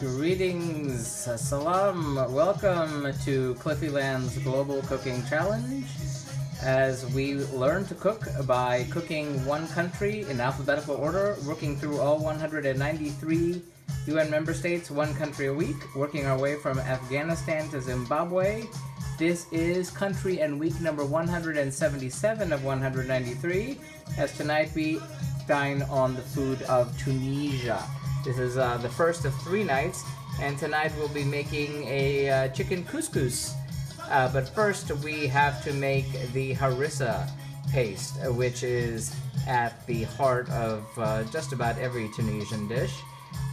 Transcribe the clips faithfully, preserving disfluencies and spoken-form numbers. Greetings, salam, welcome to Cliffieland's Global Cooking Challenge, as we learn to cook by cooking one country in alphabetical order, working through all one hundred ninety-three U N member states, one country a week, working our way from Afghanistan to Zimbabwe. This is country and week number one hundred seventy-seven of one hundred ninety-three, as tonight we dine on the food of Tunisia. This is uh, the first of three nights, and tonight we'll be making a uh, chicken couscous. Uh, but first we have to make the harissa paste, which is at the heart of uh, just about every Tunisian dish.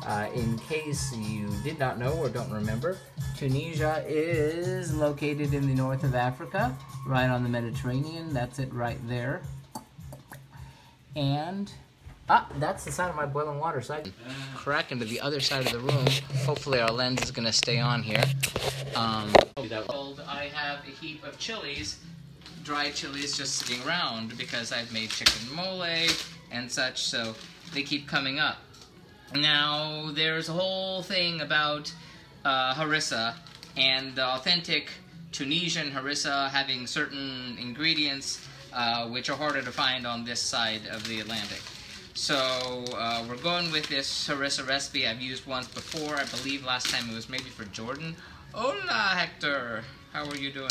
Uh, in case you did not know or don't remember, Tunisia is located in the north of Africa, right on the Mediterranean. That's it right there. And ah, that's the sound of my boiling water, so I can crack into the other side of the room. Hopefully our lens is going to stay on here. Um, I have a heap of chilies, dry chilies just sitting around because I've made chicken mole and such, so they keep coming up. Now, there's a whole thing about uh, harissa and the authentic Tunisian harissa having certain ingredients uh, which are harder to find on this side of the Atlantic. So uh, we're going with this harissa recipe I've used once before. I believe last time it was maybe for Jordan. Hola, Hector! How are you doing?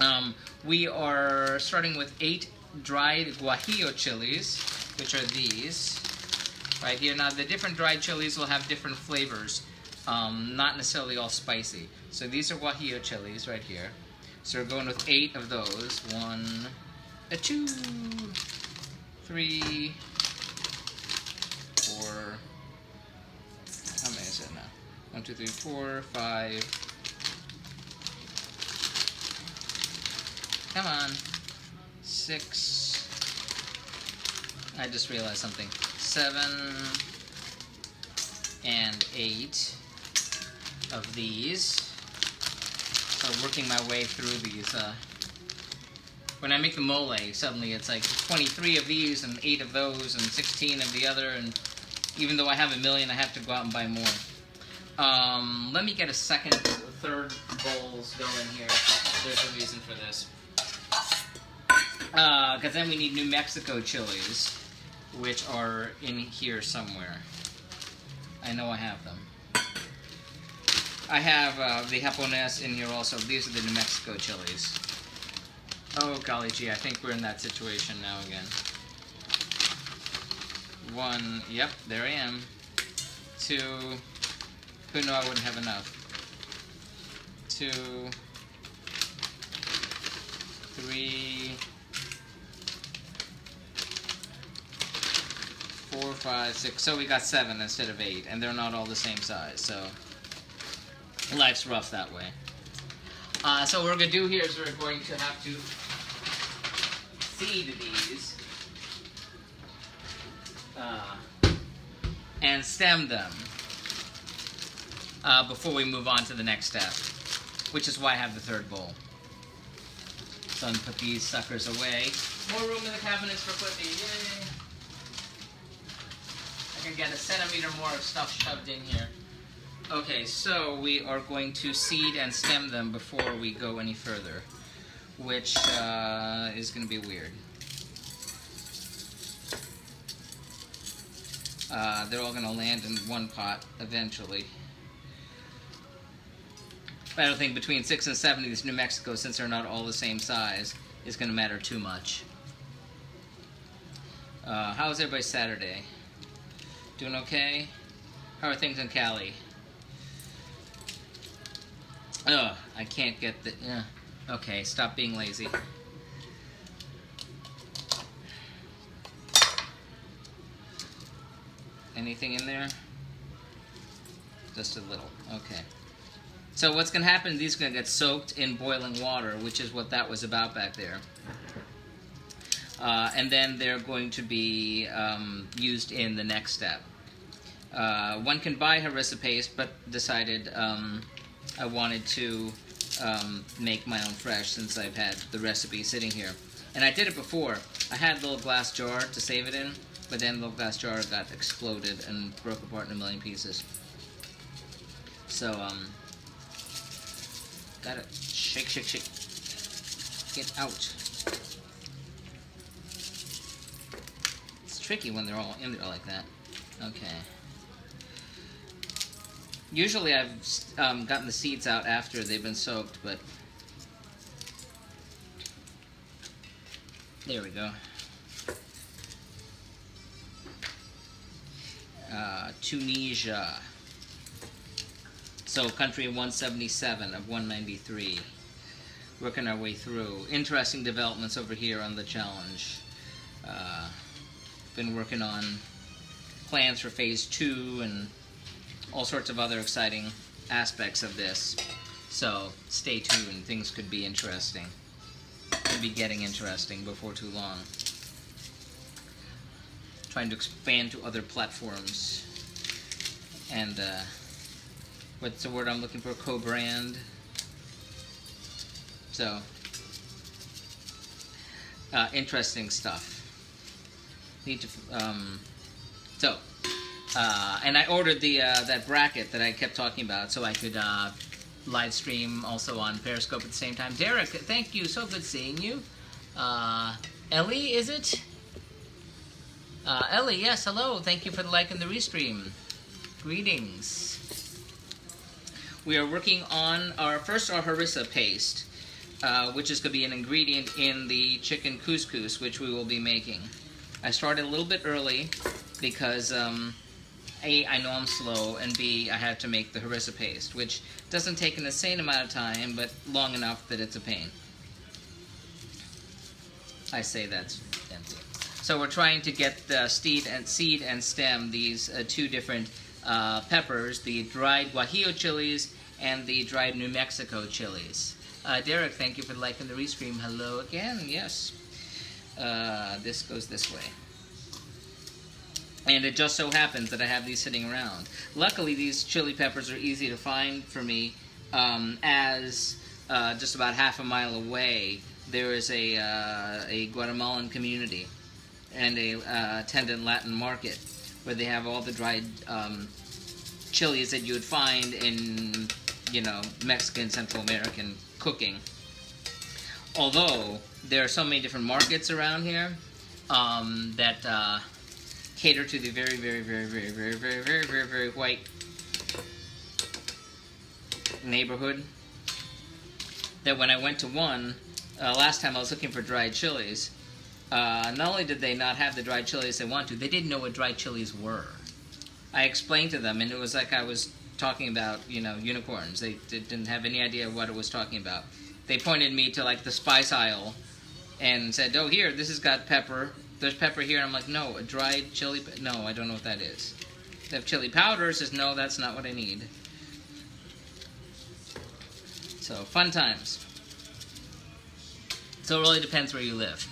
Um, we are starting with eight dried guajillo chilies, which are these right here. Now, the different dried chilies will have different flavors, um, not necessarily all spicy. So these are guajillo chilies right here. So we're going with eight of those. One, a two, three, four, how many is it now? One, two, three, four, five. Come on. Six. I just realized something. Seven and eight of these. So working my way through these. Uh, When I make the mole, suddenly it's like twenty-three of these and eight of those and sixteen of the other, and even though I have a million, I have to go out and buy more. Um, let me get a second, third bowls going here. There's a reason for this. Uh, because then we need New Mexico chilies, which are in here somewhere. I know I have them. I have uh, the japones in here also. These are the New Mexico chilies. Oh, golly gee, I think we're in that situation now again. One, yep, there I am. Two, who knew I wouldn't have enough? Two, three, four, five, six. So we got seven instead of eight, and they're not all the same size, so life's rough that way. Uh, so what we're going to do here is we're going to have to seed these uh, and stem them uh, before we move on to the next step, which is why I have the third bowl. So I'm going to put these suckers away. More room in the cabinets for Cliffy. Yay! I can get a centimeter more of stuff shoved in here. Okay, so we are going to seed and stem them before we go any further, which uh, is going to be weird. Uh, they're all going to land in one pot eventually. I don't think between six and seven of these New Mexico, since they're not all the same size, is going to matter too much. Uh, how is everybody Saturday? Doing okay? How are things in Cali? Ugh, I can't get the, yeah. Okay, stop being lazy. Anything in there? Just a little, okay. So what's gonna happen, these are gonna get soaked in boiling water, which is what that was about back there. Uh, and then they're going to be um, used in the next step. Uh, one can buy harissa paste, but decided, um, I wanted to um, make my own fresh since I've had the recipe sitting here. And I did it before. I had a little glass jar to save it in, but then the little glass jar got exploded and broke apart in a million pieces. So, um, gotta shake, shake, shake. Get out. It's tricky when they're all in there like that. Okay. Usually I've um, gotten the seeds out after they've been soaked, but there we go. Uh, Tunisia. So country one seventy-seven of one ninety-three. Working our way through. Interesting developments over here on the challenge. Uh, been working on plans for phase two and all sorts of other exciting aspects of this. So stay tuned. Things could be interesting. Could be getting interesting before too long. Trying to expand to other platforms. And uh, what's the word I'm looking for? Co-brand. So, uh, interesting stuff. Need to, um, so, uh, and I ordered the, uh, that bracket that I kept talking about so I could, uh, live stream also on Periscope at the same time. Derek, thank you, so good seeing you. Uh, Ellie, is it? Uh, Ellie, yes, hello, thank you for the like and the restream. Greetings. We are working on our, first our harissa paste. Uh, which is going to be an ingredient in the chicken couscous, which we will be making. I started a little bit early because, um, A, I know I'm slow, and B, I have to make the harissa paste, which doesn't take an insane amount of time, but long enough that it's a pain. I say that's fancy. So we're trying to get the seed and, seed and stem, these uh, two different uh, peppers, the dried guajillo chilies and the dried New Mexico chilies. Uh, Derek, thank you for the like and the restream. Hello again, yes. Uh, this goes this way. And it just so happens that I have these sitting around. Luckily, these chili peppers are easy to find for me, um, as uh, just about half a mile away, there is a, uh, a Guatemalan community and a uh, attendant Latin market where they have all the dried um, chilies that you would find in, you know, Mexican, Central American cooking. Although there are so many different markets around here um, that uh, cater to the very, very, very, very, very, very, very, very, very white neighborhood. That when I went to one uh, last time, I was looking for dried chilies. Uh, not only did they not have the dried chilies they want to, they didn't know what dried chilies were. I explained to them, and it was like I was talking about, you know, unicorns. They, they didn't have any idea what it was talking about. They pointed me to, like, the spice aisle and said, oh, here, this has got pepper. There's pepper here. And I'm like, no, a dried chili, no, I don't know what that is. They have chili powder. Says, no, that's not what I need. So, fun times. So it really depends where you live,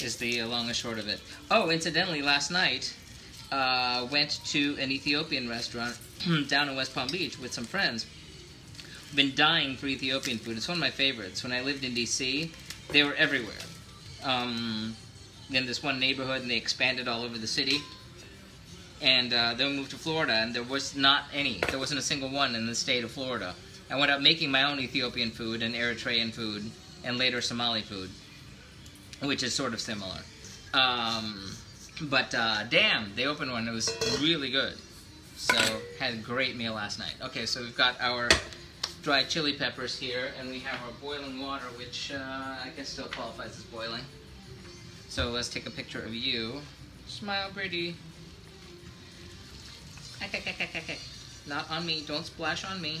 is the long and short of it. Oh, incidentally, last night, uh, went to an Ethiopian restaurant down in West Palm Beach with some friends. Been dying for Ethiopian food. It's one of my favorites. When I lived in D C, they were everywhere. Um, in this one neighborhood, and they expanded all over the city. And uh, then we moved to Florida, and there was not any. There wasn't a single one in the state of Florida. I went up making my own Ethiopian food and Eritrean food, and later Somali food, which is sort of similar. Um, but uh, damn, they opened one. It was really good. So, had a great meal last night. Okay, so we've got our dried chili peppers here, and we have our boiling water, which uh, I guess still qualifies as boiling. So let's take a picture of you. Smile, pretty. Not on me, don't splash on me.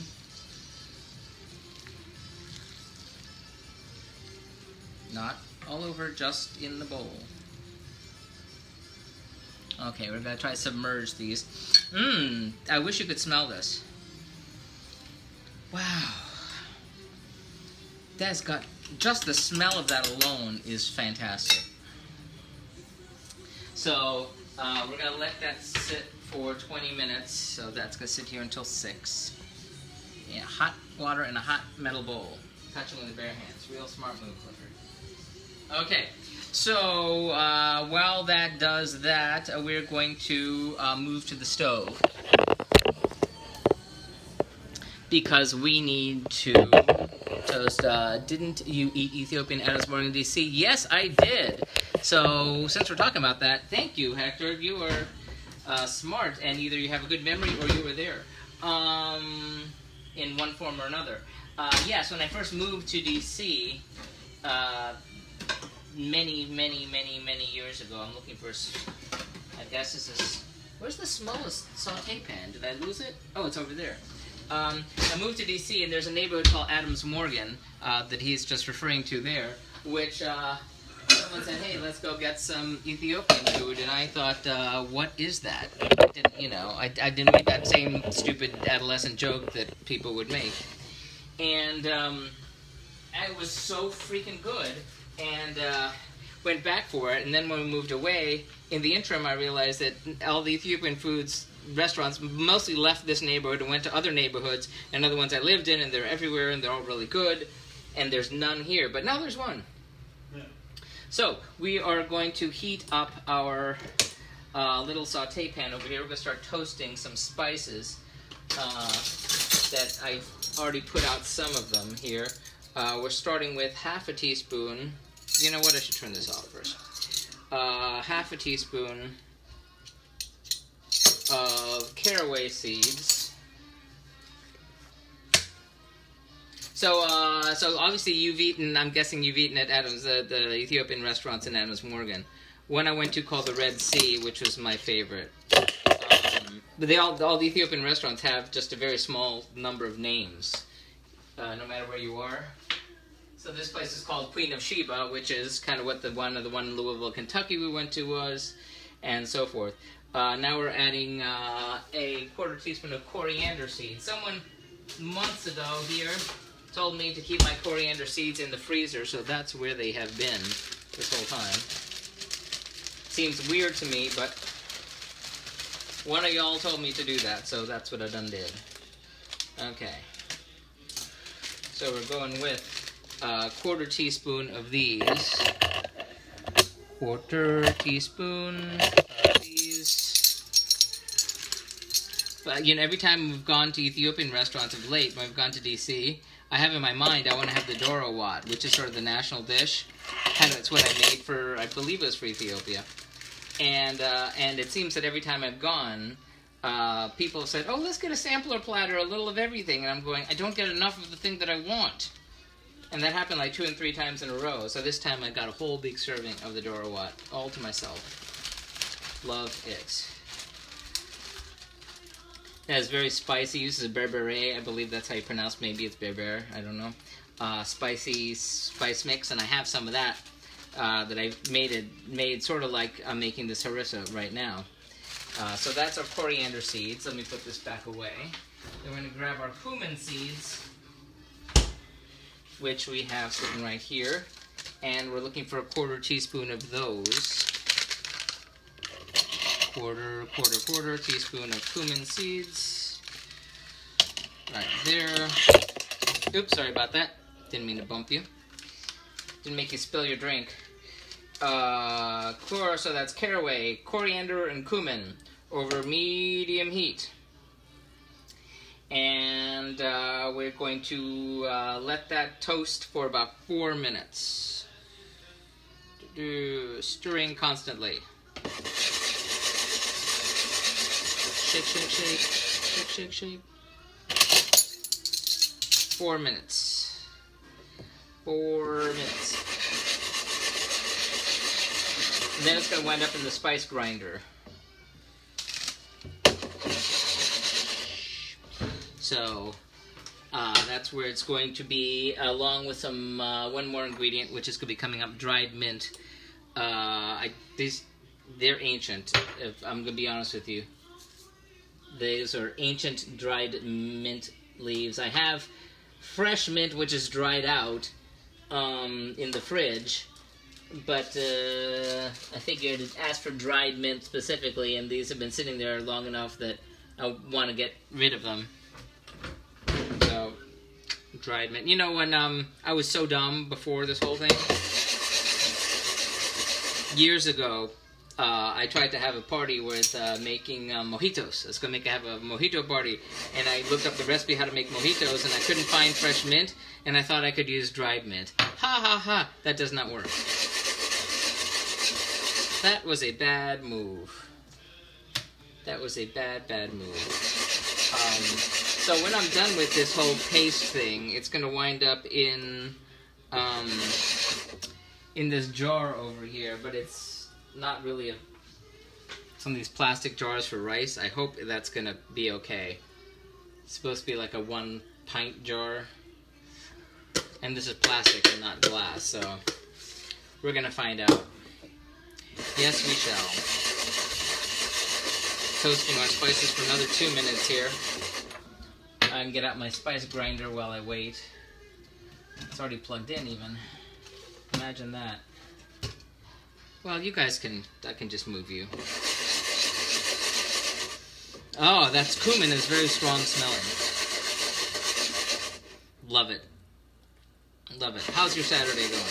Not all over, just in the bowl. Okay, we're gonna try to submerge these. Mmm, I wish you could smell this. Wow. That's got, just the smell of that alone is fantastic. So, uh, we're gonna let that sit for twenty minutes. So that's gonna sit here until six. Yeah, hot water in a hot metal bowl. Touching with the bare hands. Real smart move, Clifford. Okay. So, uh, while that does that, uh, we're going to uh, move to the stove. because we need to toast. Uh, didn't you eat Ethiopian Adams morning in D C? Yes, I did. So since we're talking about that, thank you, Hector. You are uh, smart, and either you have a good memory or you were there um, in one form or another. Uh, yes, when I first moved to D C, uh, many, many, many, many years ago, I'm looking for, I guess this is, where's the smallest saute pan? Did I lose it? Oh, it's over there. Um, I moved to D C, and there's a neighborhood called Adams Morgan uh, that he's just referring to there, which uh, someone said, hey, let's go get some Ethiopian food, and I thought, uh, what is that? I didn't, you know, I, I didn't make that same stupid adolescent joke that people would make. And um, it was so freaking good, and uh, went back for it, and then when we moved away, in the interim I realized that all the Ethiopian foods restaurants mostly left this neighborhood and went to other neighborhoods and other ones I lived in, and they're everywhere and they're all really good, and there's none here, but now there's one. Yeah. So we are going to heat up our uh, little saute pan over here. We're going to start toasting some spices uh, that I've already put out some of them here. Uh, we're starting with half a teaspoon. You know what? I should turn this off first. Uh, half a teaspoon of caraway seeds. So, uh, so obviously you've eaten, I'm guessing you've eaten at Adams, uh, the Ethiopian restaurants in Adams Morgan. One I went to called the Red Sea, which was my favorite. Um, but they all, all the Ethiopian restaurants have just a very small number of names, uh, no matter where you are. So this place is called Queen of Sheba, which is kind of what the one, or the one in Louisville, Kentucky we went to was, and so forth. Uh, now we're adding uh, a quarter teaspoon of coriander seeds. Someone months ago here told me to keep my coriander seeds in the freezer, so that's where they have been this whole time. Seems weird to me, but one of y'all told me to do that, so that's what I done did. Okay. So we're going with a quarter teaspoon of these. Quarter teaspoon. But, you know, every time we've gone to Ethiopian restaurants of late, when I've gone to D C, I have in my mind I want to have the Doro Wat, which is sort of the national dish. Kind of, it's what I made for, I believe it was for Ethiopia. And uh, and it seems that every time I've gone, uh, people have said, oh, let's get a sampler platter, a little of everything. And I'm going, I don't get enough of the thing that I want. And that happened like two and three times in a row. So this time I got a whole big serving of the Doro Wat, all to myself. Love it. It has very spicy, uses berbere, I believe that's how you pronounce, maybe it's berbere, I don't know. Uh, spicy spice mix, and I have some of that uh, that I made it, made sort of like I'm making this harissa right now. Uh, so that's our coriander seeds. Let me put this back away. Then we're going to grab our cumin seeds, which we have sitting right here, and we're looking for a quarter teaspoon of those. Quarter, quarter, quarter teaspoon of cumin seeds. Right there. Oops, sorry about that. Didn't mean to bump you. Didn't make you spill your drink. Uh, so that's caraway, coriander, and cumin over medium heat. And uh, we're going to uh, let that toast for about four minutes. Stirring constantly. Shake, shake, shake, shake, shake, shake. Four minutes. Four minutes. And then it's going to wind up in the spice grinder. So uh, that's where it's going to be, along with some uh, one more ingredient, which is going to be coming up, dried mint. Uh, I, these, they're ancient, if I'm going to be honest with you. These are ancient dried mint leaves. I have fresh mint, which is dried out um, in the fridge, but uh, I figured it asked for dried mint specifically, and these have been sitting there long enough that I want to get rid of them. So, dried mint. You know, when um, I was so dumb before this whole thing, years ago, Uh, I tried to have a party with uh, making uh, mojitos. I was going to make have a mojito party, and I looked up the recipe how to make mojitos, and I couldn't find fresh mint, and I thought I could use dried mint. Ha ha ha! That does not work. That was a bad move. That was a bad, bad move. Um, so when I'm done with this whole paste thing, it's going to wind up in um, in this jar over here, but it's not really a, some of these plastic jars for rice. I hope that's gonna be okay. It's supposed to be like a one pint jar, and this is plastic and not glass, so we're gonna find out. Yes, we shall. Toasting our spices for another two minutes here. I can get out my spice grinder while I wait. It's already plugged in even. Imagine that. Well, you guys can, I can just move you. Oh, that's cumin. It's very strong smelling. Love it. Love it. How's your Saturday going?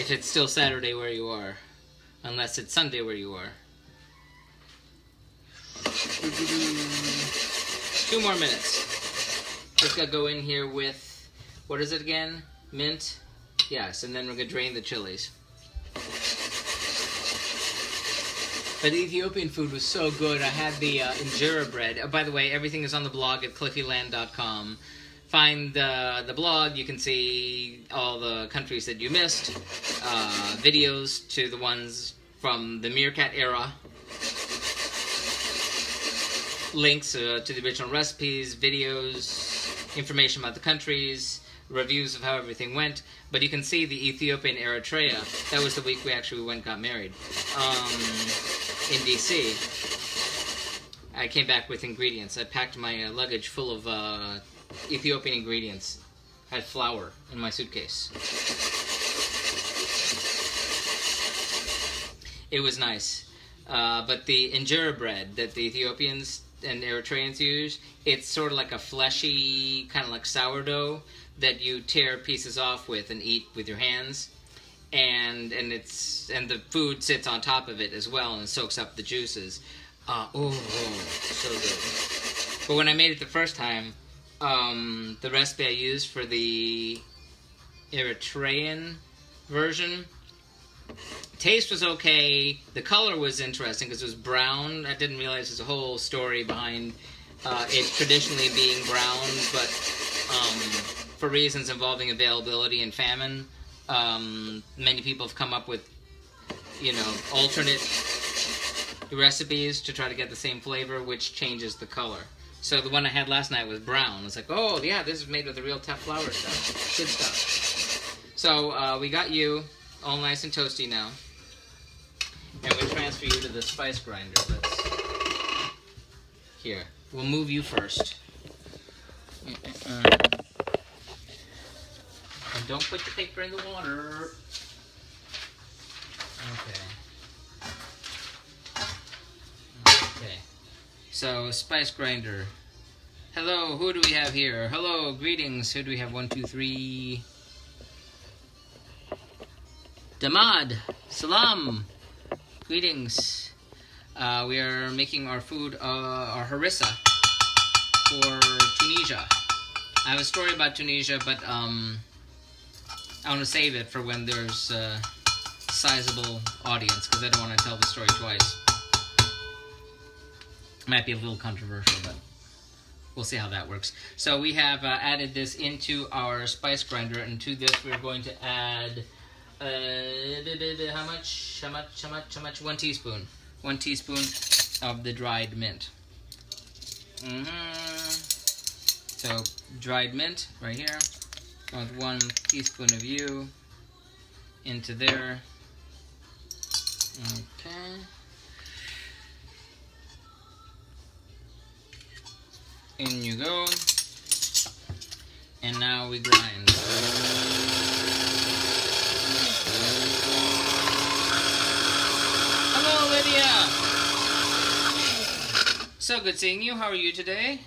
If it's still Saturday where you are. Unless it's Sunday where you are. Two more minutes. Just gotta go in here with, what is it again? Mint, yes, and then we're going to drain the chilies. But the Ethiopian food was so good. I had the uh, injera bread. Oh, by the way, everything is on the blog at cliffieland dot com. Find uh, the blog. You can see all the countries that you missed, uh, videos to the ones from the Meerkat era, links uh, to the original recipes, videos, information about the countries, reviews of how everything went, but you can see the Ethiopian Eritrea. That was the week we actually went and got married um, in D C I came back with ingredients. I packed my uh, luggage full of uh, Ethiopian ingredients. I had flour in my suitcase. It was nice. Uh, but the injera bread that the Ethiopians and Eritreans use, it's sort of like a fleshy, kind of like sourdough, that you tear pieces off with and eat with your hands, and and it's and the food sits on top of it as well and soaks up the juices. Uh, oh, so good. But when I made it the first time, um, the recipe I used for the Eritrean version, taste was okay. The color was interesting because it was brown. I didn't realize there's a whole story behind uh, it traditionally being brown, but um, for reasons involving availability and famine, um, many people have come up with, you know, alternate recipes to try to get the same flavor, which changes the color. So the one I had last night was brown. It's like, oh yeah, this is made with the real tough flour stuff. Good stuff. So uh, we got you all nice and toasty now, and we transfer you to the spice grinder. Let's here. We'll move you first. Uh-uh. And don't put the paper in the water. Okay. Okay. So, spice grinder. Hello, who do we have here? Hello, greetings. Who do we have? One, two, three. Damad. Salam. Greetings. Uh, we are making our food, uh, our harissa for Tunisia. I have a story about Tunisia, but, um... I want to save it for when there's a sizable audience, because I don't want to tell the story twice. It might be a little controversial, but we'll see how that works. So we have uh, added this into our spice grinder, and to this we're going to add, uh, how much, how much, how much, how much? One teaspoon. One teaspoon of the dried mint. Mm-hmm. So dried mint right here. With one teaspoon of you into there. Okay. In you go. And now we grind. Hello, Lydia! So good seeing you. How are you today?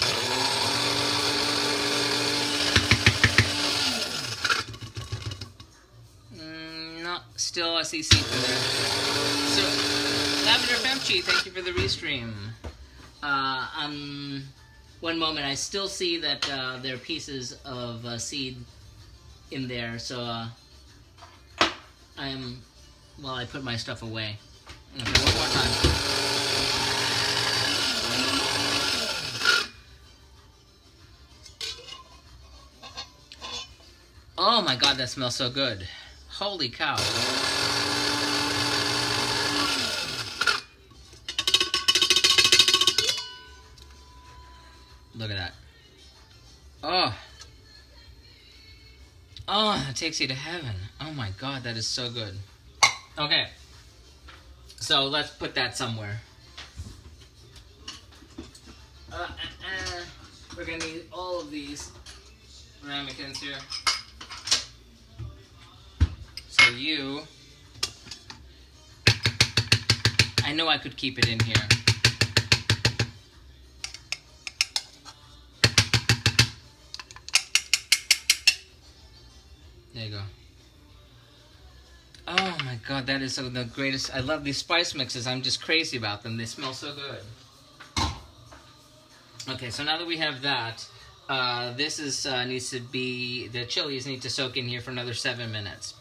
still, I see seafood there. So, Lavender Femchi, thank you for the restream. Uh, um, one moment, I still see that uh, there are pieces of uh, seed in there, so uh, I'm, well, I put my stuff away. Okay, one more time. Oh my god, that smells so good. Holy cow. Look at that. Oh. Oh, it takes you to heaven. Oh my god, that is so good. Okay. So let's put that somewhere. Uh, uh, uh, we're gonna need all of these ramekins here. So you, I know I could keep it in here. There you go. Oh my god, that is so the greatest. I love these spice mixes. I'm just crazy about them. They smell so good. Okay, so now that we have that, uh, this is uh, needs to be, the chilies need to soak in here for another seven minutes.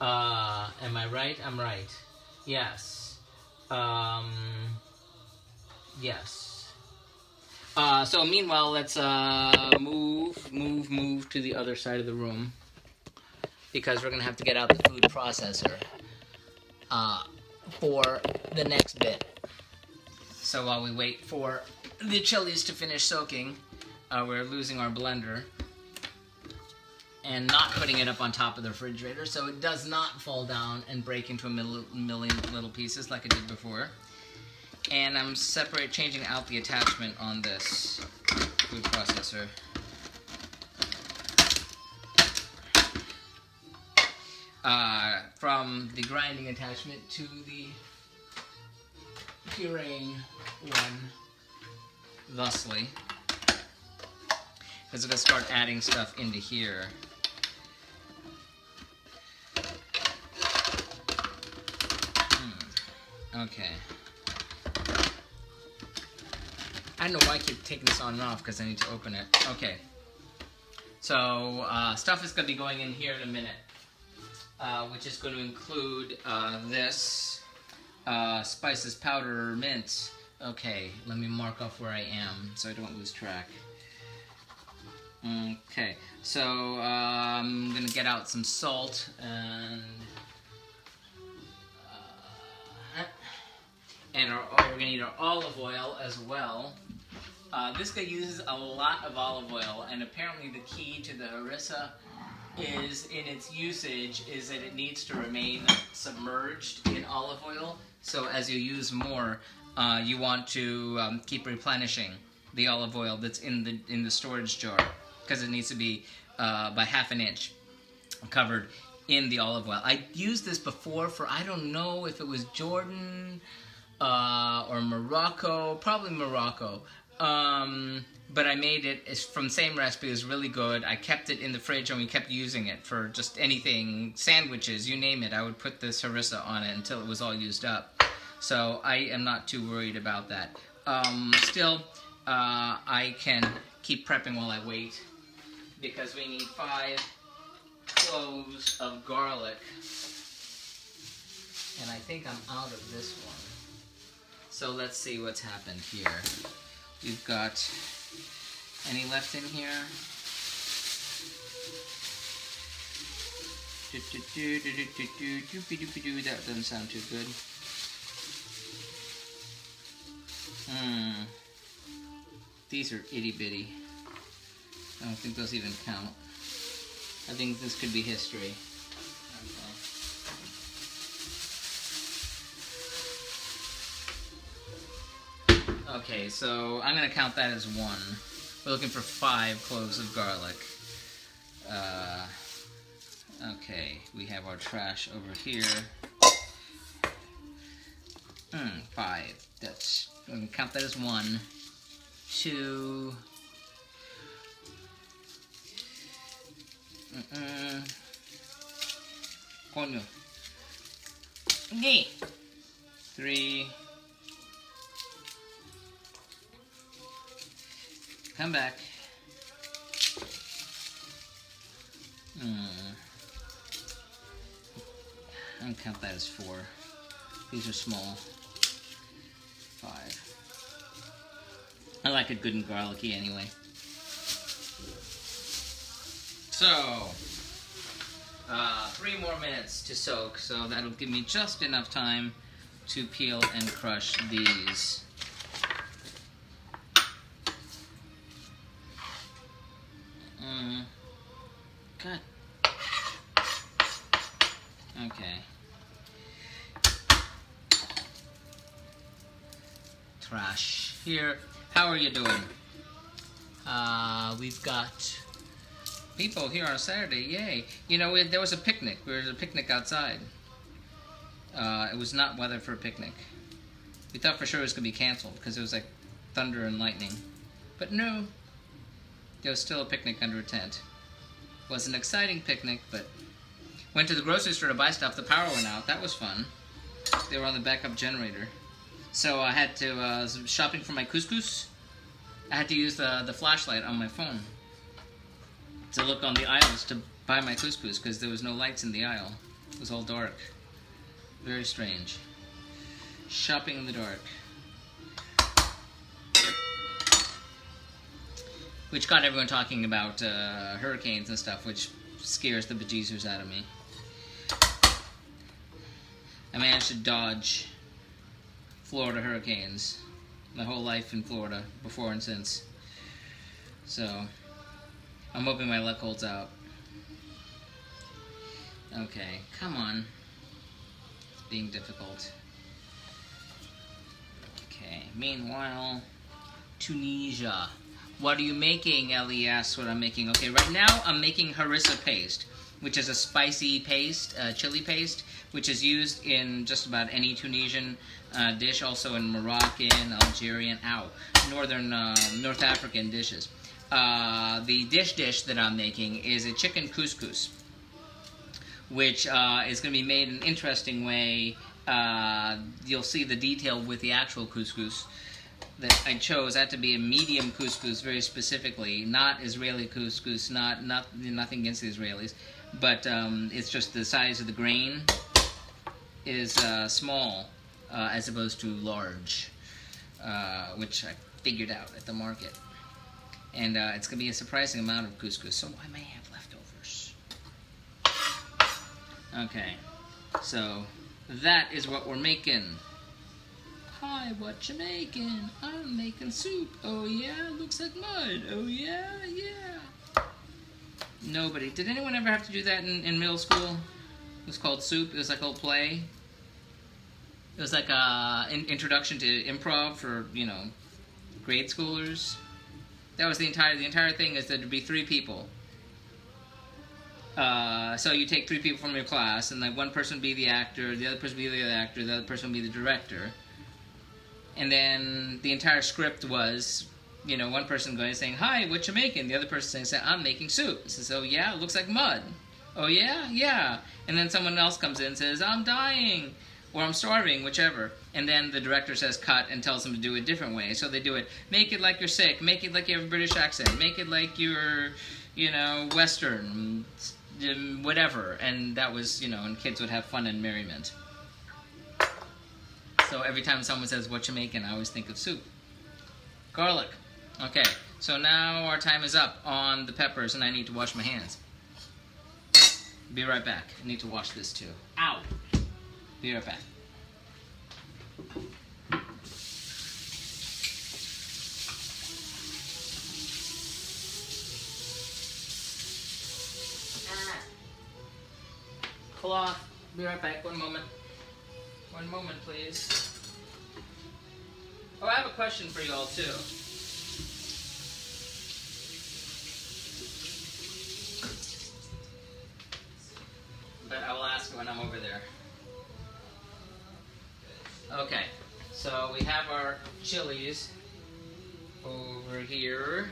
Uh, am I right? I'm right. Yes. Um, yes. Uh, so meanwhile, let's uh, move, move, move to the other side of the room, because we're going to have to get out the food processor uh, for the next bit. So while we wait for the chilies to finish soaking, uh, we're losing our blender and not putting it up on top of the refrigerator so it does not fall down and break into a mil million little pieces like it did before. And I'm separate changing out the attachment on this food processor. Uh, from the grinding attachment to the pureeing one, thusly, because I'm going to start adding stuff into here. Hmm. Okay. I don't know why I keep taking this on and off, because I need to open it. Okay. So, uh, stuff is going to be going in here in a minute. Uh, which is going to include uh, this, uh, spices, powder, mint. Okay, let me mark off where I am so I don't lose track. Okay, so uh, I'm going to get out some salt and uh, and our, oh, we're going to need our olive oil as well. Uh, this guy uses a lot of olive oil, and apparently the key to the harissa is in its usage is that it needs to remain submerged in olive oil. So as you use more, uh, you want to um, keep replenishing the olive oil that's in the in the storage jar, because it needs to be uh, by half an inch covered in the olive oil. I used this before for, I don't know if it was Jordan uh, or Morocco, probably Morocco. Um, but I made it, it's from the same recipe, it was really good. I kept it in the fridge and we kept using it for just anything, sandwiches, you name it. I would put this harissa on it until it was all used up. So I am not too worried about that. Um, still, uh, I can keep prepping while I wait, because we need five cloves of garlic. And I think I'm out of this one. So let's see what's happened here. We've got any left in here? Do, do, do, do, do, do, do, do, do, that doesn't sound too good. Hmm. These are itty bitty. I don't think those even count. I think this could be history. Okay, so I'm going to count that as one. We're looking for five cloves of garlic. Uh, okay, we have our trash over here. Mm, five. That's, I'm going to count that as one. Two. Mm-mm. Okay. Three. Come back. Hmm. I don't count that as four. These are small. Five. I like it good and garlicky anyway. So, uh, three more minutes to soak, so that'll give me just enough time to peel and crush these. Mm. God. Okay. Trash here. How are you doing? Uh, we've got people here on Saturday, yay. You know, we, there was a picnic. There was a picnic outside. Uh, it was not weather for a picnic. We thought for sure it was going to be canceled because it was like thunder and lightning. But no, there was still a picnic under a tent. It was an exciting picnic, but went to the grocery store to buy stuff. The power went out. That was fun. They were on the backup generator. So I had to, uh, shopping for my couscous, I had to use the, the flashlight on my phone to look on the aisles to buy my couscous because there was no lights in the aisle. It was all dark. Very strange. Shopping in the dark. Which got everyone talking about uh, hurricanes and stuff, which scares the bejesus out of me. I managed to dodge Florida hurricanes my whole life in Florida, before and since. So I'm hoping my luck holds out. Okay, come on. It's being difficult. Okay, meanwhile, Tunisia. What are you making? Ellie asks what I'm making. Okay, right now I'm making harissa paste, which is a spicy paste, uh, chili paste, which is used in just about any Tunisian uh, dish, also in Moroccan, Algerian, ow, Northern, uh, North African dishes. Uh, the dish dish that I'm making is a chicken couscous, which uh, is going to be made in an interesting way. Uh, you'll see the detail with the actual couscous that I chose. I had to be a medium couscous, very specifically, not Israeli couscous, not, not nothing against the Israelis, but um, it's just the size of the grain is uh, small uh, as opposed to large, uh, which I figured out at the market. And uh, it's going to be a surprising amount of couscous, so I may have leftovers. Okay, so that is what we're making. Hi, what you making? I'm making soup. Oh yeah, looks like mud. Oh yeah, yeah. Nobody. Did anyone ever have to do that in, in middle school? It was called soup. It was like a whole play. It was like an in introduction to improv for, you know, grade schoolers. That was the entire, the entire thing is that there'd be three people. Uh, so you take three people from your class, and like one person would be the actor, the other person would be the other actor, the other person would be the director. And then the entire script was, you know, one person going and saying, hi, what you making? The other person saying, I'm making soup. It says, oh yeah, it looks like mud. Oh yeah, yeah. And then someone else comes in and says, I'm dying. Or I'm starving, whichever. And then the director says cut and tells them to do it a different way. So they do it. Make it like you're sick. Make it like you have a British accent. Make it like you're, you know, Western, whatever. And that was, you know, and kids would have fun and merriment. So every time someone says, what you making, I always think of soup. Garlic. Okay, so now our time is up on the peppers and I need to wash my hands. Be right back. I need to wash this too. Ow! Be right back. Cloth. Be right back. One moment. One moment, please. Oh, I have a question for you all, too. But I will ask when I'm over there. Okay, so we have our chilies over here,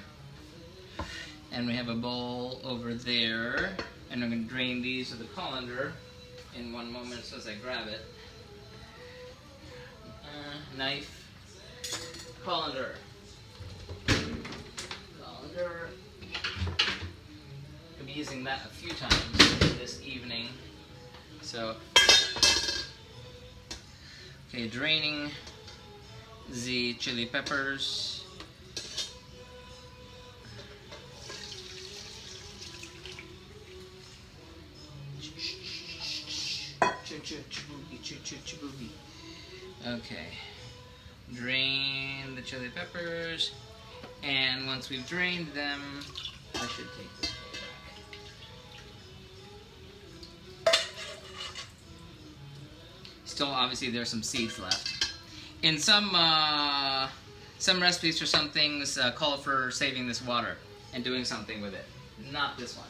and we have a bowl over there, and I'm going to drain these with a colander in one moment as soon as I grab it. knife, colander, colander. I'll be using that a few times this evening. So, okay, draining the chili peppers. Okay, drain the chili peppers, and once we've drained them, I should take this back. Still, obviously, there's some seeds left. In some uh, some recipes for some things, uh, call for saving this water and doing something with it. Not this one.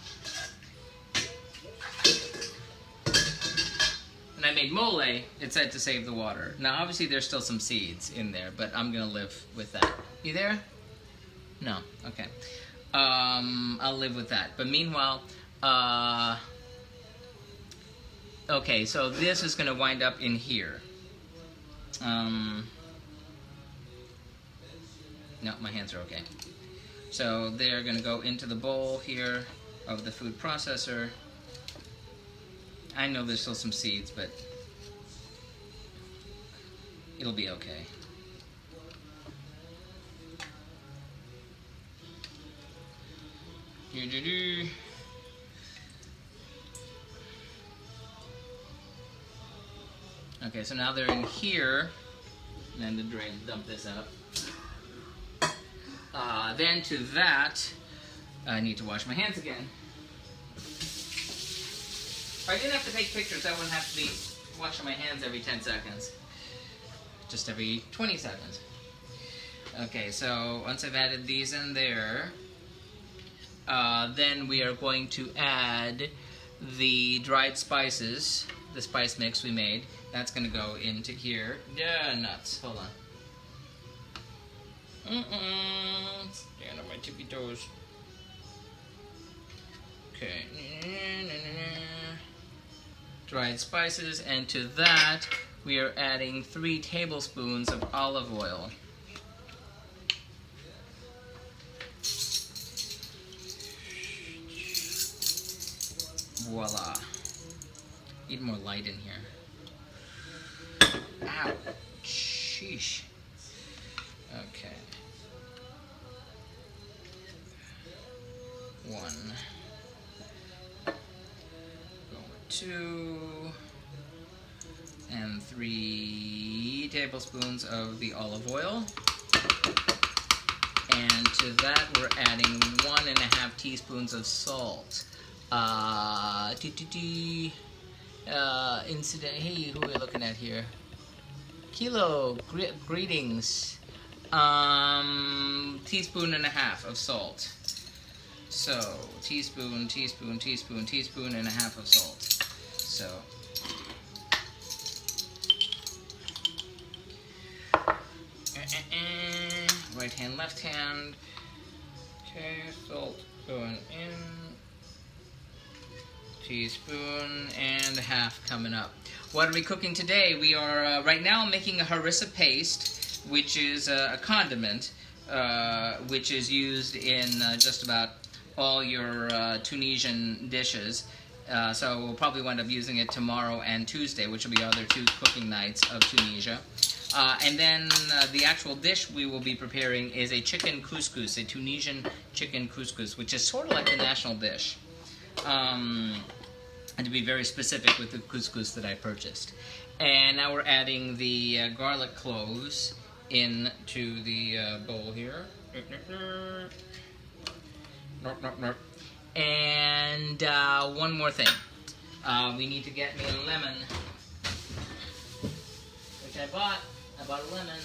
And I made mole, it said to save the water. Now obviously there's still some seeds in there, but I'm gonna live with that. You there? No, okay. Um, I'll live with that. But meanwhile, uh, okay, so this is gonna wind up in here. Um, no, my hands are okay. So they're gonna go into the bowl here of the food processor. I know there's still some seeds, but it'll be okay. Doo-doo-doo. Okay, so now they're in here. Then the drain, dump this out. Uh, then to that, I need to wash my hands again. If I didn't have to take pictures, I wouldn't have to be washing my hands every ten seconds. Just every twenty seconds. Okay, so once I've added these in there, uh, then we are going to add the dried spices, the spice mix we made. That's going to go into here. Yeah, nuts. Hold on. Mm-mm. Stand on my tippy toes. Okay. Dried spices, and to that we are adding three tablespoons of olive oil. Voila. Need more light in here. Ow. Sheesh. Okay. One. Two and three tablespoons of the olive oil, and to that we're adding one and a half teaspoons of salt. Uh, t -t -t, uh incident. Hey, who are we looking at here? Kilo, gre greetings. Um, teaspoon and a half of salt. So teaspoon, teaspoon, teaspoon, teaspoon and a half of salt. So, uh-uh-uh. Right hand, left hand. Okay, salt going in. Teaspoon and a half coming up. What are we cooking today? We are uh, right now making a harissa paste, which is uh, a condiment, uh, which is used in uh, just about all your uh, Tunisian dishes. Uh, so we'll probably wind up using it tomorrow and Tuesday, which will be our other two cooking nights of Tunisia. Uh, and then uh, the actual dish we will be preparing is a chicken couscous, a Tunisian chicken couscous, which is sort of like the national dish. Um, and to be very specific with the couscous that I purchased. And now we're adding the uh, garlic cloves into the uh, bowl here. Nope, nope, nope. And uh, one more thing, uh, we need to get me a lemon, which I bought. I bought a lemon.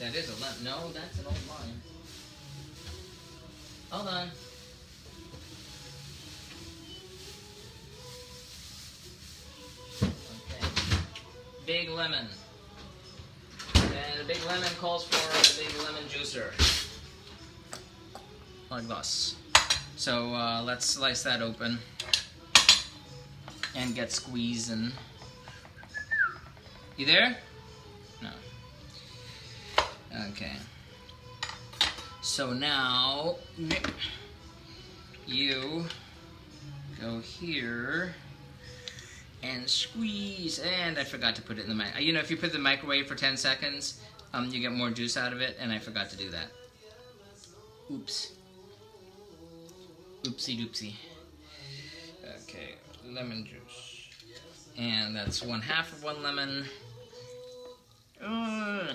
That is a lemon. No, that's an old vine. Hold on. Okay. Big lemon. And a big lemon calls for a big lemon juicer. Like this. So uh, let's slice that open. and get squeezed and... You there? No. Okay. So now, you go here and squeeze, and I forgot to put it in the microwave. You know, if you put it in the microwave for ten seconds, um, you get more juice out of it, and I forgot to do that. Oops. Oopsie doopsie. Okay, lemon juice. And that's one half of one lemon. Ugh.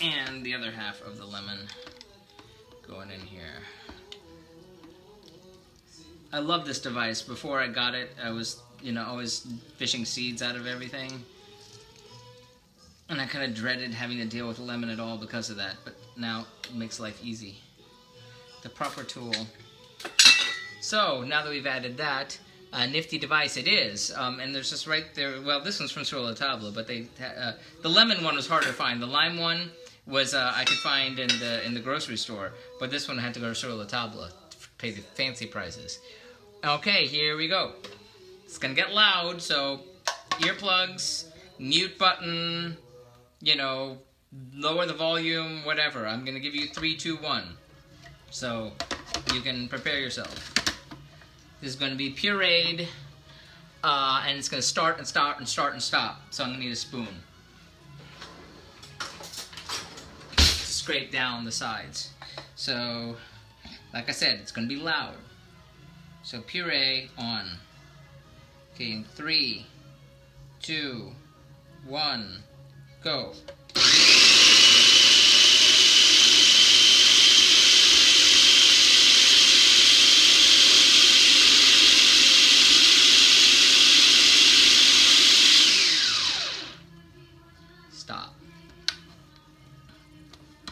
And the other half of the lemon going in here. I love this device. Before I got it, I was, you know, always fishing seeds out of everything. And I kind of dreaded having to deal with lemon at all because of that, but now it makes life easy. The proper tool. So, now that we've added that, a nifty device it is, um, and there's just right there, well, this one's from Sur La Table, but they, uh, the lemon one was harder to find. The lime one was, uh, I could find in the in the grocery store, but this one I had to go to Sur La Table to pay the fancy prices. Okay, here we go. It's gonna get loud, so earplugs, mute button, you know, lower the volume, whatever. I'm gonna give you three, two, one. So you can prepare yourself. This is gonna be pureed, uh, and it's gonna start and start and start and stop. So I'm gonna need a spoon. Scrape down the sides. So, like I said, it's gonna be loud. So puree on. Okay, in three, two, one, go.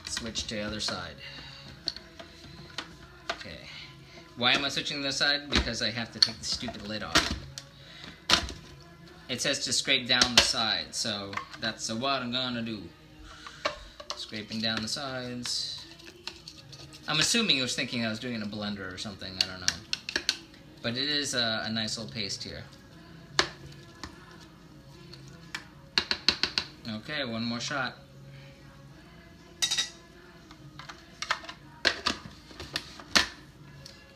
Switch to the other side. Okay. Why am I switching to the other side? Because I have to take the stupid lid off. It says to scrape down the side, so that's what I'm gonna do. Scraping down the sides. I'm assuming he was thinking I was doing it in a blender or something, I don't know. But it is a, a nice little paste here. Okay, one more shot.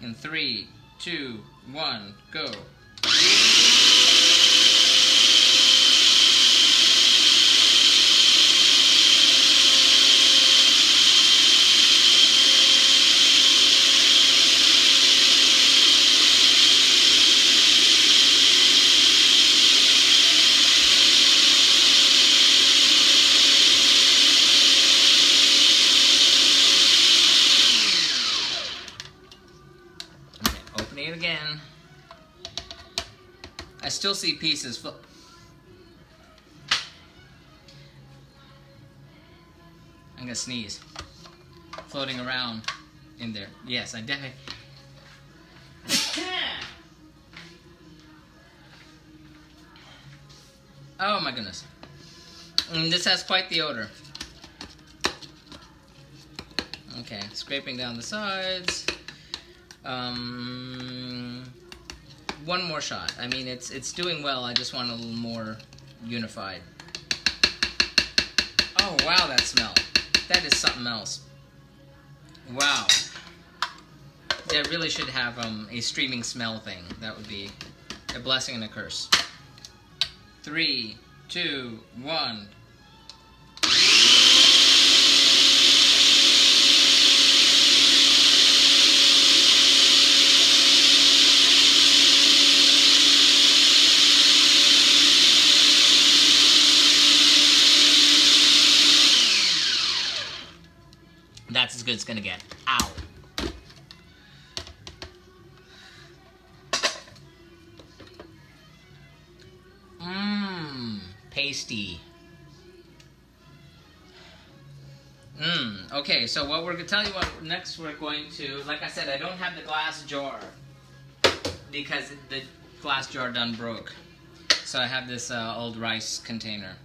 In three, two, one, go. Still see pieces. Fl I'm gonna sneeze. Floating around in there. Yes, I definitely. Oh my goodness. And this has quite the odor. Okay, scraping down the sides. Um. One more shot. I mean, it's it's doing well. I just want a little more unified. Oh, wow, that smell. That is something else. Wow. They really should have um, a streaming smell thing. That would be a blessing and a curse. Three, two, one. That's as good as it's gonna get. Ow. Mmm. Pasty. Mmm. Okay, so what we're gonna tell you what next we're going to, like I said, I don't have the glass jar because the glass jar done broke. So I have this uh, old rice container.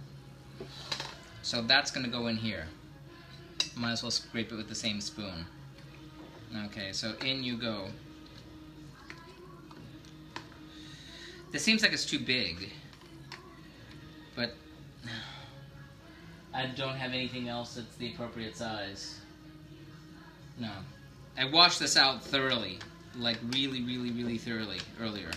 So that's gonna go in here. Might as well scrape it with the same spoon. Okay, so in you go. This seems like it's too big, but I don't have anything else that's the appropriate size. No. I washed this out thoroughly, like really, really, really thoroughly earlier.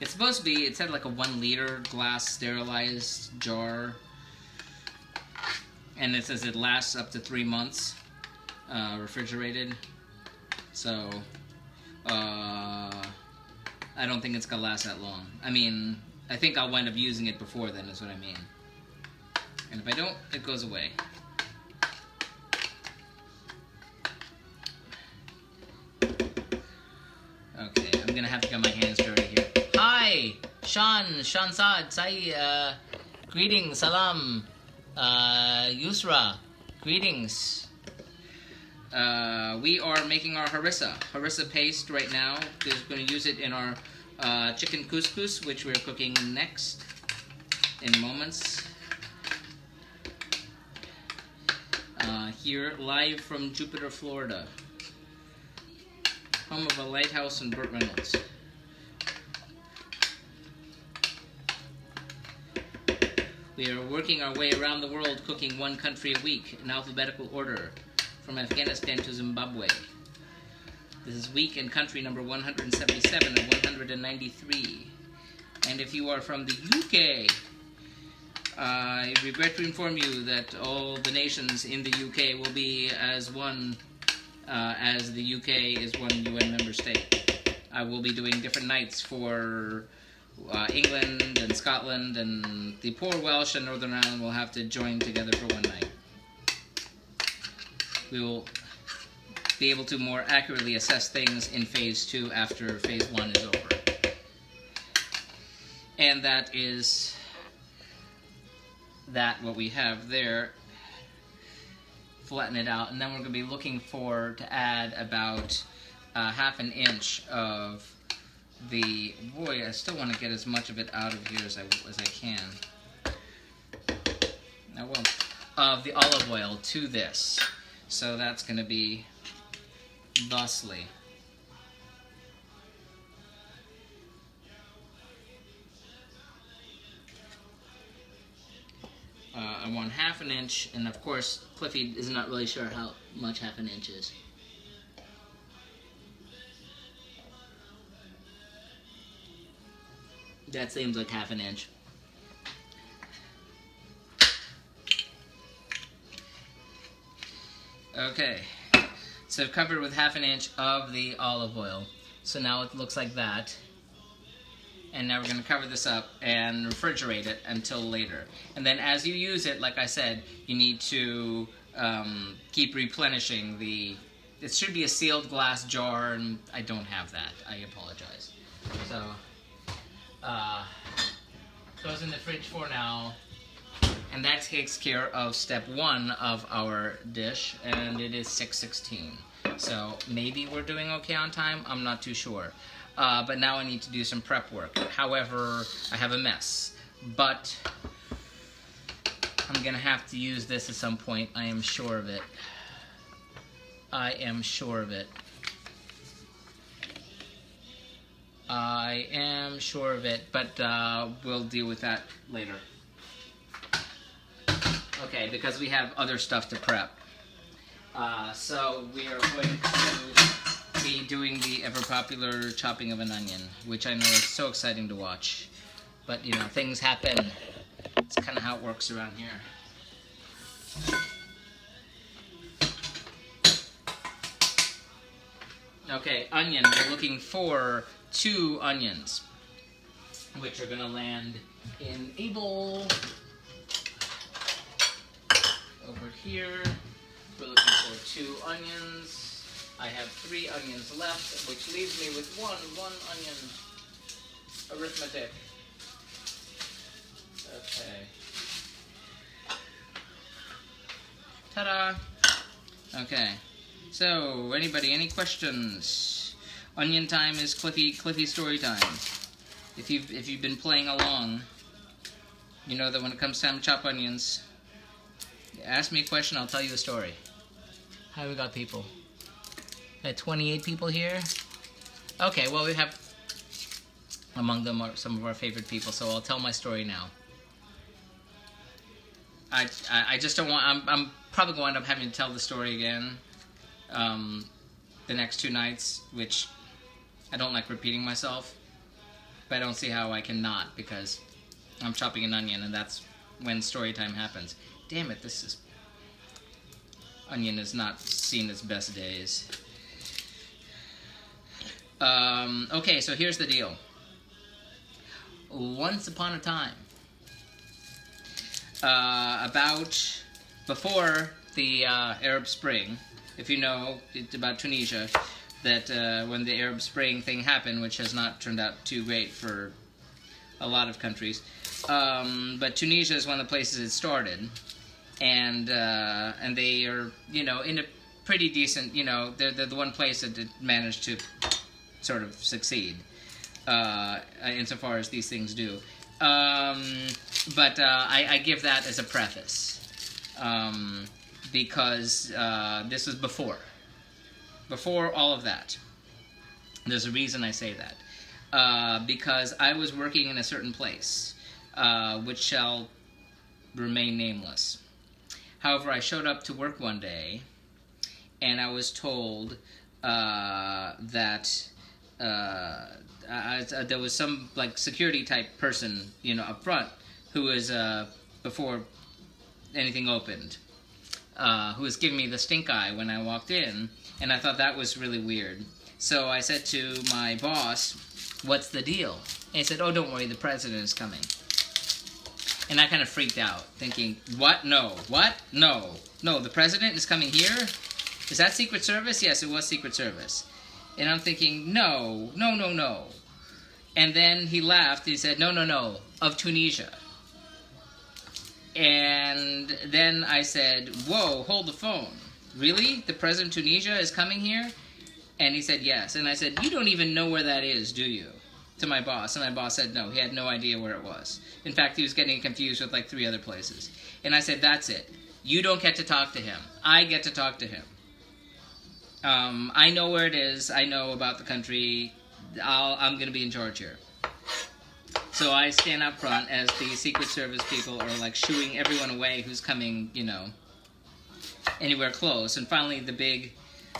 It's supposed to be, it said like a one liter glass sterilized jar, and it says it lasts up to three months uh, refrigerated, so uh, I don't think it's gonna last that long. I mean, I think I'll wind up using it before then is what I mean. And if I don't, it goes away. Okay, I'm gonna have to get my hands dirty here. Hi, Sean, Sean Saad, Sai, uh, greetings, salam, uh, Yusra, greetings. Uh, we are making our harissa, harissa paste right now. We're gonna use it in our uh, chicken couscous, which we're cooking next in moments. Uh, here, live from Jupiter, Florida. Home of a lighthouse and Burt Reynolds. We are working our way around the world, cooking one country a week in alphabetical order, from Afghanistan to Zimbabwe. This is week and country number one hundred seventy-seven and one hundred ninety-three. And if you are from the U K, uh, I regret to inform you that all the nations in the U K will be as one. Uh, as the U K is one U N member state. I will be doing different nights for uh, England and Scotland, and the poor Welsh and Northern Ireland will have to join together for one night. We will be able to more accurately assess things in phase two after phase one is over. And that is that what we have there. Flatten it out, and then we're going to be looking for to add about uh, half an inch of the, boy, I still want to get as much of it out of here as I, as I can. I will. Of the olive oil to this. So that's going to be thusly. Uh, I want half an inch, and of course, Cliffy is not really sure how much half an inch is. That seems like half an inch. Okay, so I've covered with half an inch of the olive oil. So now it looks like that. And now we're going to cover this up and refrigerate it until later. And then as you use it, like I said, you need to um, keep replenishing the... It should be a sealed glass jar, and I don't have that. I apologize. So, uh, goes in the fridge for now. And that takes care of step one of our dish, and it is six sixteen. So maybe we're doing okay on time, I'm not too sure. Uh, but now I need to do some prep work. However, I have a mess, but I'm gonna have to use this at some point. I am sure of it. I am sure of it. I am sure of it, but uh, we'll deal with that later. Okay, because we have other stuff to prep. Uh, so we are going to be doing the ever-popular chopping of an onion, which I know is so exciting to watch, but you know, things happen. It's kind of how it works around here. Okay, onion. We're looking for two onions, which are gonna land in a bowl over here. We're looking for two onions. I have three onions left, which leaves me with one, one onion. Arithmetic. Okay. Ta-da! Okay. So, anybody, any questions? Onion time is Cliffy, Cliffy story time. If you've, if you've been playing along, you know that when it comes time to chop onions, ask me a question, I'll tell you a story. How we got people? Got twenty-eight people here. Okay, well, we have among them are some of our favorite people, so I'll tell my story now. I, I, I just don't want, I'm, I'm probably going to end up having to tell the story again um, the next two nights, which I don't like repeating myself, but I don't see how I can not, because I'm chopping an onion, and that's when story time happens. Damn it, this is... Onion has not seen its best days. Um, okay, so here's the deal. Once upon a time, uh, about before the uh, Arab Spring, if you know it's about Tunisia, that uh, when the Arab Spring thing happened, which has not turned out too great for a lot of countries, um, but Tunisia is one of the places it started. And uh, and they are, you know, in a pretty decent, you know, they're, they're the one place that managed to sort of succeed, uh, insofar as these things do. Um, but uh, I, I give that as a preface, um, because uh, this was before. Before all of that. There's a reason I say that. Uh, because I was working in a certain place, uh, which shall remain nameless. However, I showed up to work one day, and I was told uh, that uh, I, I, there was some like security type person, you know, up front, who was uh, before anything opened, uh, who was giving me the stink eye when I walked in, and I thought that was really weird. So I said to my boss, "What's the deal?" And he said, "Oh, don't worry, the president is coming." And I kind of freaked out, thinking, what? No. What? No. No, the president is coming here? Is that Secret Service? Yes, it was Secret Service. And I'm thinking, no, no, no, no. And then he laughed, he said, no, no, no, of Tunisia. And then I said, whoa, hold the phone. Really? The president of Tunisia is coming here? And he said, yes. And I said, you don't even know where that is, do you? To my boss, and my boss said no, he had no idea where it was. In fact, he was getting confused with like three other places. And I said, that's it. You don't get to talk to him. I get to talk to him. Um, I know where it is. I know about the country. I'll, I'm going to be in charge here. So I stand up front as the Secret Service people are like shooing everyone away who's coming, you know, anywhere close. And finally the big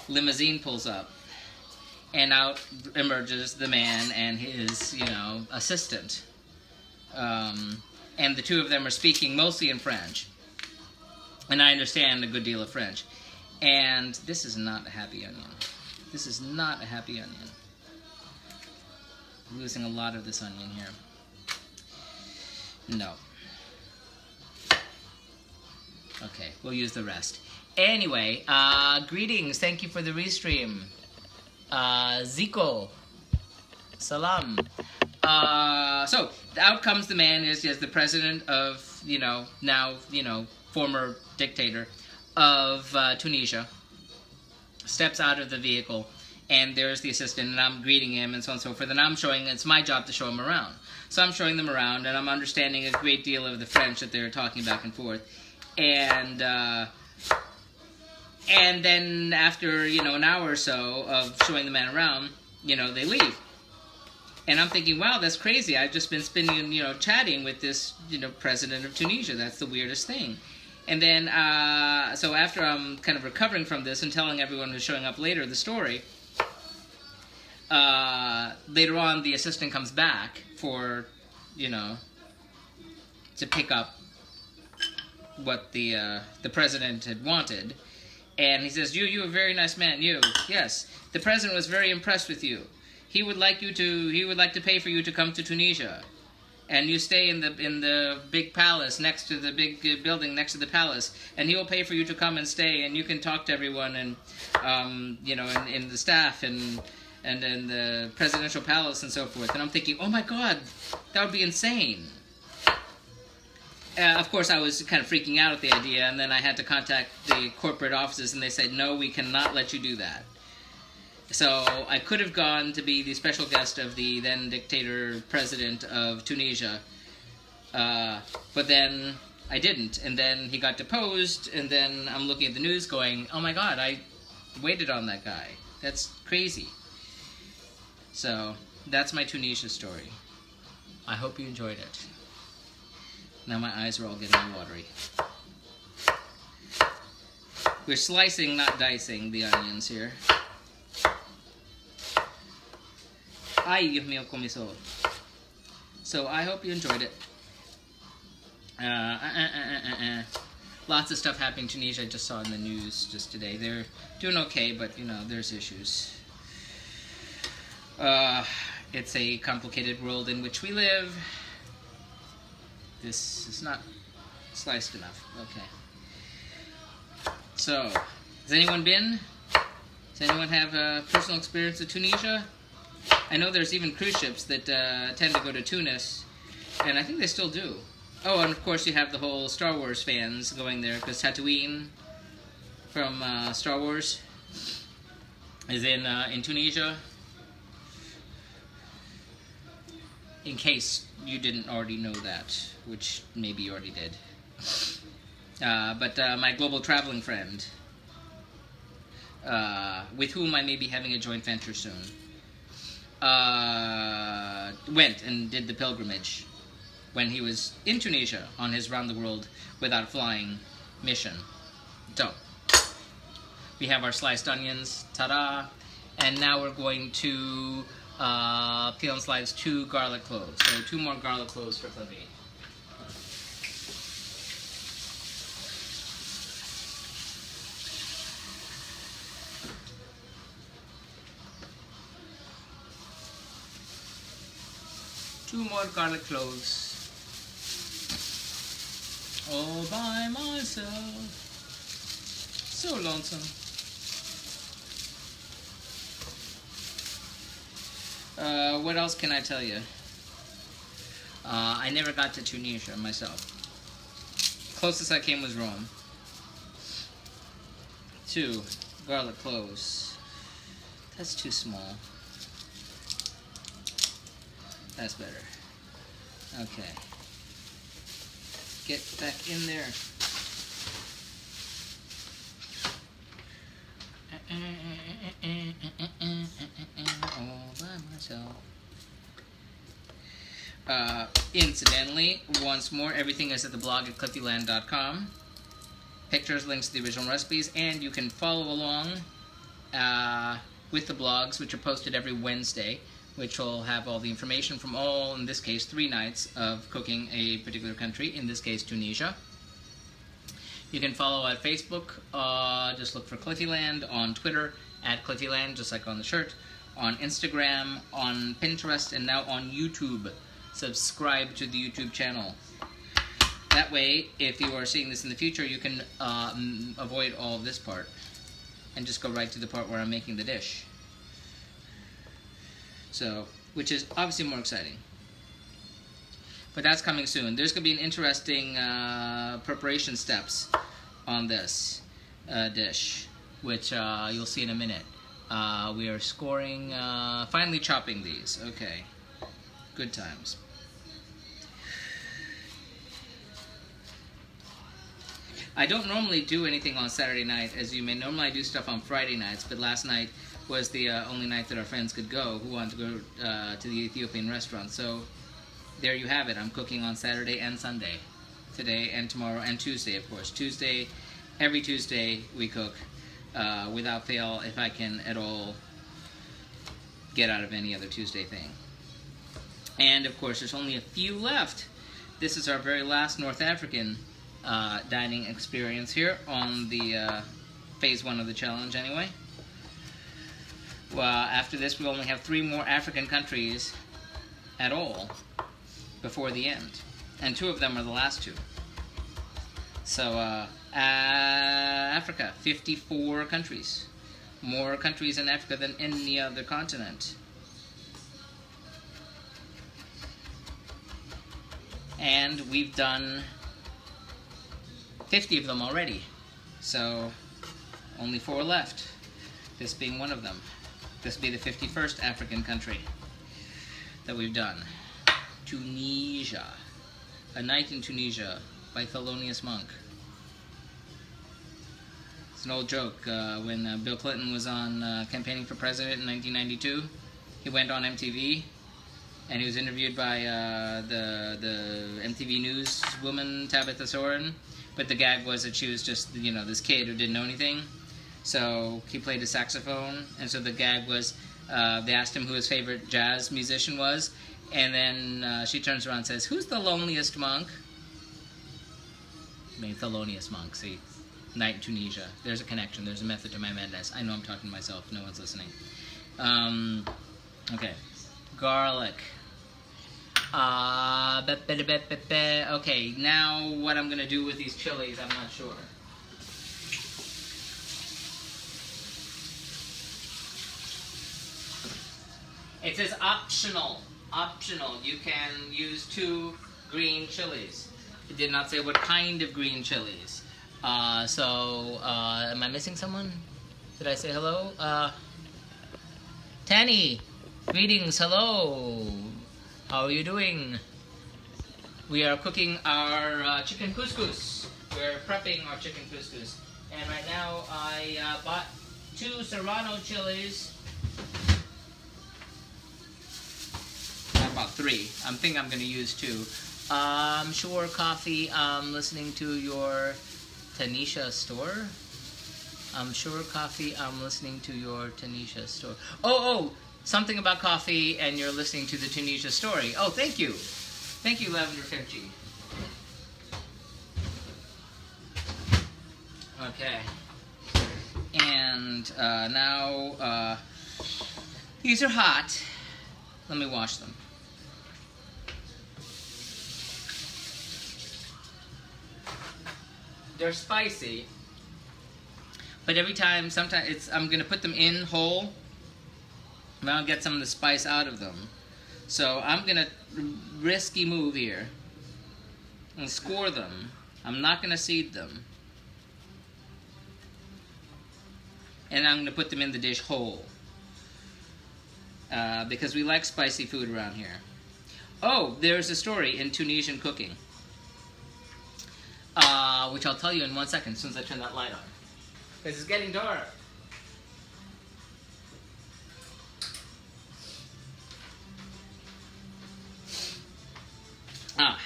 limousine pulls up. And out emerges the man and his, you know, assistant. Um, and the two of them are speaking mostly in French. And I understand a good deal of French. And this is not a happy onion. This is not a happy onion. I'm losing a lot of this onion here. No. Okay, we'll use the rest. Anyway, uh, greetings. Thank you for the restream. Uh, Zico, salam. Uh, so out comes the man is is the president of, you know, now, you know, former dictator of uh, Tunisia, steps out of the vehicle, and there's the assistant, and I'm greeting him and so on and so forth, and I'm showing, it's my job to show him around. So I'm showing them around, and I'm understanding a great deal of the French that they're talking back and forth, and uh, And then after, you know, an hour or so of showing the man around, you know, they leave. And I'm thinking, wow, that's crazy. I've just been spending, you know, chatting with this, you know, president of Tunisia. That's the weirdest thing. And then, uh, so after I'm kind of recovering from this and telling everyone who's showing up later the story, uh, later on the assistant comes back for, you know, to pick up what the, uh, the president had wanted. And he says, you, you're a very nice man, you. Yes, the president was very impressed with you. He would like you to, he would like to pay for you to come to Tunisia. And you stay in the, in the big palace, next to the big building next to the palace. And he will pay for you to come and stay, and you can talk to everyone and, um, you know, and, and the staff and, and, and the presidential palace and so forth. And I'm thinking, oh my God, that would be insane. Uh, of course, I was kind of freaking out at the idea, and then I had to contact the corporate offices, and they said, no, we cannot let you do that. So I could have gone to be the special guest of the then-dictator president of Tunisia, uh, but then I didn't, and then he got deposed, and then I'm looking at the news going, oh my God, I waited on that guy. That's crazy. So that's my Tunisia story. I hope you enjoyed it. Now my eyes are all getting watery. We're slicing, not dicing, the onions here. Ay, Dios mío, con mi sol. So I hope you enjoyed it. Uh, uh, uh, uh, uh, uh. Lots of stuff happening in Tunisia. I just saw in the news just today. They're doing okay, but you know, there's issues. Uh, it's a complicated world in which we live. This is not sliced enough. Okay. So, has anyone been? Does anyone have a personal experience of Tunisia? I know there's even cruise ships that uh, tend to go to Tunis, and I think they still do. Oh, and of course you have the whole Star Wars fans going there, because Tatooine from uh, Star Wars is in, uh, in Tunisia. In case you didn't already know that, which maybe you already did. Uh, but uh, my global traveling friend, uh, with whom I may be having a joint venture soon, uh, went and did the pilgrimage when he was in Tunisia on his round the world without flying mission. So, we have our sliced onions, ta-da, and now we're going to uh, peel and slice two garlic cloves, so two more garlic cloves for Cliffy. Two more garlic cloves. All by myself. So lonesome. Uh, what else can I tell you? Uh, I never got to Tunisia myself. Closest I came was Rome. Two garlic cloves. That's too small. That's better. Okay. Get back in there. All by myself. Uh, incidentally, once more, everything is at the blog at cliffieland dot com. Pictures, links to the original recipes, and you can follow along uh, with the blogs, which are posted every Wednesday, which will have all the information from all, in this case, three nights of cooking a particular country, in this case, Tunisia. You can follow at Facebook, uh, just look for Cliffieland, on Twitter, at Cliffieland, just like on the shirt, on Instagram, on Pinterest, and now on YouTube. Subscribe to the YouTube channel. That way, if you are seeing this in the future, you can uh, avoid all this part, and just go right to the part where I'm making the dish. So, which is obviously more exciting. But that's coming soon. There's going to be an interesting uh, preparation steps on this uh, dish, which uh, you'll see in a minute. Uh, we are scoring, uh, finally chopping these. Okay, good times. I don't normally do anything on Saturday night, as you may. Normally I do stuff on Friday nights, but last night was the uh, only night that our friends could go who wanted to go uh, to the Ethiopian restaurant. So there you have it. I'm cooking on Saturday and Sunday. Today and tomorrow and Tuesday, of course. Tuesday, every Tuesday we cook uh, without fail, if I can at all get out of any other Tuesday thing. And of course there's only a few left. This is our very last North African uh, dining experience here on the uh, phase one of the challenge anyway. Well, after this, we only have three more African countries at all before the end. And two of them are the last two. So, uh, uh, Africa, fifty-four countries. More countries in Africa than any other continent. And we've done fifty of them already. So, only four left, this being one of them. This will be the fifty-first African country that we've done. Tunisia. A Night in Tunisia by Thelonious Monk. It's an old joke. Uh, when uh, Bill Clinton was on uh, campaigning for president in nineteen ninety-two, He went on M T V, and he was interviewed by uh, the the M T V News woman Tabitha Soren. But the gag was that she was just, you know, this kid who didn't know anything. So he played a saxophone, and so the gag was uh, they asked him who his favorite jazz musician was, and then uh, she turns around and says, "Who's the loneliest monk?" I mean, Thelonious Monk. See, night in Tunisia. There's a connection. There's a method to my madness. I know I'm talking to myself. No one's listening. Um, okay, garlic. Uh, be, be, be, be, be. Okay, now what I'm gonna do with these chilies, I'm not sure. It says optional, optional. You can use two green chilies. It did not say what kind of green chilies. Uh, so, uh, am I missing someone? Did I say hello? Uh, Tanny, greetings, hello. How are you doing? We are cooking our uh, chicken couscous. We're prepping our chicken couscous. And right now I uh, bought two serrano chilies. I bought three. I'm thinking I'm gonna use two. Um, sure, coffee, I'm listening to your Tunisia store. I'm sure, coffee, I'm listening to your Tunisia store. Oh, oh! Something about coffee, and you're listening to the Tunisia story. Oh, thank you. Thank you, Lavender Kimchi. Okay. And uh, now, uh, these are hot. Let me wash them. They're spicy. But every time, sometimes, it's, I'm gonna put them in whole. And I'll get some of the spice out of them. So I'm gonna risky move here and score them. I'm not gonna seed them. And I'm gonna put them in the dish whole. Uh, because we like spicy food around here. Oh, there's a story in Tunisian cooking. Uh, which I'll tell you in one second as soon as I turn that light on. Because it's getting dark. Ah,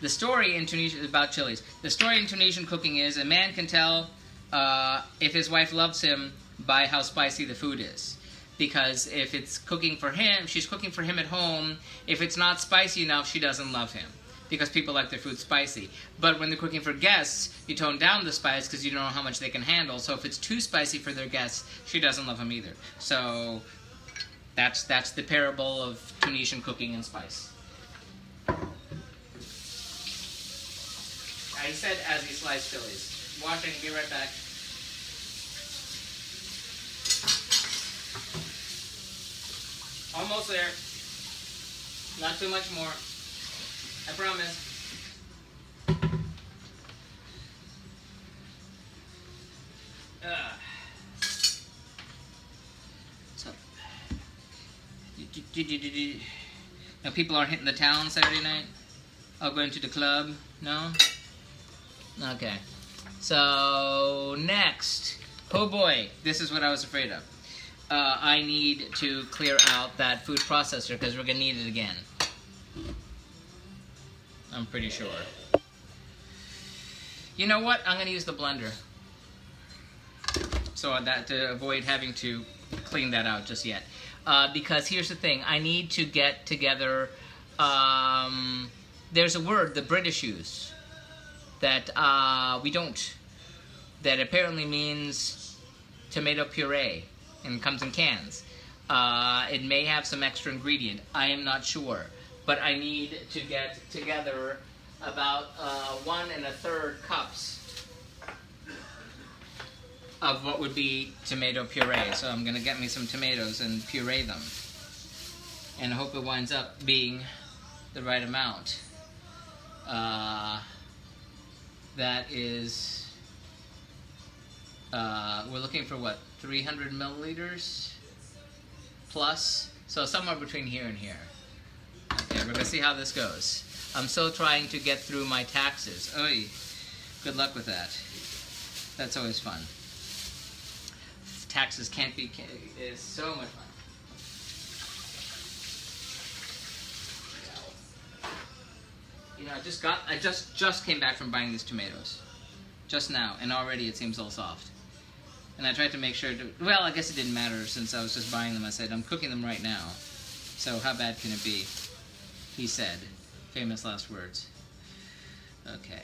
the story in Tunisia is about chilies. The story in Tunisian cooking is a man can tell uh, if his wife loves him by how spicy the food is. Because if it's cooking for him, she's cooking for him at home, if it's not spicy enough, she doesn't love him. Because people like their food spicy. But when they're cooking for guests, you tone down the spice because you don't know how much they can handle. So if it's too spicy for their guests, she doesn't love him either. So that's, that's the parable of Tunisian cooking and spice. I said as he sliced chilies. Washing, be right back. Almost there. Not too much more. I promise. Uh. So, now people aren't hitting the town Saturday night. I'll go into the club. No. Okay, so next, oh boy, this is what I was afraid of. Uh, I need to clear out that food processor because we're gonna need it again. I'm pretty sure. You know what? I'm gonna use the blender. So that to avoid having to clean that out just yet. Uh, because here's the thing, I need to get together, um, there's a word the British use. That uh, we don't, that apparently means tomato puree and comes in cans. Uh, it may have some extra ingredient, I am not sure. But I need to get together about uh, one and a third cups of what would be tomato puree. So I'm gonna get me some tomatoes and puree them. And I hope it winds up being the right amount. Uh, That is, uh, we're looking for what, three hundred milliliters plus? So somewhere between here and here. Okay, we're gonna see how this goes. I'm still trying to get through my taxes. Oy, good luck with that. That's always fun. Taxes can't be, is so much fun. know, I just got, I just, just came back from buying these tomatoes. Just now, and already it seems all soft. And I tried to make sure to, well, I guess it didn't matter since I was just buying them. I said, I'm cooking them right now, so how bad can it be? He said, famous last words. Okay,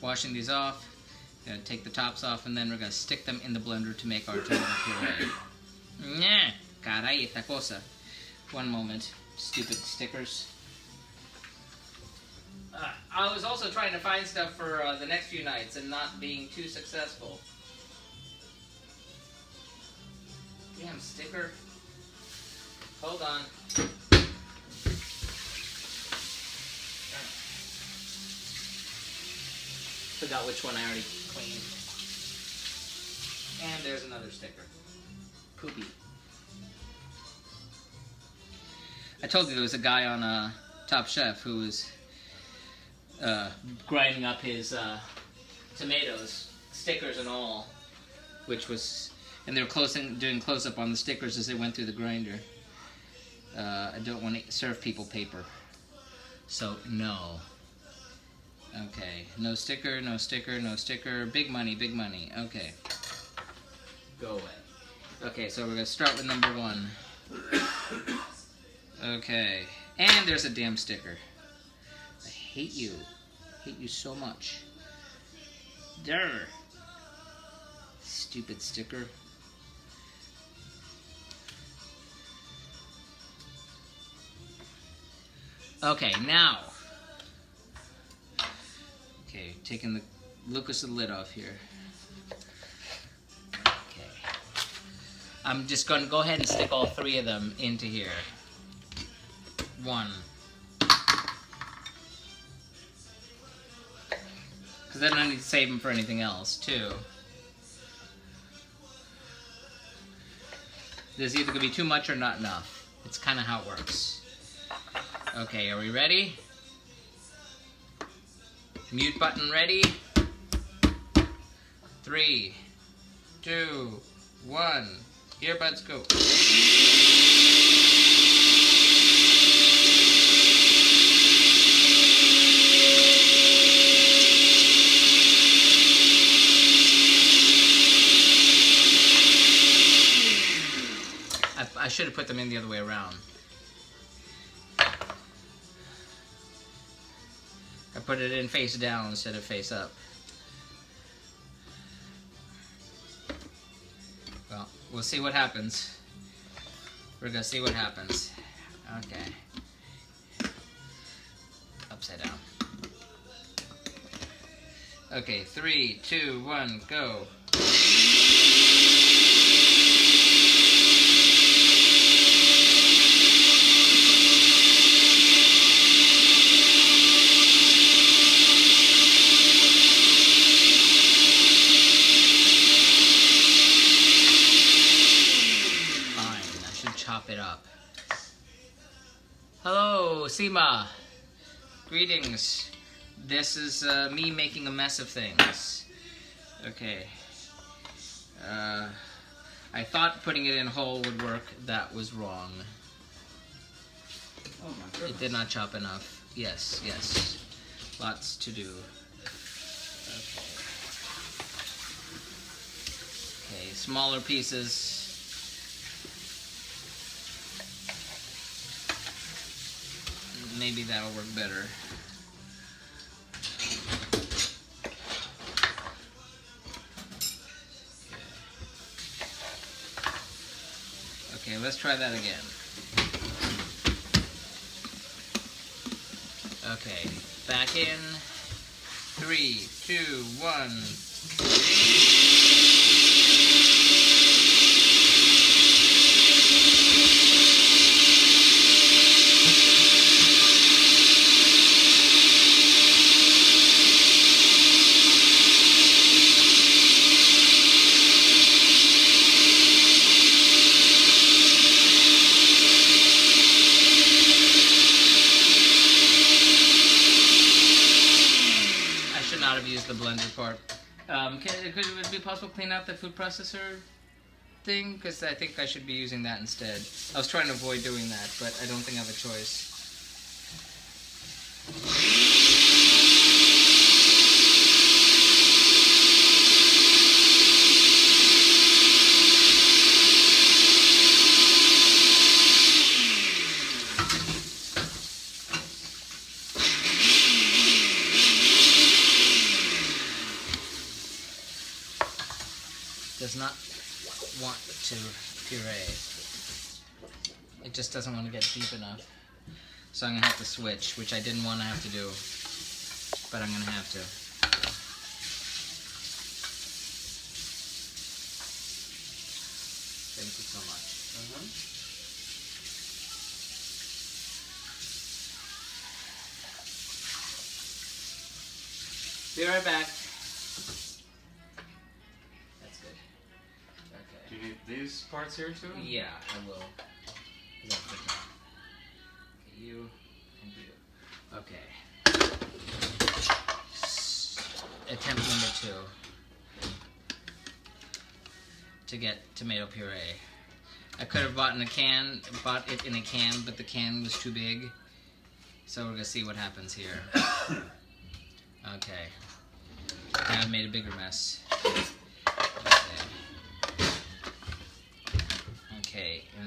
washing these off, gonna take the tops off, and then we're gonna stick them in the blender to make our turmeric puree. Nah, caray, esta cosa. One moment, stupid stickers. Uh, I was also trying to find stuff for uh, the next few nights and not being too successful. Damn sticker. Hold on. Forgot which one I already cleaned. And there's another sticker. Poopy. I told you there was a guy on uh, Top Chef who was Uh, grinding up his uh, tomatoes, stickers and all, which was, and they were closing, doing close-up on the stickers as they went through the grinder. Uh, I don't want to serve people paper, so no. Okay, no sticker, no sticker, no sticker. Big money, big money. Okay, go away. Okay, so we're gonna start with number one. Okay, and there's a damn sticker. I hate you. I hate you so much. Durr. Stupid sticker. Okay, now. Okay, taking the Lucas the lid off here. Okay. I'm just going to go ahead and stick all three of them into here. One. Because then I don't need to save them for anything else, too. There's either going to be too much or not enough. It's kind of how it works. Okay, are we ready? Mute button ready. Three, two, one. Earbuds go. I should have put them in the other way around. I put it in face down instead of face up. Well, we'll see what happens. We're gonna see what happens. Okay. Upside down. Okay, three, two, one, go. It up. Hello, Seema. Greetings. This is uh, me making a mess of things. Okay. Uh, I thought putting it in whole would work. That was wrong. Oh my goodness. It did not chop enough. Yes, yes. Lots to do. Okay. Okay, smaller pieces. Maybe that'll work better. Okay, let's try that again. Okay, back in. Three, two, one. Um, can, could it be possible to clean out the food processor thing? Because I think I should be using that instead. I was trying to avoid doing that, but I don't think I have a choice. not want to puree. It just doesn't want to get deep enough. So I'm going to have to switch, which I didn't want to have to do, but I'm going to have to. Thank you so much. Mm-hmm. Be right back. That's good. Okay. Do you need these parts here too? Yeah, I will. Okay, you and you. Okay. Attempt number two. To get tomato puree. I could have bought in a can, bought it in a can, but the can was too big. So we're gonna see what happens here. Okay. Now I've made a bigger mess. Okay. Okay, in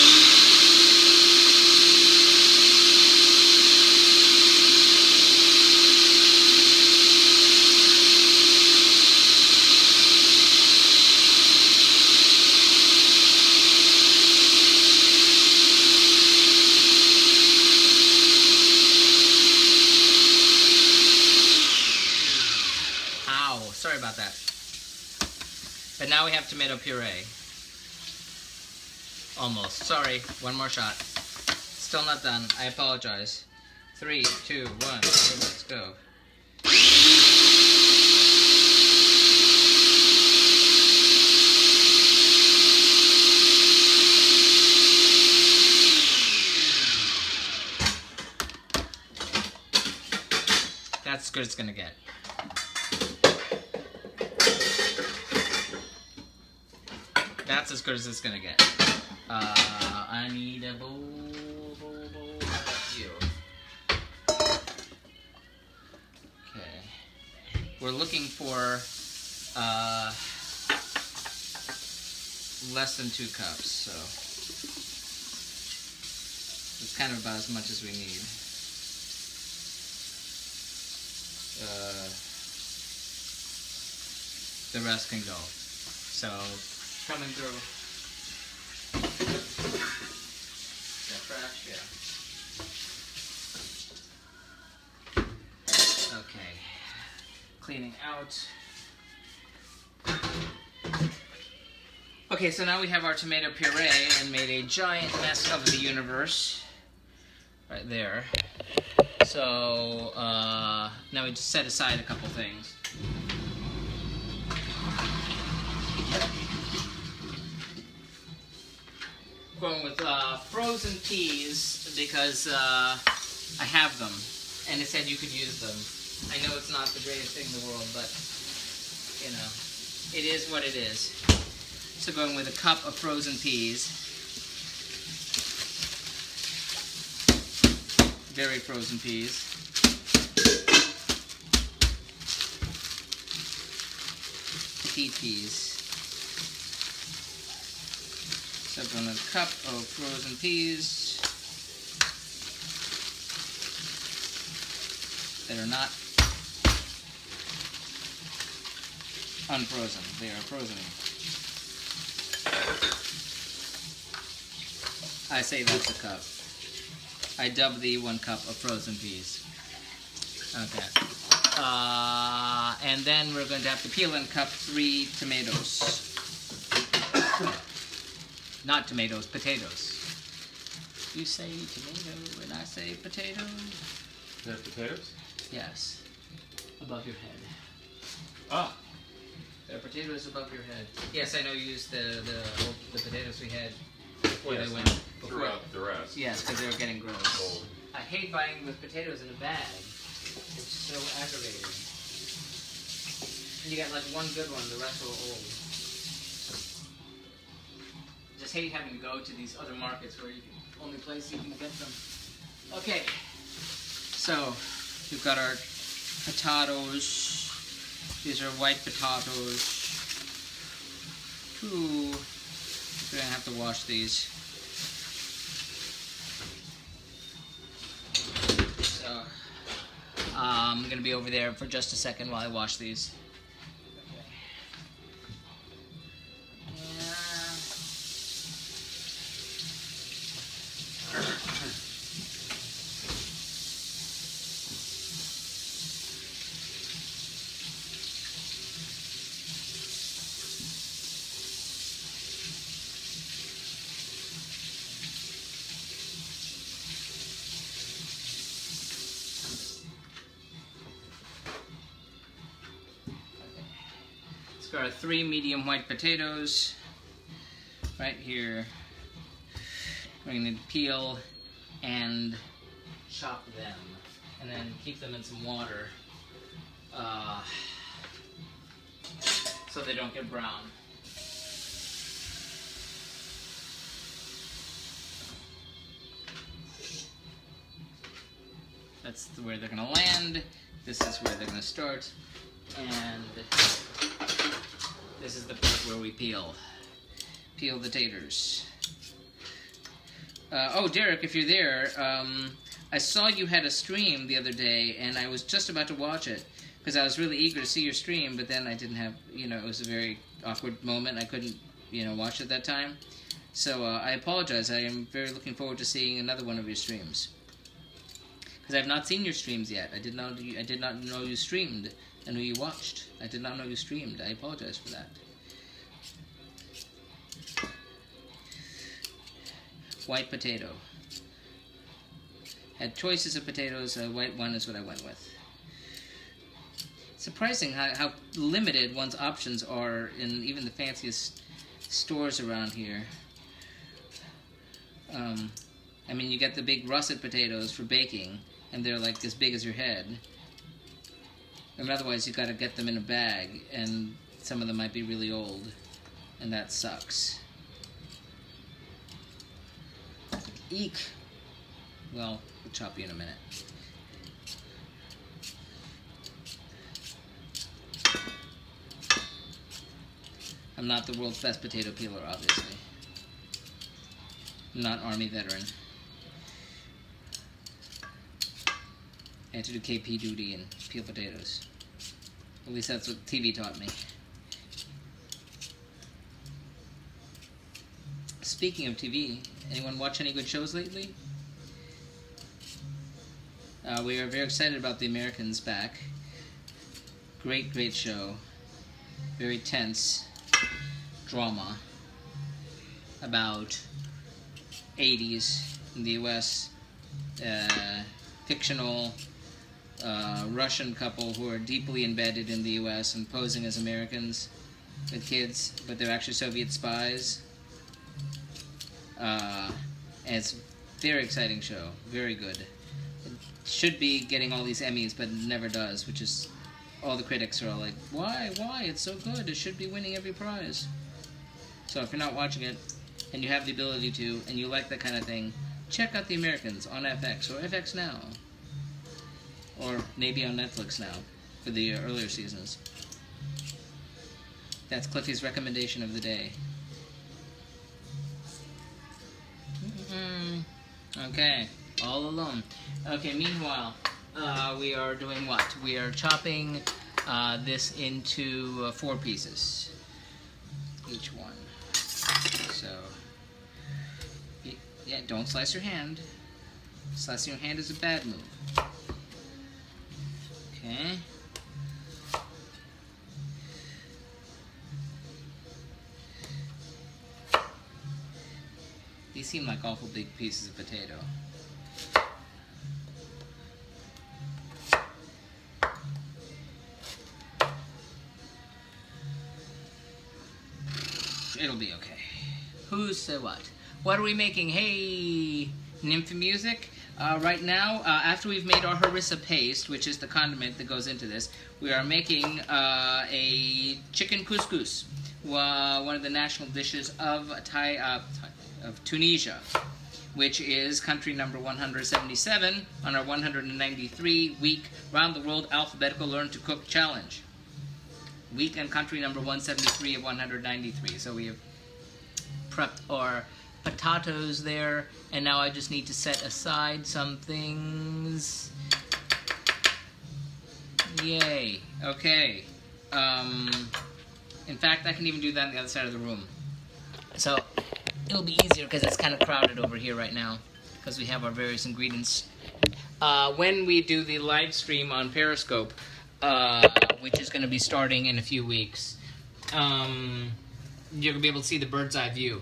Now we have tomato puree. Almost. Sorry, one more shot. Still not done. I apologize. Three, two, one, let's go. That's as good as it's gonna get. That's as good as it's gonna get. Uh, I need a bowl, bowl, bowl of you. Okay. We're looking for uh, less than two cups, so it's kind of about as much as we need. Uh, the rest can go. So. Coming through. Is that fresh? Yeah. Okay. Cleaning out. Okay, so now we have our tomato puree and made a giant mess of the universe. Right there. So, uh, now we just set aside a couple things. Going with uh, frozen peas because uh, I have them, and it said you could use them. I know it's not the greatest thing in the world, but you know, it is what it is. So going with a cup of frozen peas, very frozen peas. Pea peas. So I'm going to cup of frozen peas that are not unfrozen, they are frozen. I say that's a cup. I dub the one cup of frozen peas. Okay. Uh, and then we're going to have to peel and cup three tomatoes. Not tomatoes, potatoes. You say tomato and I say potato. Is that potatoes? Yes. Above your head. Ah. The potato is above your head. Yes, I know you used the, the, the potatoes we had before yes, they went. Before. Throughout the rest. Yes, because they were getting gross. Cold. I hate buying those potatoes in a bag. It's so aggravating. You got like one good one, the rest are old. I just hate having to go to these other markets where you can only place you can get them. Okay, so we've got our potatoes. These are white potatoes. Ooh, we're gonna have to wash these. So um, I'm gonna be over there for just a second while I wash these. Got our three medium white potatoes right here. We're going to peel and chop them and then keep them in some water uh, so they don't get brown. That's where they're going to land. This is where they're going to start. And this is the part where we peel. Peel the taters. Uh, oh, Derek, if you're there, um, I saw you had a stream the other day, and I was just about to watch it, because I was really eager to see your stream, but then I didn't have, you know, it was a very awkward moment. I couldn't, you know, watch it that time. So uh, I apologize. I am very looking forward to seeing another one of your streams, because I've not seen your streams yet. I did not, I did not know you streamed. I knew you watched. I did not know you streamed. I apologize for that. White potato. Had choices of potatoes. A white one is what I went with. Surprising how, how limited one's options are in even the fanciest stores around here. Um, I mean, you get the big russet potatoes for baking, and they're like as big as your head. And otherwise, you've got to get them in a bag, and some of them might be really old, and that sucks. Eek! Well, we'll chop you in a minute. I'm not the world's best potato peeler, obviously. I'm not an Army veteran. I had to do K P duty and peel potatoes. At least that's what T V taught me. Speaking of T V, anyone watch any good shows lately? Uh, we are very excited about The Americans back. Great, great show. Very tense drama about eighties in the U S. Uh, fictional uh, Russian couple who are deeply embedded in the U S and posing as Americans with kids, but they're actually Soviet spies. Uh, and it's a very exciting show, very good. It should be getting all these Emmys, but it never does, which is, all the critics are all like, why, why, it's so good, it should be winning every prize. So if you're not watching it, and you have the ability to, and you like that kind of thing, check out The Americans on F X, or F X Now, or maybe on Netflix now, for the earlier seasons. That's Cliffy's recommendation of the day. Mm-mm. Okay, all alone. Okay, meanwhile, uh, we are doing what? We are chopping uh, this into uh, four pieces, each one. So, yeah, don't slice your hand. Slicing your hand is a bad move. Okay. These seem like awful big pieces of potato. It'll be okay. Who said what? What are we making? Hey, Nymph Music. Uh, right now, uh, after we've made our harissa paste, which is the condiment that goes into this, we are making uh, a chicken couscous, uh, one of the national dishes of Thai, uh, of Tunisia, which is country number one hundred seventy-seven on our one hundred ninety-three week Round the World Alphabetical Learn to Cook Challenge. Week and country number one seventy-three of one hundred ninety-three. So we have prepped our potatoes there, and now I just need to set aside some things. Yay. Okay. Um, in fact, I can even do that on the other side of the room. So it'll be easier because it's kind of crowded over here right now. because we have our various ingredients. Uh, when we do the live stream on Periscope, uh, which is going to be starting in a few weeks, um, you're going to be able to see the bird's eye view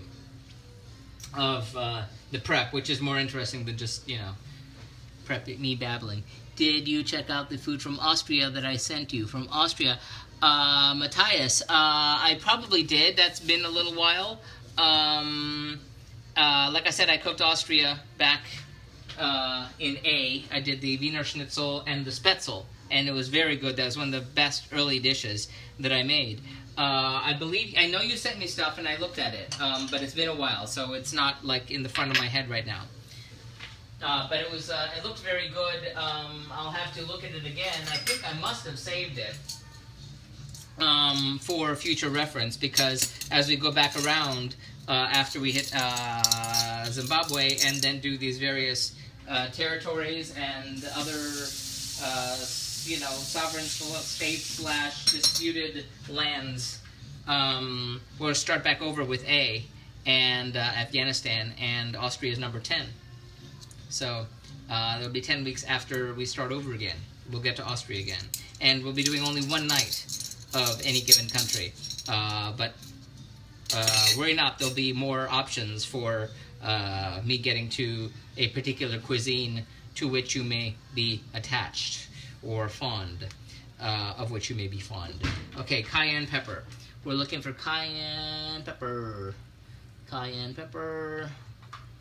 of uh, the prep, which is more interesting than just, you know, prep me babbling. Did you check out the food from Austria that I sent you? From Austria? Uh, Matthias, uh, I probably did. That's been a little while. Um, uh, like I said, I cooked Austria back uh, in A. I did the Wiener Schnitzel and the Spätzle, and it was very good. That was one of the best early dishes that I made. Uh, I believe, I know you sent me stuff and I looked at it, um, but it's been a while, so it's not like in the front of my head right now. Uh, but it was, uh, it looked very good. Um, I'll have to look at it again. I think I must have saved it um, for future reference, because as we go back around uh, after we hit uh, Zimbabwe and then do these various uh, territories and other, uh, you know, sovereign states slash disputed lands, um, we'll start back over with A and uh, Afghanistan, and Austria is number ten. So uh, it'll be ten weeks after we start over again. We'll get to Austria again. And we'll be doing only one night of any given country. Uh, but uh, worry not, there'll be more options for uh, me getting to a particular cuisine to which you may be attached or fond, uh, of which you may be fond. Okay, cayenne pepper. We're looking for cayenne pepper. Cayenne pepper.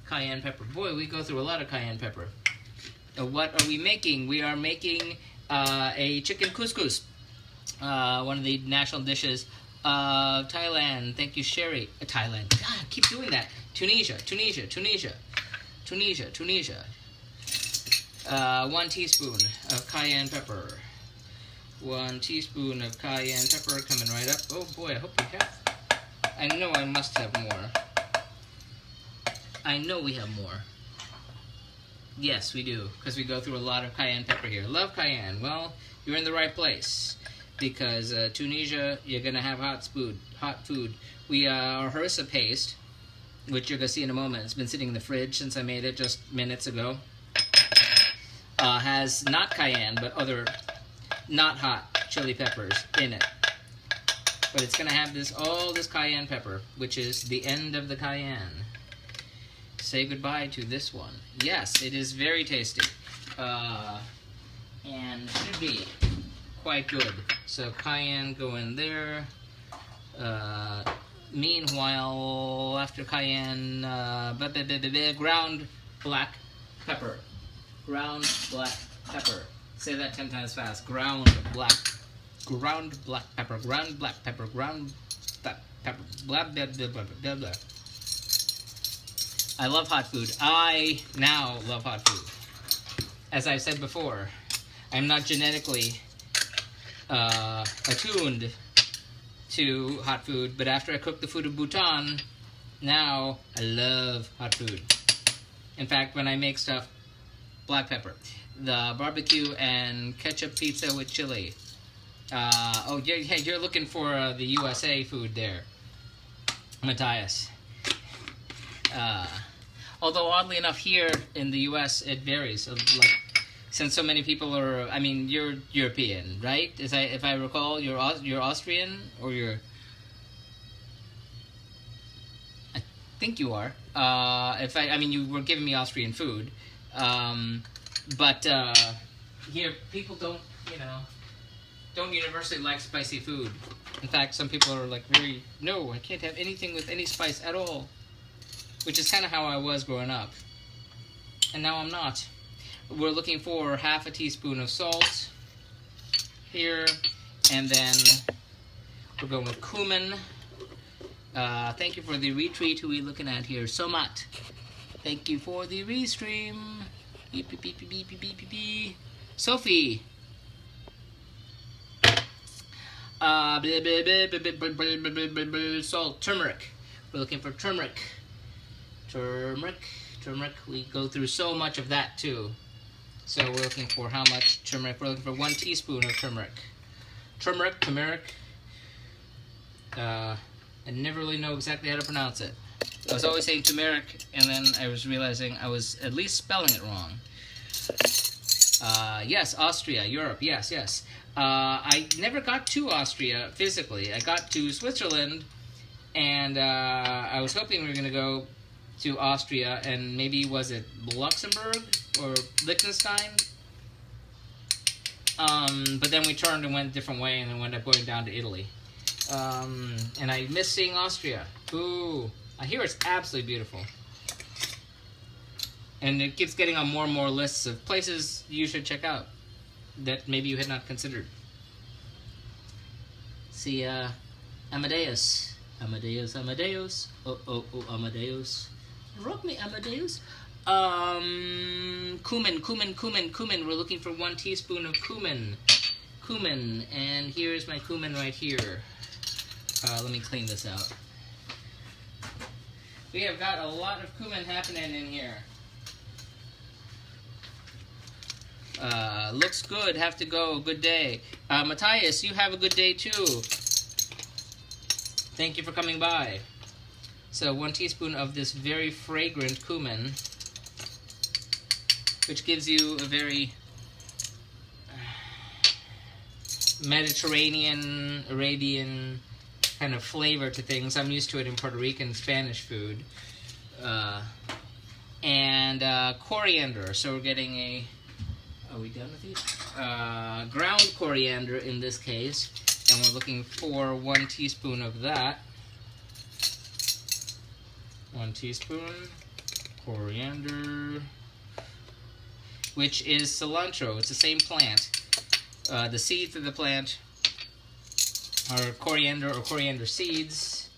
Cayenne pepper. Boy, we go through a lot of cayenne pepper. Uh, what are we making? We are making uh, a chicken couscous, uh, one of the national dishes of Thailand. Thank you, Sherry. Uh, Thailand. God, I keep doing that. Tunisia, Tunisia, Tunisia, Tunisia, Tunisia. Uh, one teaspoon of cayenne pepper. One teaspoon of cayenne pepper coming right up. Oh boy, I hope we have. I know I must have more. I know we have more. Yes, we do, because we go through a lot of cayenne pepper here. Love cayenne. Well, you're in the right place, because uh, Tunisia, you're going to have hot food. Hot food. We uh, our harissa paste, which you're going to see in a moment. It's been sitting in the fridge since I made it just minutes ago. Uh, has not cayenne, but other not hot chili peppers in it. But it's going to have this all this cayenne pepper, which is the end of the cayenne. Say goodbye to this one. Yes, it is very tasty, uh, and should be quite good. So cayenne go in there. Uh, meanwhile, after cayenne, uh, blah, blah, blah, blah, blah, ground black pepper. Ground black pepper. Say that ten times fast. Ground black. Ground black pepper. Ground black pepper. Ground black pepper. Blah, blah, blah, blah, blah, blah. I love hot food. I now love hot food. As I've said before, I'm not genetically uh, attuned to hot food, but after I cook the food of Bhutan, now I love hot food. In fact, when I make stuff, black pepper. The barbecue and ketchup pizza with chili. Uh, oh, yeah, hey, you're looking for uh, the U S A food there, Matthias. Uh, although oddly enough, here in the U S it varies. Like, since so many people are, I mean, you're European, right? As I, if I recall, you're you're Austrian, or you're. I think you are. Uh, if I, I mean, you were giving me Austrian food, um, but uh, here people don't, you know, don't universally like spicy food. In fact, some people are like very no, I can't have anything with any spice at all. Which is kind of how I was growing up. And now I'm not. We're looking for half a teaspoon of salt here. And then we're going with cumin. Uh, thank you for the retweet. Who are we looking at here? Somat. Thank you for the restream. Beep, beep, beep, beep, beep, beep, beep. Sophie. Uh, blah, blah, blah, blah, blah, blah, blah, blah, blah, salt. Turmeric. We're looking for turmeric. Turmeric, turmeric, we go through so much of that too. So we're looking for how much turmeric? We're looking for one teaspoon of turmeric. Turmeric, turmeric. Uh, I never really know exactly how to pronounce it. I was always saying turmeric, and then I was realizing I was at least spelling it wrong. Uh, yes, Austria, Europe, yes, yes. Uh, I never got to Austria physically. I got to Switzerland, and uh, I was hoping we were going to go to Austria, and maybe was it Luxembourg or Liechtenstein? Um, but then we turned and went a different way, and then wound up going down to Italy. Um, and I miss seeing Austria. Ooh, I hear it's absolutely beautiful. And it keeps getting on more and more lists of places you should check out that maybe you had not considered. See, uh, Amadeus. Amadeus, Amadeus. Oh, oh, oh, Amadeus. Rock me, Amadeus. Um, cumin, cumin, cumin, cumin. We're looking for one teaspoon of cumin. Cumin, and here's my cumin right here. Uh, let me clean this out. We have got a lot of cumin happening in here. Uh, looks good. Have to go. Good day. Uh, Matthias, you have a good day too. Thank you for coming by. So one teaspoon of this very fragrant cumin, which gives you a very Mediterranean, Arabian kind of flavor to things. I'm used to it in Puerto Rican Spanish food. Uh, and uh, coriander. So we're getting a... Are we done with these? Uh, ground coriander in this case. And we're looking for one teaspoon of that. One teaspoon coriander, which is cilantro. It's the same plant. Uh, the seeds of the plant are coriander or coriander seeds.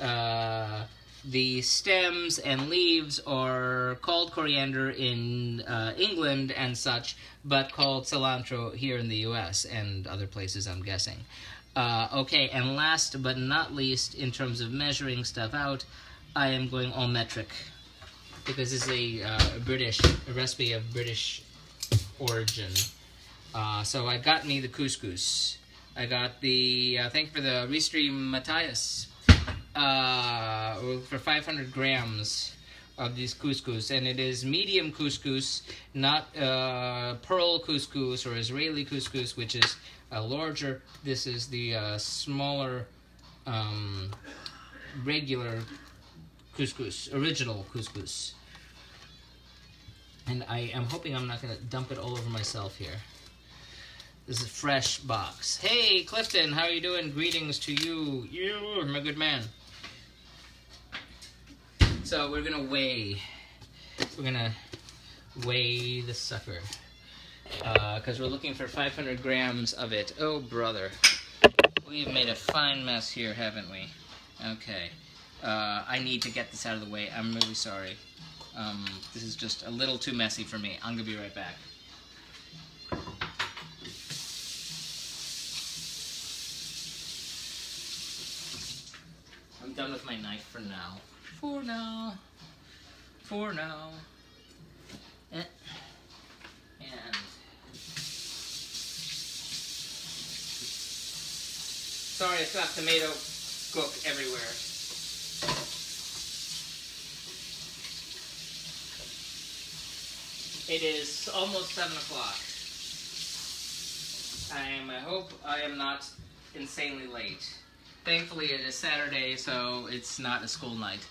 Uh, the stems and leaves are called coriander in uh, England and such, but called cilantro here in the U S and other places, I'm guessing. Uh, okay, and last but not least, in terms of measuring stuff out, I am going all metric, because this is a, uh, a British, a recipe of British origin. Uh, so I got me the couscous. I got the, uh, thank you for the restream, Matthias, uh, for five hundred grams of these couscous. And it is medium couscous, not uh, pearl couscous or Israeli couscous, which is uh, larger. This is the uh, smaller, um, regular couscous, original couscous. And I am hoping I'm not going to dump it all over myself here. This is a fresh box. Hey, Clifton, how are you doing? Greetings to you. You are my good man. So we're going to weigh. We're going to weigh the sucker. Because uh, we're looking for five hundred grams of it. Oh, brother. We've made a fine mess here, haven't we? Okay. Uh, I need to get this out of the way. I'm really sorry. Um, this is just a little too messy for me. I'm going to be right back. I'm done with my knife for now. For now. For now. And sorry, it's got tomato gook everywhere. It is almost seven o'clock. I am. I hope I am not insanely late. Thankfully, it is Saturday, so it's not a school night,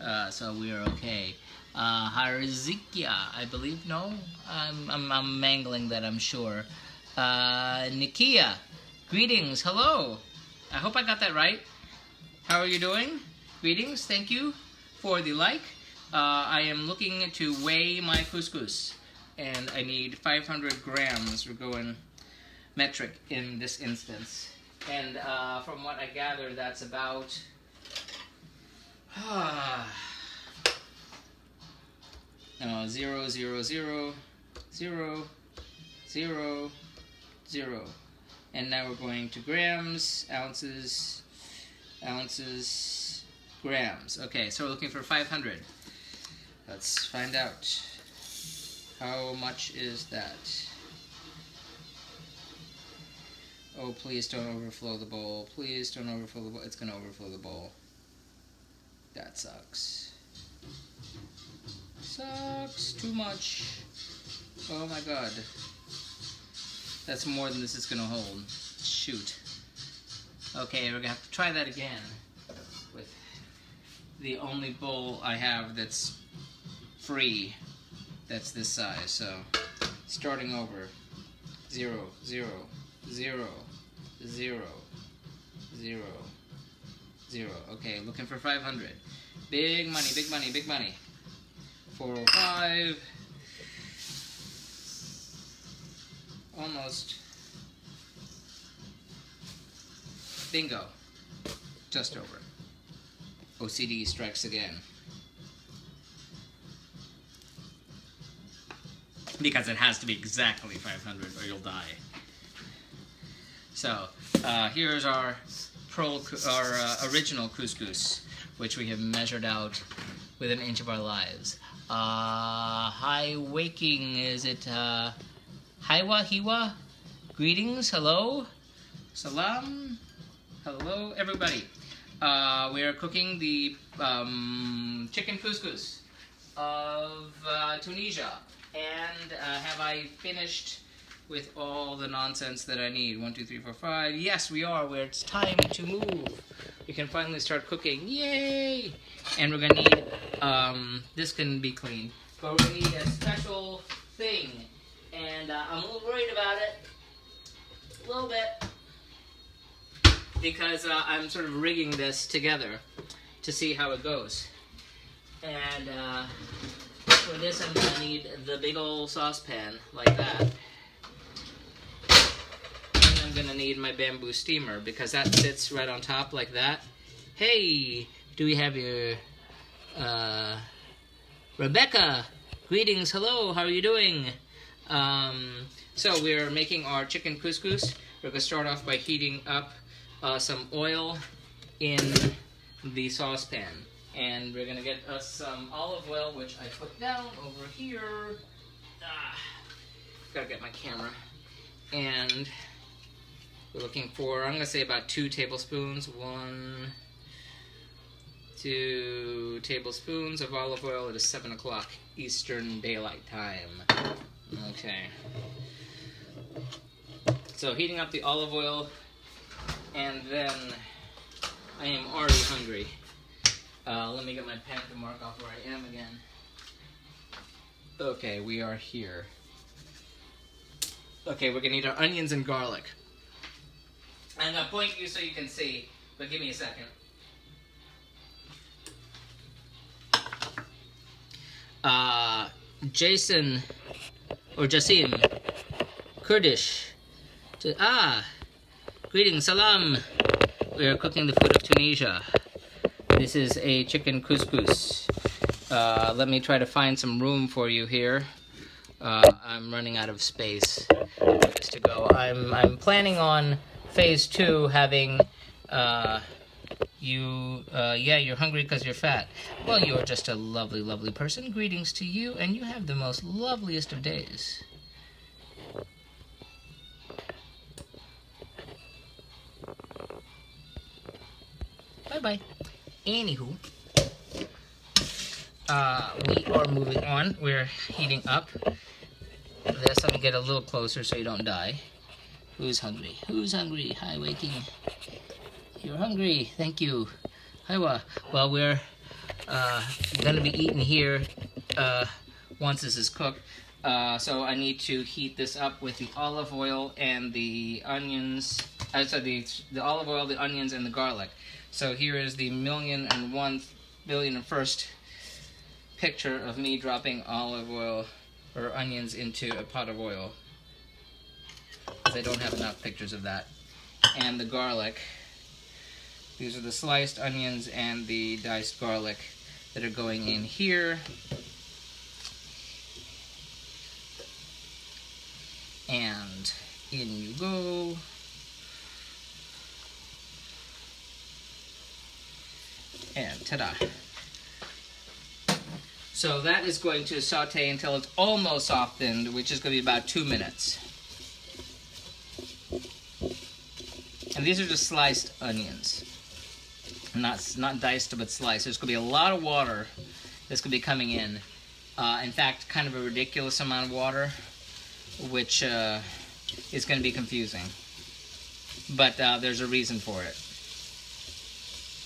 uh, so we are okay. Uh, Harzikia, I believe. No, I'm, I'm I'm mangling that. I'm sure. Uh, Nikia, greetings. Hello. I hope I got that right. How are you doing? Greetings. Thank you for the like. Uh, I am looking to weigh my couscous, and I need five hundred grams. We're going metric in this instance. And uh, from what I gather, that's about uh, zero, zero, zero, zero, zero, zero. And now we're going to grams, ounces, ounces, grams. Okay, so we're looking for five hundred. Let's find out. How much is that? Oh, please don't overflow the bowl. Please don't overflow the bowl. It's going to overflow the bowl. That sucks. too much. Oh my god. That's more than this is gonna hold. Shoot. Okay, we're gonna have to try that again with the only bowl I have that's free that's this size. So, starting over. Zero, zero, zero, zero, zero, zero. Okay, looking for five hundred. Big money, big money, big money. four oh five. Almost. Bingo. Just over. O C D strikes again. Because it has to be exactly five hundred or you'll die. So, uh, here's our, pro, our uh, original couscous, which we have measured out with an inch of our lives. Uh, hi waking, is it, uh, hiwa hiwa? Greetings, hello, salam, hello everybody. Uh, we are cooking the um, chicken couscous of uh, Tunisia. And uh, have I finished with all the nonsense that I need? One, two, three, four, five. Yes, we are, where it's time to move. We can finally start cooking. Yay! And we're going to need, um, this can be clean, but we're going to need a special thing. And uh, I'm a little worried about it, a little bit, because uh, I'm sort of rigging this together to see how it goes. And, uh... for this, I'm gonna need the big old saucepan, like that. And I'm gonna need my bamboo steamer, because that sits right on top like that. Hey, do we have your, uh, Rebecca? Greetings, hello, how are you doing? Um, so we're making our chicken couscous. We're gonna start off by heating up uh, some oil in the saucepan. And we're gonna get us some olive oil, which I put down over here. Ah, gotta get my camera. And we're looking for, I'm gonna say about two tablespoons. One, two tablespoons of olive oil. It is seven o'clock Eastern Daylight Time. Okay. So heating up the olive oil, and then I am already hungry. Uh, let me get my pen to mark off where I am again. Okay, we are here. Okay, we're gonna need our onions and garlic. I'm gonna point you so you can see, but give me a second. Uh, Jason, or Jasim, Kurdish. Ah, greetings, salam. We are cooking the food of Tunisia. This is a chicken couscous. Uh, let me try to find some room for you here. Uh, I'm running out of space to go. I'm I'm planning on phase two having uh, you. Uh, yeah, you're hungry because you're fat. Well, you are just a lovely, lovely person. Greetings to you, and you have the most loveliest of days. Bye bye. Anywho, uh, we are moving on. We're heating up this. Let me get a little closer so you don't die. Who's hungry? Who's hungry? Hi, waking. You're hungry. Thank you. Hiwa. Well, we're uh, going to be eating here uh, once this is cooked. Uh, so I need to heat this up with the olive oil and the onions. I said the, the olive oil, the onions, and the garlic. So here is the million and one billion and first picture of me dropping olive oil or onions into a pot of oil. Because I don't have enough pictures of that. And the garlic. These are the sliced onions and the diced garlic that are going in here. And in you go. And ta-da. So that is going to saute until it's almost softened, which is going to be about two minutes. And these are just sliced onions. Not, not diced, but sliced. There's going to be a lot of water that's going to be coming in. Uh, Uh, in fact, kind of a ridiculous amount of water, which uh, is going to be confusing. But uh, there's a reason for it.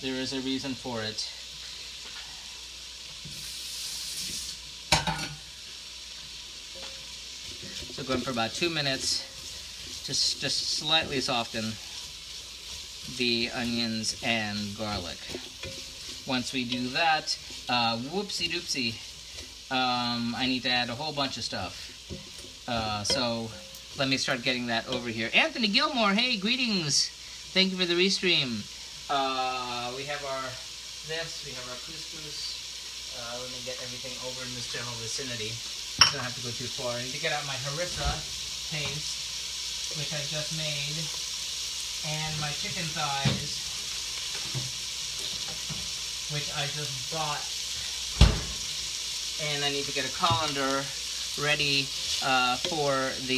There is a reason for it. So going for about two minutes, just, just slightly soften the onions and garlic. Once we do that, uh, whoopsie doopsie, um, I need to add a whole bunch of stuff. Uh, so let me start getting that over here. Anthony Gilmore, hey, greetings. Thank you for the restream. Uh, we have our this, we have our couscous. Uh, let me get everything over in this general vicinity. I don't have to go too far. I need to get out my harissa paste, which I just made, and my chicken thighs, which I just bought. And I need to get a colander ready uh, for the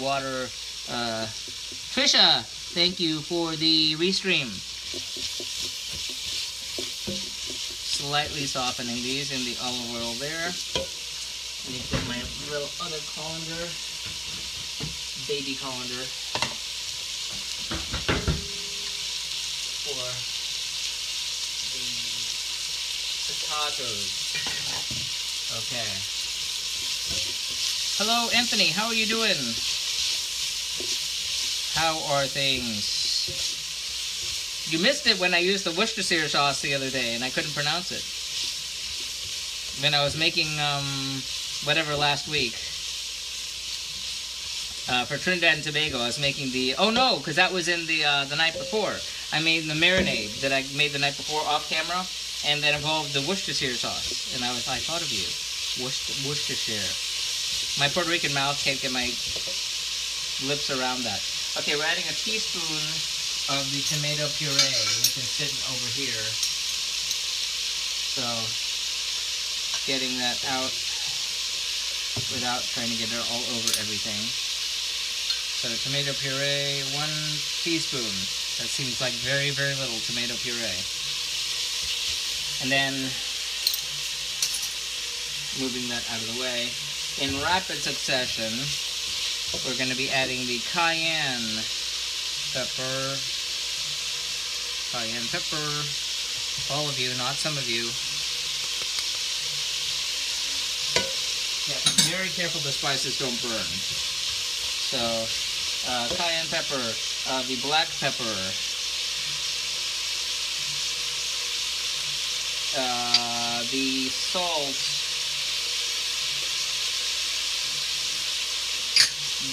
water. Uh, Trisha, thank you for the restream. Slightly softening these in the olive oil there. I need to get my little other colander, baby colander, for the potatoes. Okay. Hello, Anthony. How are you doing? How are things? You missed it when I used the Worcestershire sauce the other day, and I couldn't pronounce it. When I was making, um, whatever last week. Uh, for Trinidad and Tobago, I was making the... Oh, no, because that was in the uh, the night before. I made the marinade that I made the night before off camera, and that involved the Worcestershire sauce. And I was like, thought of you. Worcester, Worcestershire. My Puerto Rican mouth can't get my lips around that. Okay, we're adding a teaspoon of the tomato puree, which is sitting over here. So, getting that out without trying to get it all over everything. So, tomato puree, one teaspoon. That seems like very, very little tomato puree. And then, moving that out of the way. In rapid succession, we're going to be adding the cayenne pepper. Cayenne pepper. All of you, not some of you. Yeah, be very careful the spices don't burn. So, uh, cayenne pepper, uh, the black pepper, uh, the salt,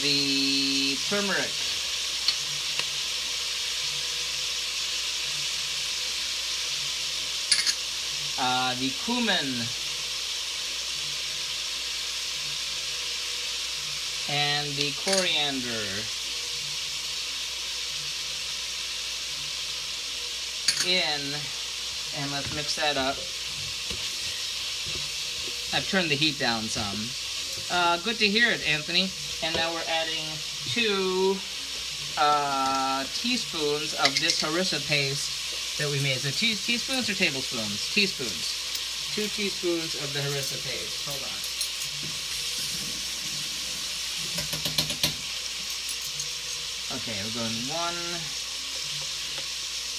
the turmeric. Uh, the cumin, and the coriander. In, and let's mix that up. I've turned the heat down some. Uh, good to hear it, Anthony. And now we're adding two uh, teaspoons of this harissa paste that we made. So te teaspoons or tablespoons? Teaspoons. Two teaspoons of the harissa paste. Hold on. Okay, we're going one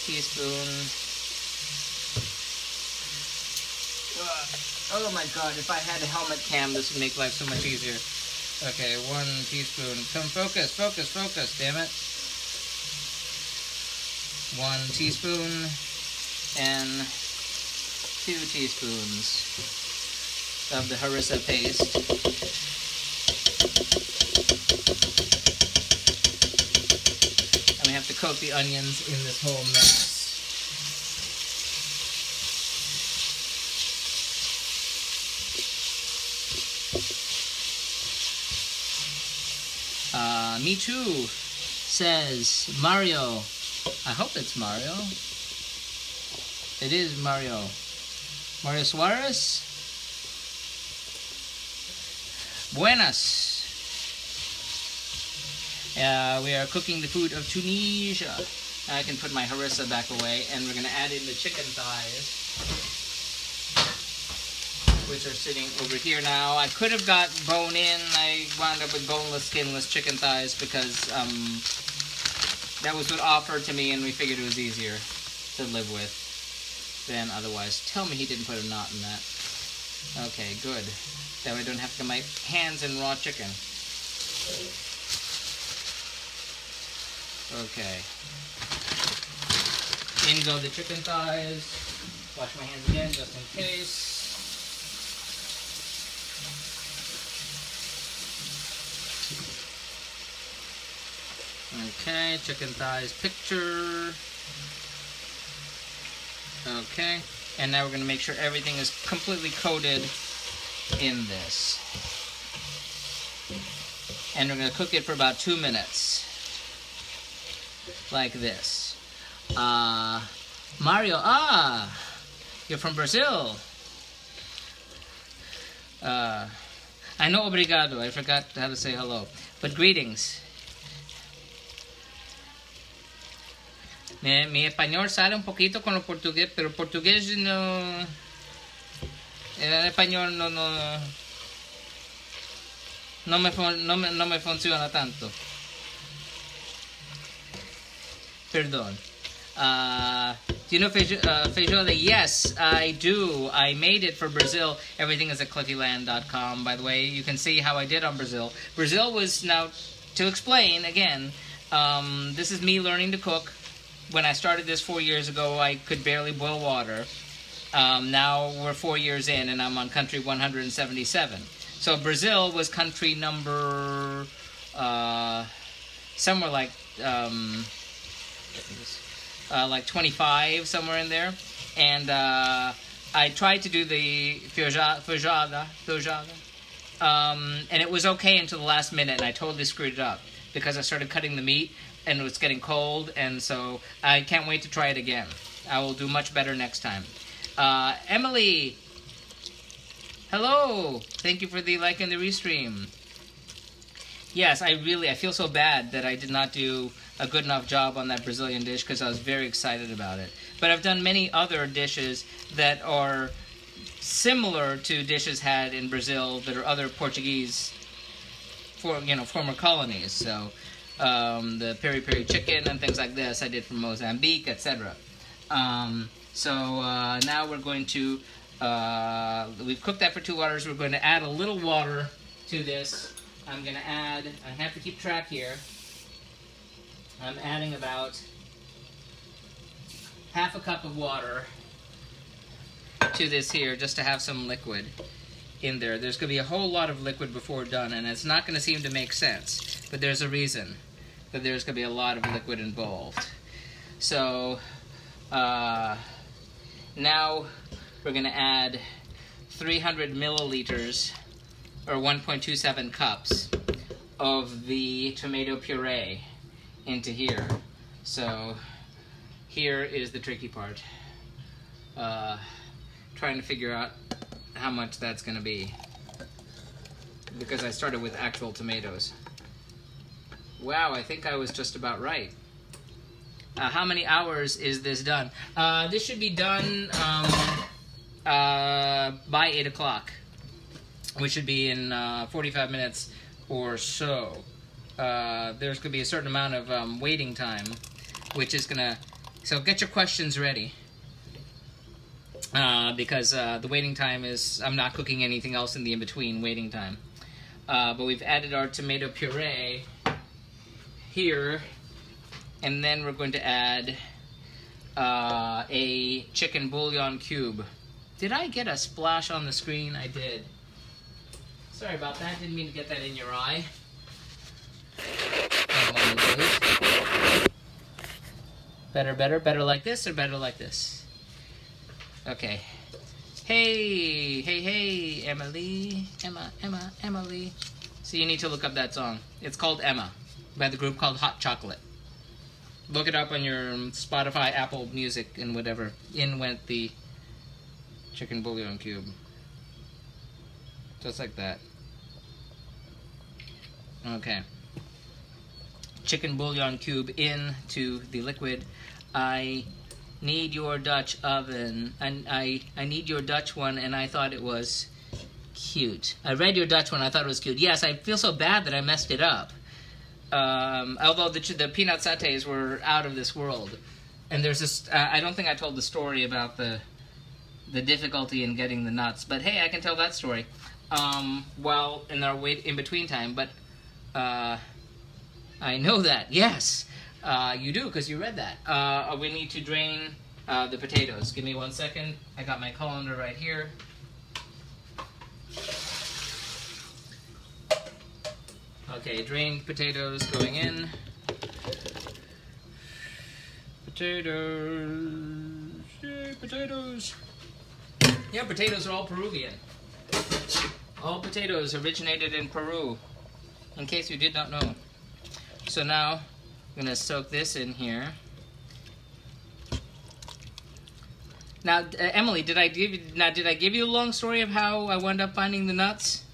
teaspoon. Oh my god, if I had a helmet cam, this would make life so much easier. Okay, one teaspoon. Come focus, focus, focus, damn it. One teaspoon and two teaspoons of the harissa paste. And we have to coat the onions in this whole mix. Uh, me too, says Mario. I hope it's Mario. It is Mario. Mario Suarez? Buenas. Uh, we are cooking the food of Tunisia. Now I can put my harissa back away, and we're going to add in the chicken thighs, which are sitting over here now. I could have got bone in. I wound up with boneless, skinless chicken thighs because um, that was what offered to me, and we figured it was easier to live with than otherwise. Tell me he didn't put a knot in that. Okay, good. That way I don't have to get my hands in raw chicken. Okay. In go the chicken thighs. Wash my hands again just in case. Okay, chicken thighs picture. Okay, and now we're going to make sure everything is completely coated in this. And we're going to cook it for about two minutes. Like this. Uh, Mario, ah, you're from Brazil. Uh, I know obrigado, I forgot how to say hello, but greetings. Mi, mi español sale un poquito con lo portugués, pero portugués no... El español no, no, no, me, no, me, no me funciona tanto. Perdón. Uh, do you know feijo, uh, feijoada? Yes, I do. I made it for Brazil. Everything is at Cliffieland dot com, by the way. You can see how I did on Brazil. Brazil was, now, to explain, again, um, this is me learning to cook. When I started this four years ago, I could barely boil water. Um, now we're four years in, and I'm on country one hundred seventy-seven. So Brazil was country number uh, somewhere like um, uh, like twenty-five, somewhere in there. And uh, I tried to do the feijoada, feijoada, um, and it was okay until the last minute, and I totally screwed it up because I started cutting the meat. And it's getting cold, and so I can't wait to try it again. I will do much better next time. Uh, Emily, hello. Thank you for the like and the restream. Yes, I really, I feel so bad that I did not do a good enough job on that Brazilian dish because I was very excited about it. But I've done many other dishes that are similar to dishes had in Brazil that are other Portuguese, for, you know, former colonies. So. Um, the peri-peri chicken and things like this I did from Mozambique, et cetera. Um, so uh, now we're going to, uh, we've cooked that for two hours. We're going to add a little water to this. I'm going to add, I have to keep track here. I'm adding about half a cup of water to this here just to have some liquid in there. There's going to be a whole lot of liquid before done, and it's not going to seem to make sense, but there's a reason that there's going to be a lot of liquid involved. So uh, now we're going to add three hundred milliliters or one point two seven cups of the tomato puree into here. So here is the tricky part. Uh, trying to figure out how much that's going to be because I started with actual tomatoes. Wow, I think I was just about right. Uh, how many hours is this done? Uh, this should be done um, uh, by eight o'clock, which should be in uh, forty-five minutes or so. Uh, there's going to be a certain amount of um, waiting time, which is going to... So get your questions ready. Uh, because uh, the waiting time is, I'm not cooking anything else in the in-between waiting time. Uh, but we've added our tomato puree here, and then we're going to add uh, a chicken bouillon cube. Did I get a splash on the screen? I did. Sorry about that, didn't mean to get that in your eye. Better, better, better like this or better like this? Okay. Hey, hey, hey, Emily, Emma, Emma, Emily. So you need to look up that song. It's called Emma, by the group called Hot Chocolate. Look it up on your Spotify, Apple Music, and whatever. In went the chicken bouillon cube. Just like that. Okay. Chicken bouillon cube into the liquid. I... need your Dutch oven, and I I need your Dutch one, and I thought it was Cute. I read your Dutch one. I thought it was cute. Yes, I feel so bad that I messed it up. Um, although the, the peanut satays were out of this world. And there's this, uh, I don't think I told the story about the the difficulty in getting the nuts. But hey, I can tell that story um, while in our wait in between time. But uh, I know that. Yes, uh, you do because you read that. Uh, we need to drain uh, the potatoes. Give me one second. I got my colander right here. Okay, drained potatoes going in. Potatoes, yeah, potatoes. Yeah, potatoes are all Peruvian. All potatoes originated in Peru, in case you did not know. So now, I'm gonna soak this in here. Now, uh, Emily, did I give you, now did I give you a long story of how I wound up finding the nuts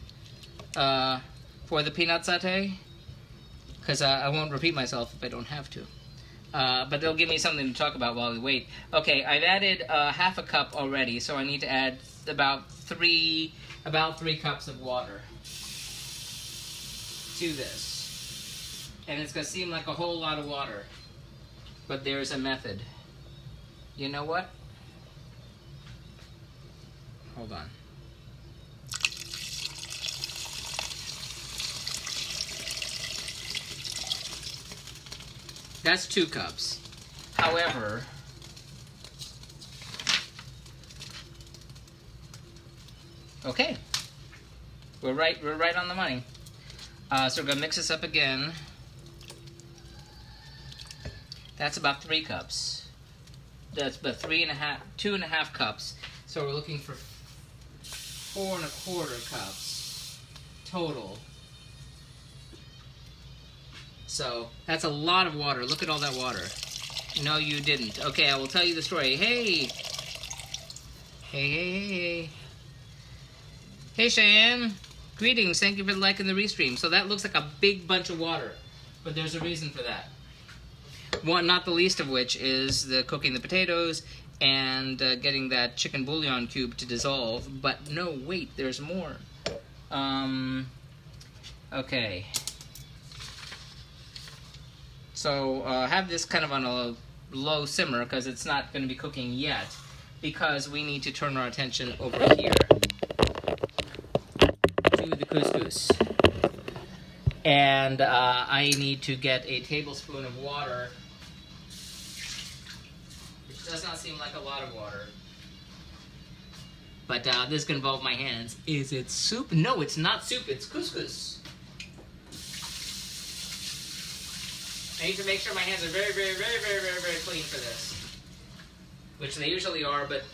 uh, for the peanut satay? Because uh, I won't repeat myself if I don't have to. Uh, but they'll give me something to talk about while we wait. Okay, I've added uh, half a cup already, so I need to add about three, about three cups of water to this, and it's gonna seem like a whole lot of water, but there's a method. You know what? Hold on. That's two cups. However, okay, we're right. We're right on the money. Uh, so we're gonna mix this up again. That's about three cups. That's about three and a half, two and a half cups. So we're looking for four and a quarter cups total. So that's a lot of water. Look at all that water. No, you didn't. Okay, I will tell you the story. Hey, hey, hey, hey, hey, Cheyenne. Greetings. Thank you for liking the restream. So that looks like a big bunch of water, but there's a reason for that. One, not the least of which is the cooking the potatoes and uh, getting that chicken bouillon cube to dissolve. But no, wait, there's more. Um, okay. So uh, have this kind of on a low simmer because it's not going to be cooking yet, because we need to turn our attention over here to the couscous. And uh, I need to get a tablespoon of water, which does not seem like a lot of water. But uh, this can involve my hands. Is it soup? No, it's not soup, it's couscous. I need to make sure my hands are very, very, very, very, very, very clean for this. Which they usually are, but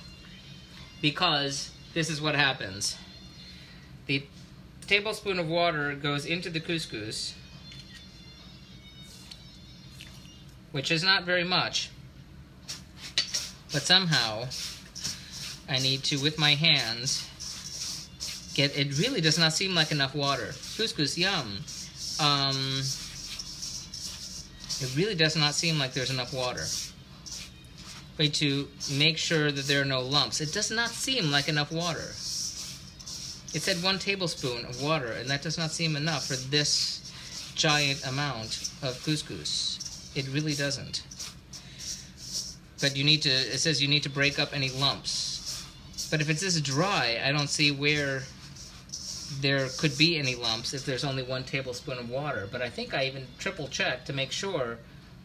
because this is what happens. The tablespoon of water goes into the couscous, which is not very much, but somehow I need to, with my hands, get, it really does not seem like enough water. Couscous, yum. Um, It really does not seem like there's enough water. Way to make sure that there are no lumps. It does not seem like enough water. It said one tablespoon of water, and that does not seem enough for this giant amount of couscous. It really doesn't. But you need to, it says you need to break up any lumps. But if it's this dry, I don't see where there could be any lumps if there's only one tablespoon of water, but I think I even triple checked to make sure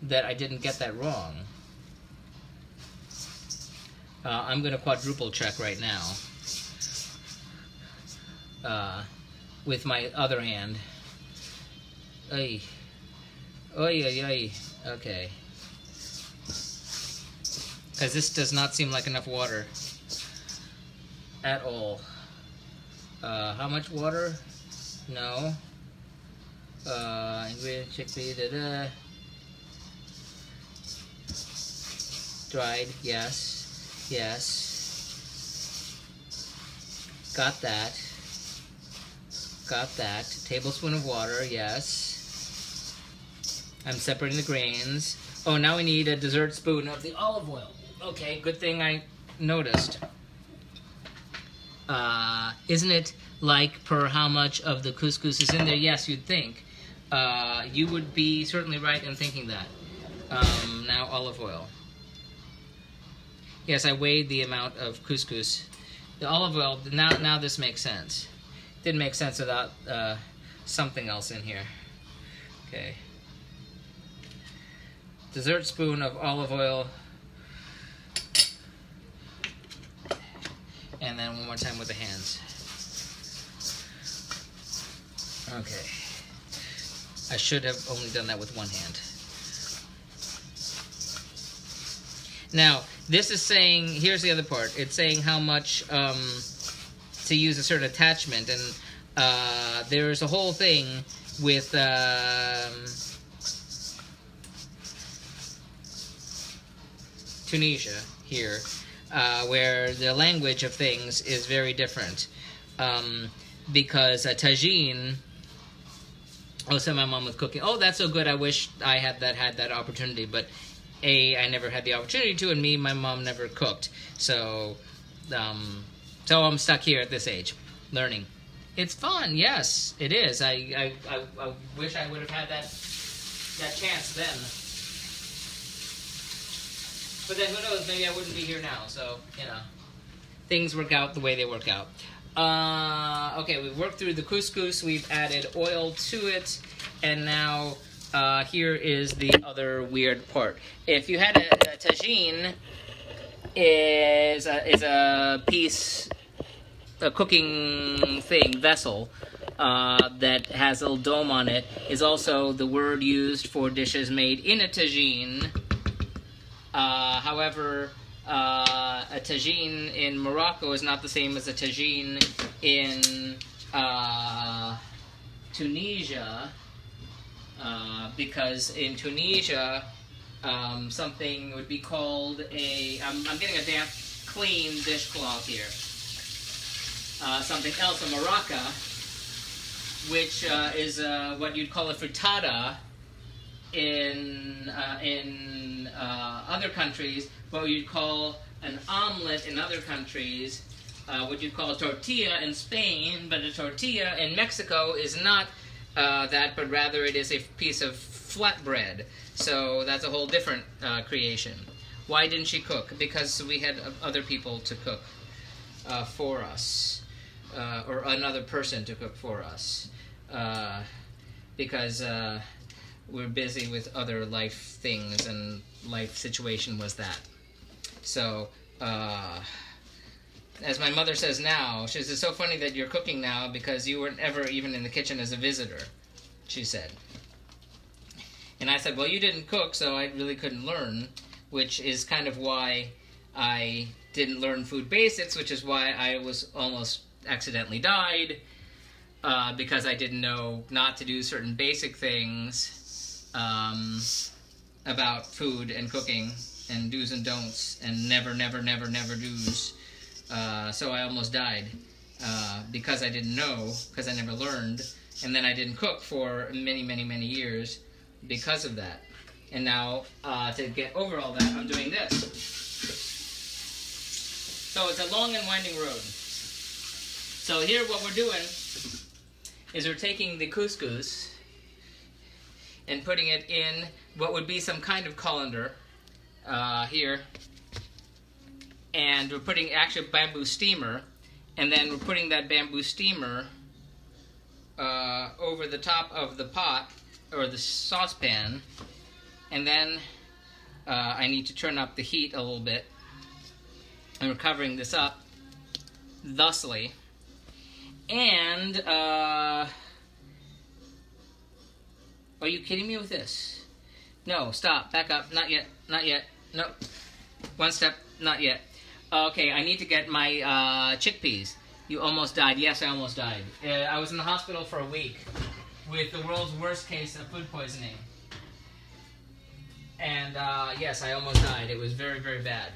that I didn't get that wrong. Uh, I'm gonna quadruple check right now uh, with my other hand. Oy, oy, oy, oy. Okay. Because this does not seem like enough water at all. Uh, how much water? No. Uh, ingredient, chickpea, da da. Dried, yes. Yes. Got that. Got that. Tablespoon of water, yes. I'm separating the grains. Oh, now we need a dessert spoon of the olive oil. Okay, good thing I noticed. Uh, isn't it like per how much of the couscous is in there? Yes, you'd think. Uh, you would be certainly right in thinking that. Um, now olive oil. Yes, I weighed the amount of couscous. The olive oil, now, now this makes sense. Didn't make sense without uh, something else in here. Okay. Dessert spoon of olive oil. And then one more time with the hands. Okay. I should have only done that with one hand. Now, this is saying, here's the other part. It's saying how much um, to use a certain attachment. And uh, there's a whole thing with... Um, Tunisia here, uh, where the language of things is very different. Um, because a tagine... Oh, so my mom was cooking. Oh, that's so good. I wish I had that had that opportunity. But A, I never had the opportunity to, and me, my mom never cooked. So, um, so I'm stuck here at this age, learning. It's fun, yes, it is. I, I, I, I wish I would have had that, that chance then. But then who knows, maybe I wouldn't be here now, so, you know. Things work out the way they work out. Uh, okay, we've worked through the couscous, we've added oil to it, and now... Uh, here is the other weird part. If you had a, a tagine, is a, is a piece, a cooking thing, vessel, uh, that has a little dome on it, is also the word used for dishes made in a tagine. Uh, however, uh, a tagine in Morocco is not the same as a tagine in uh, Tunisia. Uh, because in Tunisia, um, something would be called a... I'm, I'm getting a damp, clean dishcloth here. Uh, something else, a maraca, which uh, is uh, what you'd call a frittata in, uh, in uh, other countries, what you'd call an omelet in other countries, uh, what you'd call a tortilla in Spain, but a tortilla in Mexico is not... Uh, that, but rather it is a piece of flatbread. So that's a whole different uh, creation. Why didn't she cook? Because we had other people to cook uh, for us, uh, or another person to cook for us, uh, because uh, we're busy with other life things, and life situation was that. So, uh, as my mother says now, she says, it's so funny that you're cooking now because you weren't ever even in the kitchen as a visitor, she said. And I said, well, you didn't cook, so I really couldn't learn, which is kind of why I didn't learn food basics, which is why I was almost accidentally died, uh, because I didn't know not to do certain basic things um, about food and cooking and do's and don'ts and never, never, never, never do's. Uh, so I almost died uh, because I didn't know, because I never learned, and then I didn't cook for many, many, many years because of that. And now, uh, to get over all that, I'm doing this. So it's a long and winding road. So here what we're doing is we're taking the couscous and putting it in what would be some kind of colander uh, here. And we're putting actually bamboo steamer, and then we're putting that bamboo steamer uh, over the top of the pot or the saucepan, and then uh, I need to turn up the heat a little bit, and we're covering this up thusly, and uh, are you kidding me with this? No, stop, back up, not yet, not yet, no, one step, not yet. Okay, I need to get my uh, chickpeas. You almost died. Yes, I almost died. Uh, I was in the hospital for a week with the world's worst case of food poisoning. And uh, yes, I almost died. It was very, very bad.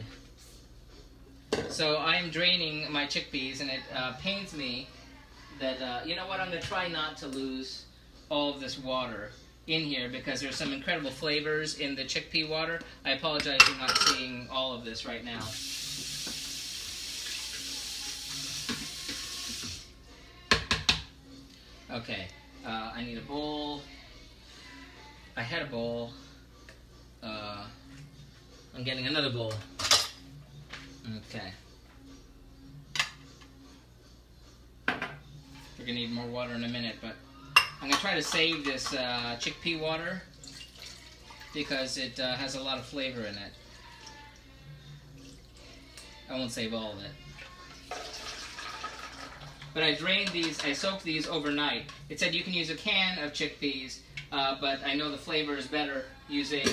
So I'm draining my chickpeas, and it uh, pains me that, uh, you know what, I'm going to try not to lose all of this water in here because there's some incredible flavors in the chickpea water. I apologize for not seeing all of this right now. Okay, uh, I need a bowl. I had a bowl. Uh, I'm getting another bowl. Okay. We're gonna need more water in a minute, but I'm gonna try to save this uh, chickpea water because it uh, has a lot of flavor in it. I won't save all of it. But I drained these, I soaked these overnight. It said you can use a can of chickpeas, uh, but I know the flavor is better using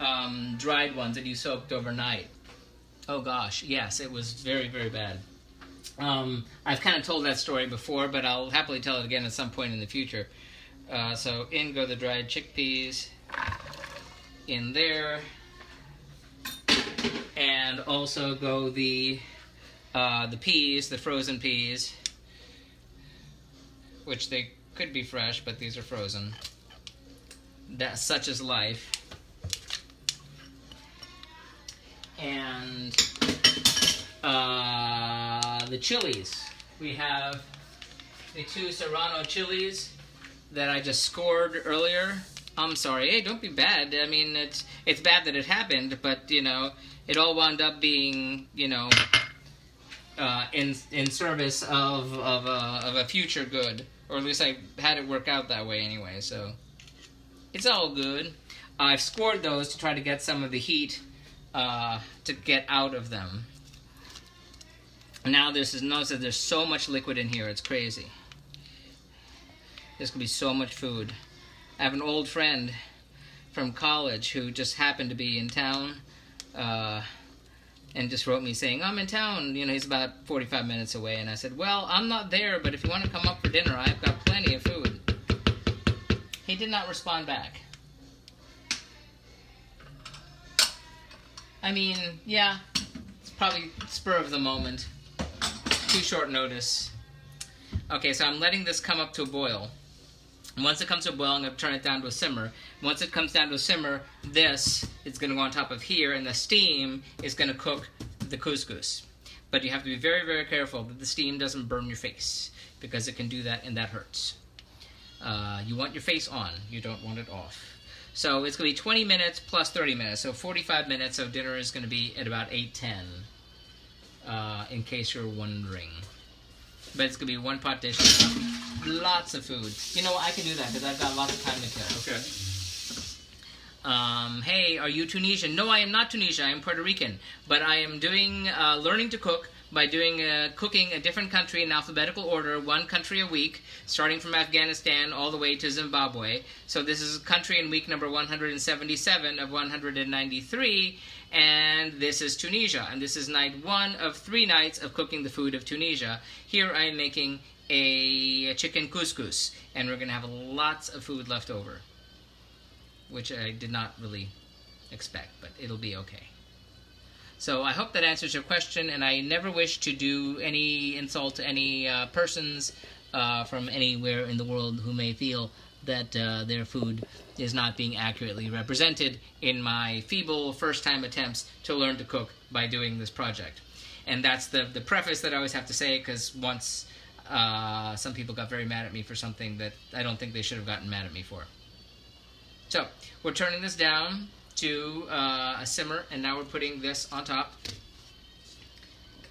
um, dried ones that you soaked overnight. Oh gosh, yes, it was very, very bad. Um, I've kind of told that story before, but I'll happily tell it again at some point in the future. Uh, so in go the dried chickpeas, in there, and also go the uh, the peas, the frozen peas, which they could be fresh, but these are frozen. That such is life. And uh, the chilies. We have the two serrano chilies that I just scored earlier. I'm sorry. Hey, don't be bad. I mean, it's it's bad that it happened, but you know, it all wound up being, you know, uh, in in service of of a, of a future good, or at least I had it work out that way anyway. So it's all good. I've scored those to try to get some of the heat uh, to get out of them. Now this is notice that there's so much liquid in here. It's crazy. This could be so much food. I have an old friend from college who just happened to be in town uh, and just wrote me saying, I'm in town. You know, he's about forty-five minutes away. And I said, well, I'm not there, but if you want to come up for dinner, I've got plenty of food. He did not respond back. I mean, yeah, it's probably spur of the moment. Too short notice. Okay, so I'm letting this come up to a boil. And once it comes to a boil, I'm going to turn it down to a simmer. Once it comes down to a simmer, this is going to go on top of here, and the steam is going to cook the couscous. But you have to be very, very careful that the steam doesn't burn your face, because it can do that, and that hurts. Uh, you want your face on. You don't want it off. So it's going to be twenty minutes plus thirty minutes, so forty-five minutes, so dinner is going to be at about eight ten, uh, in case you're wondering. But it's going to be one pot dish. Lots of food. You know what? I can do that because I've got lots of time to kill. Okay. Um, hey, are you Tunisian? No, I am not Tunisian. I am Puerto Rican. But I am doing uh, learning to cook by doing uh, cooking a different country in alphabetical order, one country a week, starting from Afghanistan all the way to Zimbabwe. So this is country in week number one hundred seventy-seven of one hundred ninety-three, and this is Tunisia. And this is night one of three nights of cooking the food of Tunisia. Here I am making a chicken couscous, and we're going to have lots of food left over, which I did not really expect, but it'll be okay. So I hope that answers your question, and I never wish to do any insult to any uh, persons uh, from anywhere in the world who may feel that uh, their food is not being accurately represented in my feeble first-time attempts to learn to cook by doing this project. And that's the, the preface that I always have to say, because once uh, some people got very mad at me for something that I don't think they should have gotten mad at me for. So we're turning this down to uh, a simmer, and now we're putting this on top,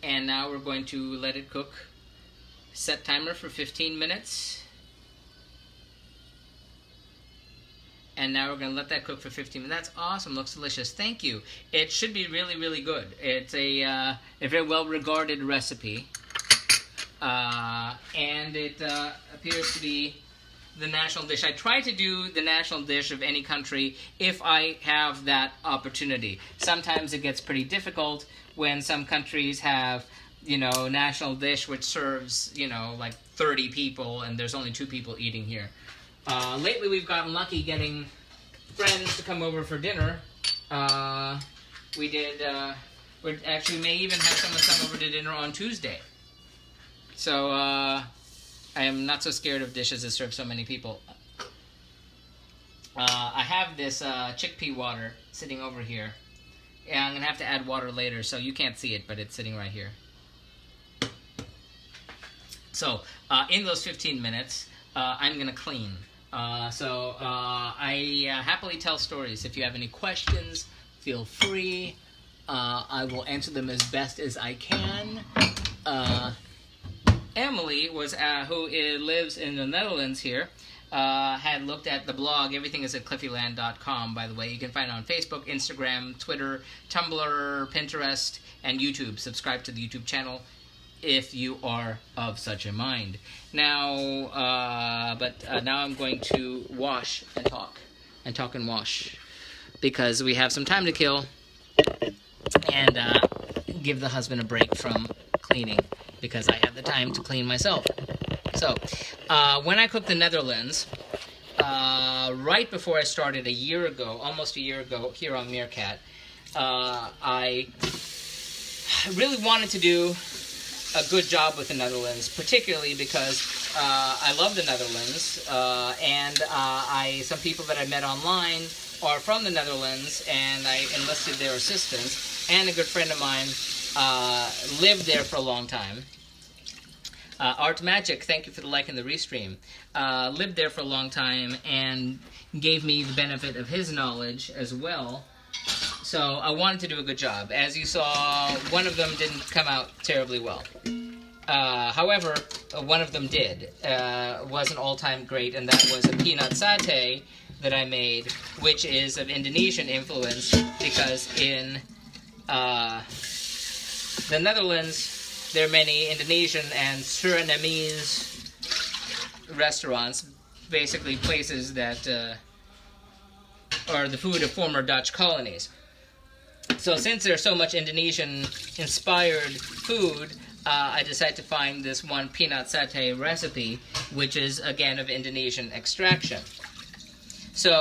and now we're going to let it cook. Set timer for fifteen minutes, and now we're going to let that cook for fifteen minutes. That's awesome. Looks delicious. Thank you. It should be really, really good. It's a, uh, a very well-regarded recipe, uh, and it uh, appears to be the national dish. I try to do the national dish of any country if I have that opportunity. Sometimes it gets pretty difficult when some countries have, you know, national dish which serves, you know, like thirty people, and there's only two people eating here. Uh, lately we've gotten lucky getting friends to come over for dinner. Uh, we did, uh, we actually may even have someone come over to dinner on Tuesday. So, uh, I am not so scared of dishes that serve so many people. Uh, I have this uh, chickpea water sitting over here. Yeah, I'm going to have to add water later, so you can't see it, but it's sitting right here. So, uh, in those fifteen minutes, uh, I'm gonna clean. Uh, so uh, I uh, happily tell stories. If you have any questions, feel free. Uh, I will answer them as best as I can. Uh, Emily, was uh, who lives in the Netherlands here, uh, had looked at the blog. Everything is at cliffieland dot com, by the way. You can find it on Facebook, Instagram, Twitter, Tumblr, Pinterest, and YouTube. Subscribe to the YouTube channel if you are of such a mind. Now, uh, but uh, now I'm going to wash and talk, and talk and wash, because we have some time to kill, and uh, give the husband a break from cleaning, because I have the time to clean myself. So, uh, when I cooked the Netherlands, uh, right before I started a year ago, almost a year ago, here on Meerkat, uh, I really wanted to do a good job with the Netherlands, particularly because uh, I love the Netherlands, uh, and uh, I some people that I met online are from the Netherlands, and I enlisted their assistance, and a good friend of mine uh, lived there for a long time. Uh, Art Magic, thank you for the like and the restream. Uh, lived there for a long time and gave me the benefit of his knowledge as well. So I wanted to do a good job. As you saw, one of them didn't come out terribly well. Uh, however, one of them did. Uh, was an all-time great, and that was a peanut satay that I made, which is of Indonesian influence, because in uh, the Netherlands there are many Indonesian and Surinamese restaurants, basically places that uh, are the food of former Dutch colonies. So since there's so much Indonesian-inspired food, Uh, I decided to find this one peanut satay recipe, which is, again, of Indonesian extraction. So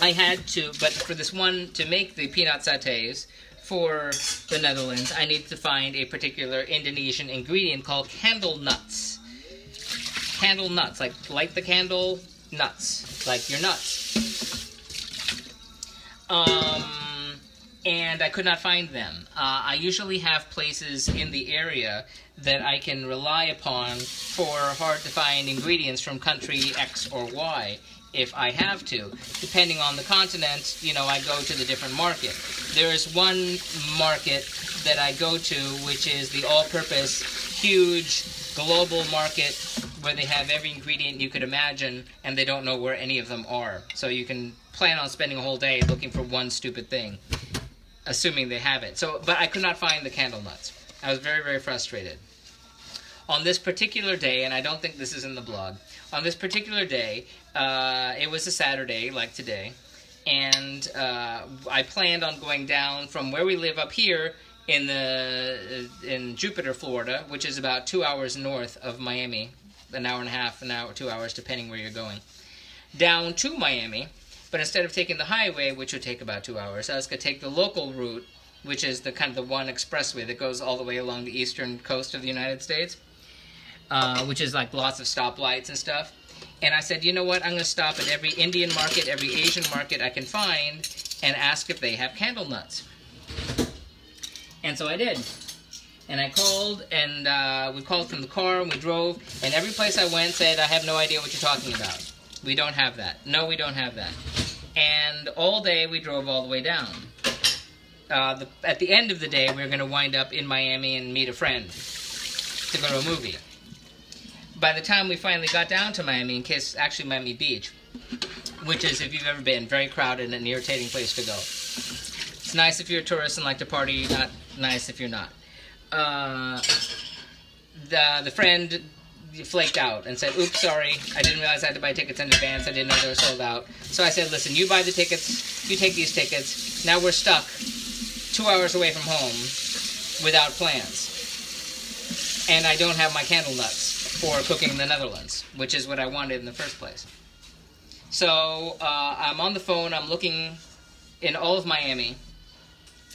I had to, but for this one, to make the peanut satays for the Netherlands, I need to find a particular Indonesian ingredient called candlenuts. Candlenuts, like light the candle, nuts, like your nuts. Um... And I could not find them. Uh, I usually have places in the area that I can rely upon for hard-to-find ingredients from country X or Y, if I have to. Depending on the continent, you know, I go to the different market. There is one market that I go to, which is the all-purpose, huge, global market where they have every ingredient you could imagine, and they don't know where any of them are. So you can plan on spending a whole day looking for one stupid thing, assuming they have it. So, but I could not find the candle nuts. I was very, very frustrated. On this particular day, and I don't think this is in the blog, on this particular day, uh, it was a Saturday, like today, and uh, I planned on going down from where we live up here in, the, in Jupiter, Florida, which is about two hours north of Miami, an hour and a half, an hour, two hours, depending where you're going, down to Miami. But instead of taking the highway, which would take about two hours, I was going to take the local route, which is the kind of the one expressway that goes all the way along the eastern coast of the United States, uh, which is like lots of stoplights and stuff. And I said, you know what, I'm going to stop at every Indian market, every Asian market I can find, and ask if they have candle nuts. And so I did. And I called, and uh, we called from the car, and we drove, and every place I went said, I have no idea what you're talking about. We don't have that. No, we don't have that. And all day we drove all the way down. Uh, the, at the end of the day, we were going to wind up in Miami and meet a friend to go to a movie. By the time we finally got down to Miami, in case, actually Miami Beach, which is, if you've ever been, very crowded and an irritating place to go. It's nice if you're a tourist and like to party, not nice if you're not. Uh, the, the friend flaked out and said, oops, sorry, I didn't realize I had to buy tickets in advance, I didn't know they were sold out. So I said, listen, you buy the tickets, you take these tickets, now we're stuck two hours away from home without plans. And I don't have my candle nuts for cooking in the Netherlands, which is what I wanted in the first place. So uh, I'm on the phone, I'm looking in all of Miami,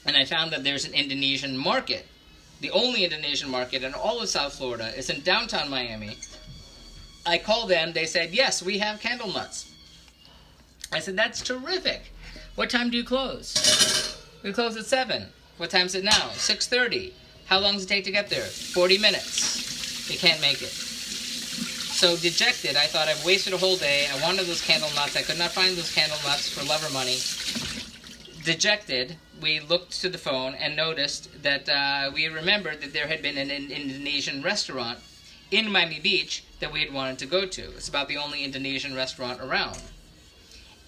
and I found that there's an Indonesian market. The only Indonesian market in all of South Florida is in downtown Miami. I called them. They said, yes, we have candle nuts. I said, that's terrific. What time do you close? We close at seven. What time is it now? six thirty. How long does it take to get there? forty minutes. You can't make it. so dejected, I thought I've wasted a whole day. I wanted those candle nuts. I could not find those candle nuts for love or money. Dejected, we looked to the phone and noticed that uh, we remembered that there had been an, an Indonesian restaurant in Miami Beach that we had wanted to go to. It's about the only Indonesian restaurant around.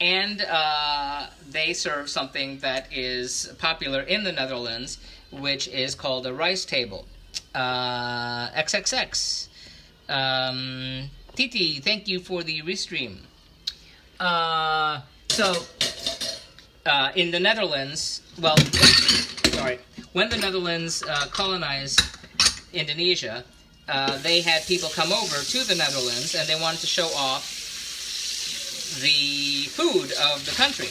And uh, they serve something that is popular in the Netherlands, which is called a rice table. Uh, XXX. Um, Titi, thank you for the restream. Uh, so, uh, in the Netherlands, well, sorry, when the Netherlands uh, colonized Indonesia, uh, they had people come over to the Netherlands and they wanted to show off the food of the country.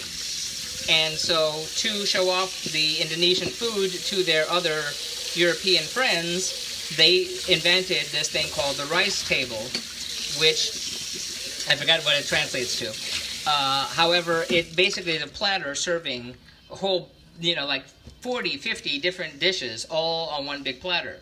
And so to show off the Indonesian food to their other European friends, they invented this thing called the rice table, which I forgot what it translates to. Uh, however, it basically is a platter serving a whole, you know, like forty, fifty different dishes all on one big platter.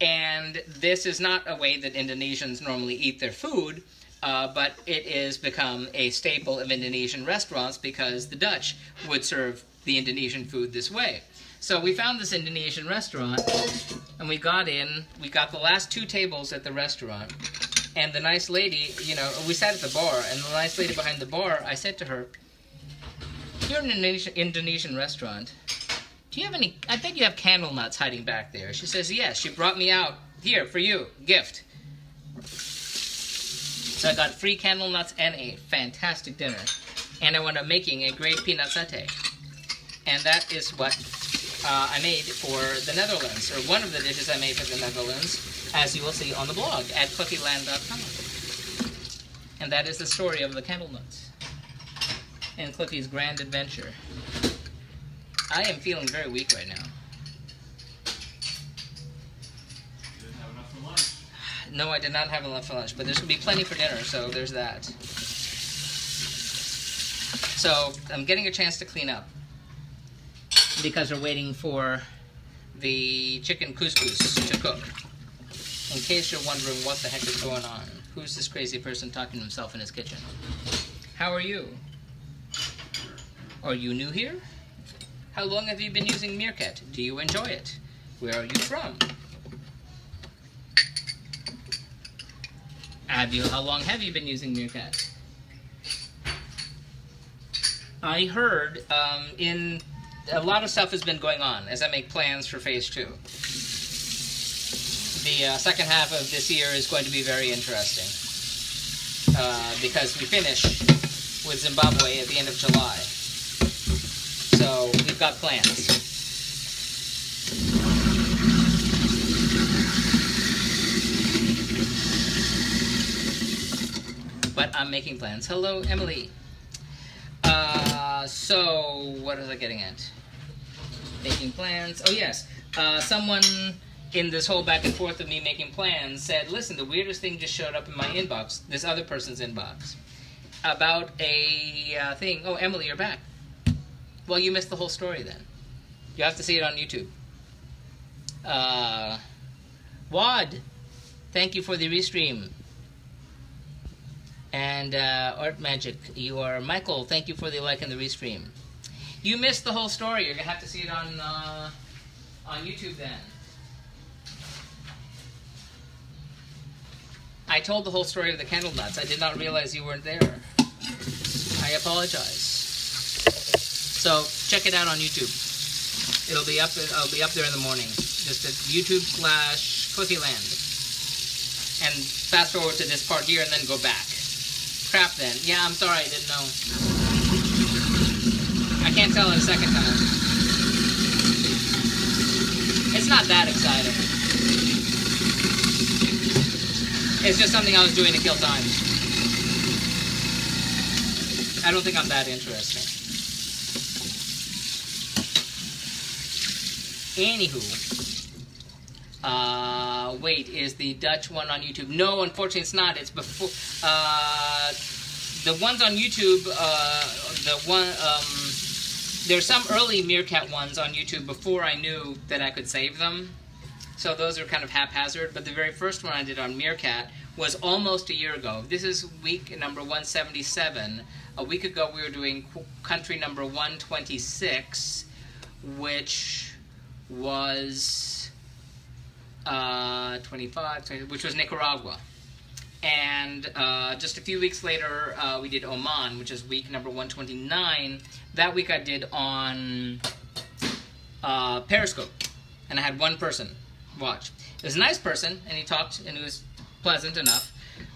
And this is not a way that Indonesians normally eat their food, Uh, but it has become a staple of Indonesian restaurants because the Dutch would serve the Indonesian food this way. So we found this Indonesian restaurant, and we got in. We got the last two tables at the restaurant, and the nice lady, you know, we sat at the bar, and the nice lady behind the bar, I said to her, "You're in an Indonesian restaurant. Do you have any, I bet you have candle nuts hiding back there." She says, "Yes, she brought me out here for you, gift." So I got free candle nuts and a fantastic dinner. And I wound up making a great peanut satay. And that is what uh, I made for the Netherlands, or one of the dishes I made for the Netherlands, as you will see on the blog at Cliffieland dot com. And that is the story of the candle nuts and Cliffie's grand adventure. I am feeling very weak right now. No, I did not have enough for lunch, but there's going to be plenty for dinner, so there's that. So, I'm getting a chance to clean up because we're waiting for the chicken couscous to cook. In case you're wondering what the heck is going on. Who's this crazy person talking to himself in his kitchen? How are you? Are you new here? How long have you been using Meerkat? Do you enjoy it? Where are you from? Have you? How long have you been using Meerkat? I heard um, in a lot of stuff has been going on as I make plans for phase two. The uh, second half of this year is going to be very interesting uh, because we finish with Zimbabwe at the end of July. So we've got plans. But I'm making plans. Hello, Emily. Uh, so, what was I getting at? Making plans. Oh, yes. Uh, someone in this whole back and forth of me making plans said, "Listen, the weirdest thing just showed up in my inbox," this other person's inbox, about a uh, thing. Oh, Emily, you're back. Well, you missed the whole story then. You have to see it on YouTube. Uh, Wad, thank you for the restream. And uh, Art Magic, you are Michael. Thank you for the like and the restream. You missed the whole story. You're gonna have to see it on uh, on YouTube then. I told the whole story of the candle nuts. I did not realize you weren't there. I apologize. So check it out on YouTube. It'll be up. I'll be up there in the morning. Just at YouTube slash Cliffieland. And fast forward to this part here, and then go back. Crap then. Yeah, I'm sorry, I didn't know. I can't tell it a second time. It's not that exciting. It's just something I was doing to kill time. I don't think I'm that interesting. Anywho. Uh, wait, is the Dutch one on YouTube? No, unfortunately it's not. It's before, uh, the ones on YouTube, uh, the one, um, there's some early Meerkat ones on YouTube before I knew that I could save them. So those are kind of haphazard, but the very first one I did on Meerkat was almost a year ago. This is week number one seventy-seven. A week ago we were doing country number one twenty-six, which was uh, twenty-five, twenty, which was Nicaragua. And uh, just a few weeks later, uh, we did Oman, which is week number one twenty-nine. That week I did on uh, Periscope, and I had one person watch. It was a nice person, and he talked, and it was pleasant enough,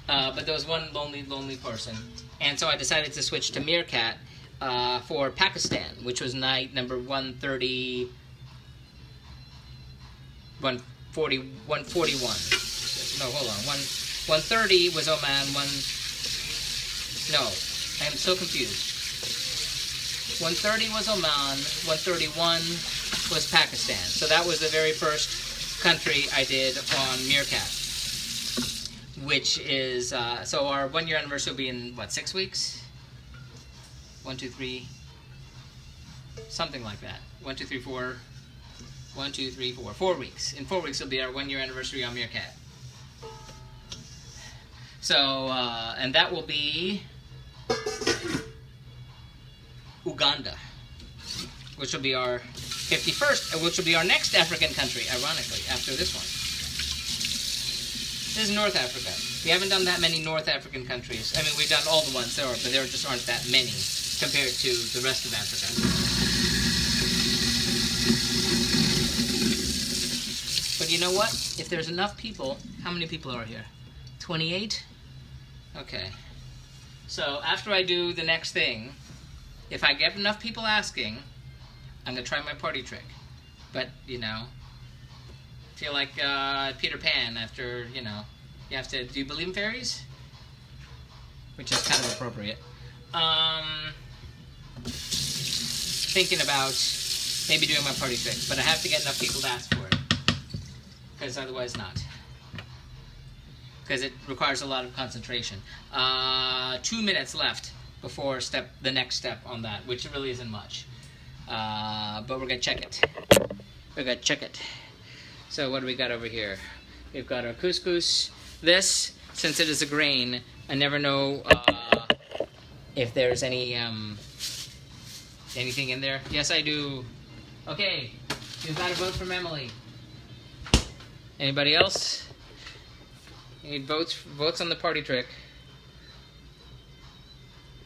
uh, but there was one lonely, lonely person. And so I decided to switch to Meerkat uh, for Pakistan, which was night number one thirty, one forty, one forty-one. No, hold on, one... one thirty was Oman, one, no, I am so confused. one thirty was Oman, one thirty-one was Pakistan. So that was the very first country I did on Meerkat, which is, uh, so our one year anniversary will be in, what, six weeks? One, two, three, something like that. One, two, three, four, one, two, three, four, four weeks. In four weeks will be our one year anniversary on Meerkat. So, uh, and that will be Uganda, which will be our fifty-first, which will be our next African country, ironically, after this one. This is North Africa. We haven't done that many North African countries. I mean, we've done all the ones there are, but there just aren't that many compared to the rest of Africa. But you know what? If there's enough people, how many people are here? twenty-eight? Okay, so after I do the next thing, if I get enough people asking, I'm gonna try my party trick. But, you know, feel like uh, Peter Pan after, you know, you have to, do you believe in fairies? Which is kind of appropriate. Um, thinking about maybe doing my party trick, but I have to get enough people to ask for it, because otherwise not. Because it requires a lot of concentration. Uh, two minutes left before step the next step on that, which really isn't much. Uh, but we're gonna check it. We're gonna check it. So what do we got over here? We've got our couscous. This, since it is a grain, I never know uh, if there's any um, anything in there. Yes, I do. Okay, you've got a vote from Emily. Anybody else? You need votes, votes on the party trick.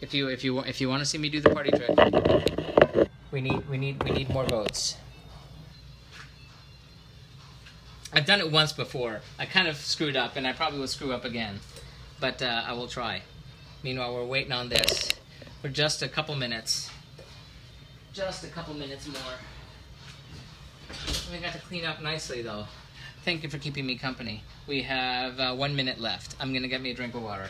If you if you if you want to see me do the party trick, we need we need we need more votes. I've done it once before. I kind of screwed up, and I probably will screw up again, but uh, I will try. Meanwhile, we're waiting on this for just a couple minutes. Just a couple minutes more. We got to clean up nicely, though. Thank you for keeping me company. We have uh, one minute left. I'm gonna get me a drink of water.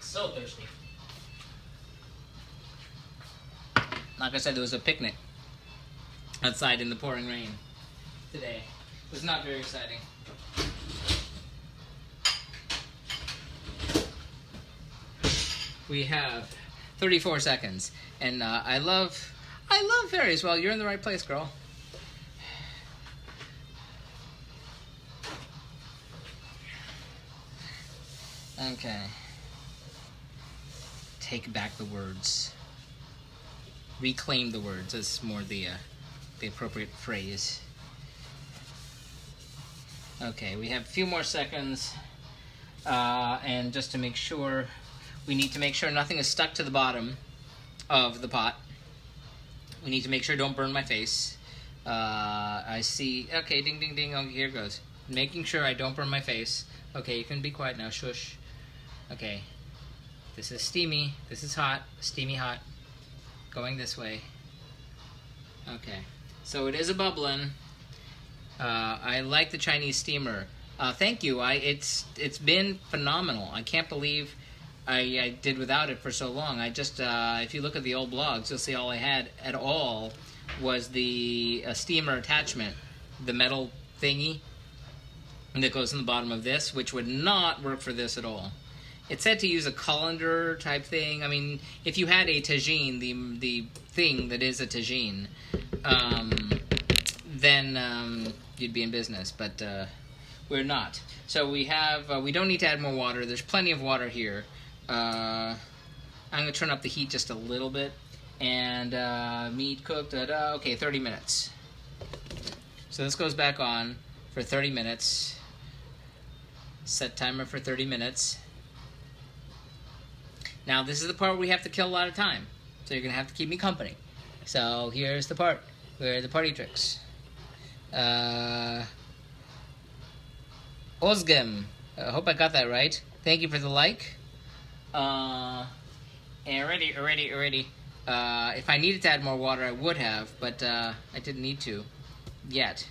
So thirsty. Like I said, there was a picnic outside in the pouring rain today. It was not very exciting. We have thirty-four seconds. And uh, I love, I love fairies. Well, you're in the right place, girl. Okay. Take back the words. Reclaim the words is more the, uh, the appropriate phrase. Okay, we have a few more seconds. Uh, and just to make sure, we need to make sure nothing is stuck to the bottom of the pot. We need to make sure don't burn my face. Uh, I see, okay, ding, ding, ding, oh, here goes. Making sure I don't burn my face. Okay, you can be quiet now, shush. Okay, this is steamy, this is hot, steamy hot. Going this way. Okay, so it is a bubbling. Uh, I like the Chinese steamer. Uh, thank you, I, it's it's been phenomenal. I can't believe I, I did without it for so long. I just, uh, if you look at the old blogs, you'll see all I had at all was the uh, steamer attachment, the metal thingy that goes in the bottom of this, which would not work for this at all. It said to use a colander type thing. I mean, if you had a tagine, the the thing that is a tagine, um, then um, you'd be in business, but uh, we're not. So we have, uh, we don't need to add more water. There's plenty of water here. Uh, I'm going to turn up the heat just a little bit. And uh, meat cooked, da da. Okay, thirty minutes. So this goes back on for thirty minutes. Set timer for thirty minutes. Now this is the part where we have to kill a lot of time. So you're going to have to keep me company. So here's the part where the party tricks. Uh, Ozgem, I hope I got that right. Thank you for the like. Uh, already, already, already. Uh, if I needed to add more water, I would have, but uh, I didn't need to yet.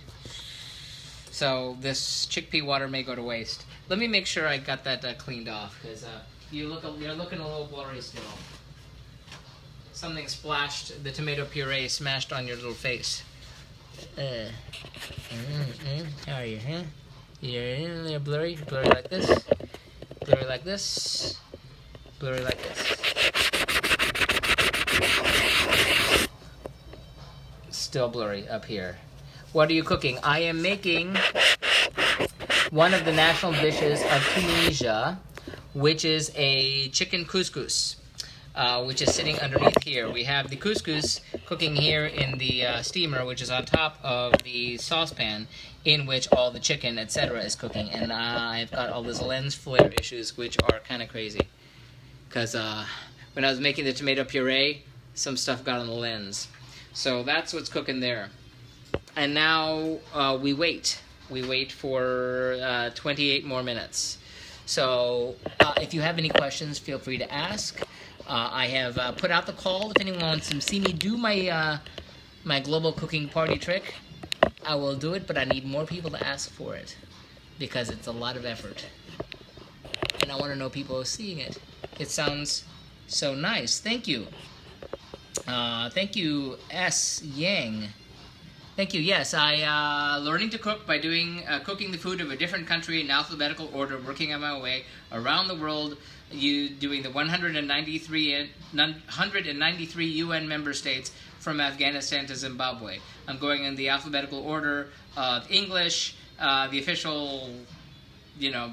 So this chickpea water may go to waste. Let me make sure I got that uh, cleaned off, because uh, you look, you're looking a little blurry still. Something splashed the tomato puree, smashed on your little face. Uh, mm, mm, how are you? Huh? You're, you're blurry, blurry like this, blurry like this, blurry like this. Still blurry up here. What are you cooking? I am making one of the national dishes of Tunisia, which is a chicken couscous, uh, which is sitting underneath here. We have the couscous cooking here in the uh, steamer, which is on top of the saucepan in which all the chicken, et cetera, is cooking. And uh, I've got all these lens flare issues, which are kind of crazy, because uh, when I was making the tomato puree, some stuff got on the lens. So that's what's cooking there. And now uh, we wait. We wait for uh, twenty-eight more minutes. So uh, if you have any questions, feel free to ask. Uh, I have uh, put out the call. If anyone wants to see me do my, uh, my global cooking party trick, I will do it, but I need more people to ask for it, because it's a lot of effort. And I want to know people are seeing it. It sounds so nice. Thank you. Uh, thank you, S. Yang. Thank you. Yes, I uh, learning to cook by doing uh, cooking the food of a different country in alphabetical order, working on my way around the world. You doing the one hundred ninety-three U N member states from Afghanistan to Zimbabwe. I'm going in the alphabetical order of English, uh, the official, you know,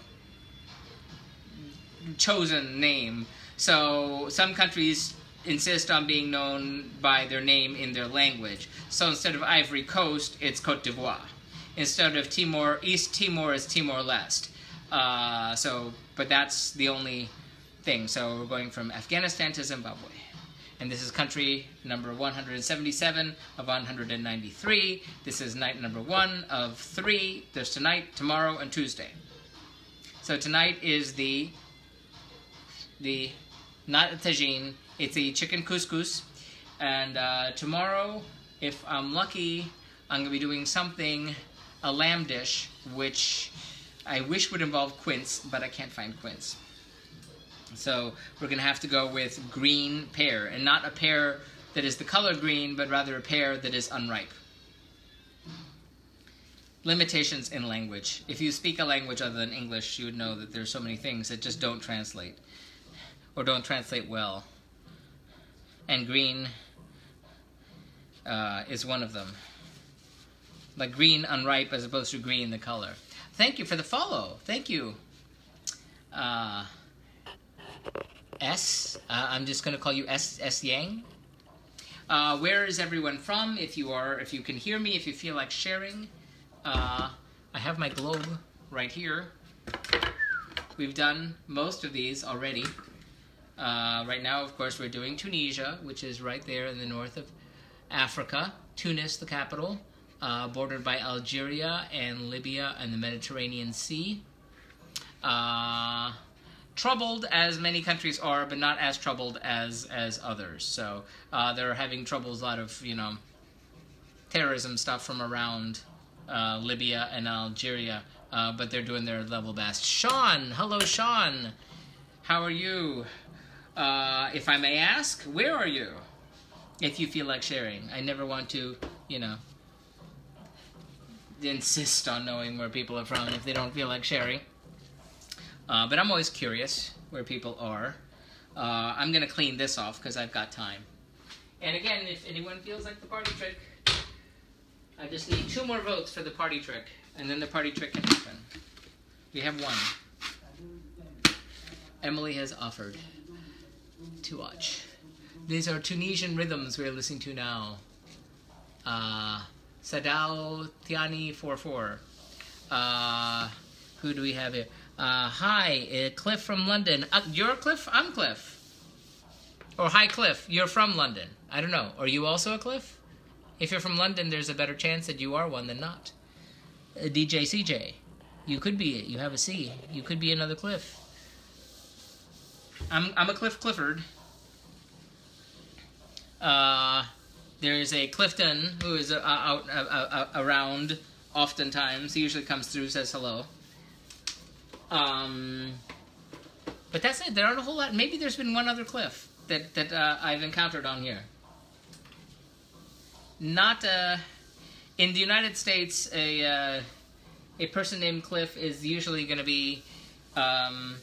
chosen name. So some countries insist on being known by their name in their language. So instead of Ivory Coast, it's Cote d'Ivoire. Instead of Timor, East Timor is Timor-Leste. Uh, so, but that's the only thing. So we're going from Afghanistan to Zimbabwe. And this is country number one hundred seventy-seven of one hundred ninety-three. This is night number one of three. There's tonight, tomorrow, and Tuesday. So tonight is the, the not a tagine, it's a chicken couscous, and uh, tomorrow, if I'm lucky, I'm going to be doing something, a lamb dish, which I wish would involve quince, but I can't find quince. So we're going to have to go with green pear, and not a pear that is the color green, but rather a pear that is unripe. Limitations in language. If you speak a language other than English, you would know that there's so many things that just don't translate, or don't translate well. And green uh, is one of them. Like green unripe as opposed to green the color. Thank you for the follow. Thank you. Uh, S. Uh, I'm just going to call you S. S. Yang. Uh, where is everyone from? If you are, if you can hear me, if you feel like sharing, uh, I have my globe right here. We've done most of these already. Uh, right now, of course, we're doing Tunisia, which is right there in the north of Africa. Tunis, the capital, uh, bordered by Algeria and Libya and the Mediterranean Sea. Uh, troubled, as many countries are, but not as troubled as, as others. So uh, they're having troubles, a lot of, you know, terrorism stuff from around uh, Libya and Algeria, uh, but they're doing their level best. Sean! Hello, Sean! How are you? Uh, if I may ask, where are you? If you feel like sharing. I never want to, you know, insist on knowing where people are from if they don't feel like sharing. Uh, but I'm always curious where people are. Uh, I'm going to clean this off because I've got time. And again, if anyone feels like the party trick, I just need two more votes for the party trick, and then the party trick can happen. We have one. Emily has offered to watch. These are Tunisian rhythms we are listening to now. Uh, Sadao Tiani forty-four. Uh, who do we have here? Uh, hi, uh, Cliff from London. Uh, you're Cliff? I'm Cliff. Or hi, Cliff. You're from London. I don't know. Are you also a Cliff? If you're from London, there's a better chance that you are one than not. Uh, D J C J. You could be it. You have a C. You could be another Cliff. I'm, I'm a Cliff Clifford. Uh, there is a Clifton who is uh, out uh, uh, around oftentimes. He usually comes through, says hello. Um, but that's it. There aren't a whole lot. Maybe there's been one other Cliff that, that uh, I've encountered on here. Not uh, in the United States, a uh, a person named Cliff is usually going to be um,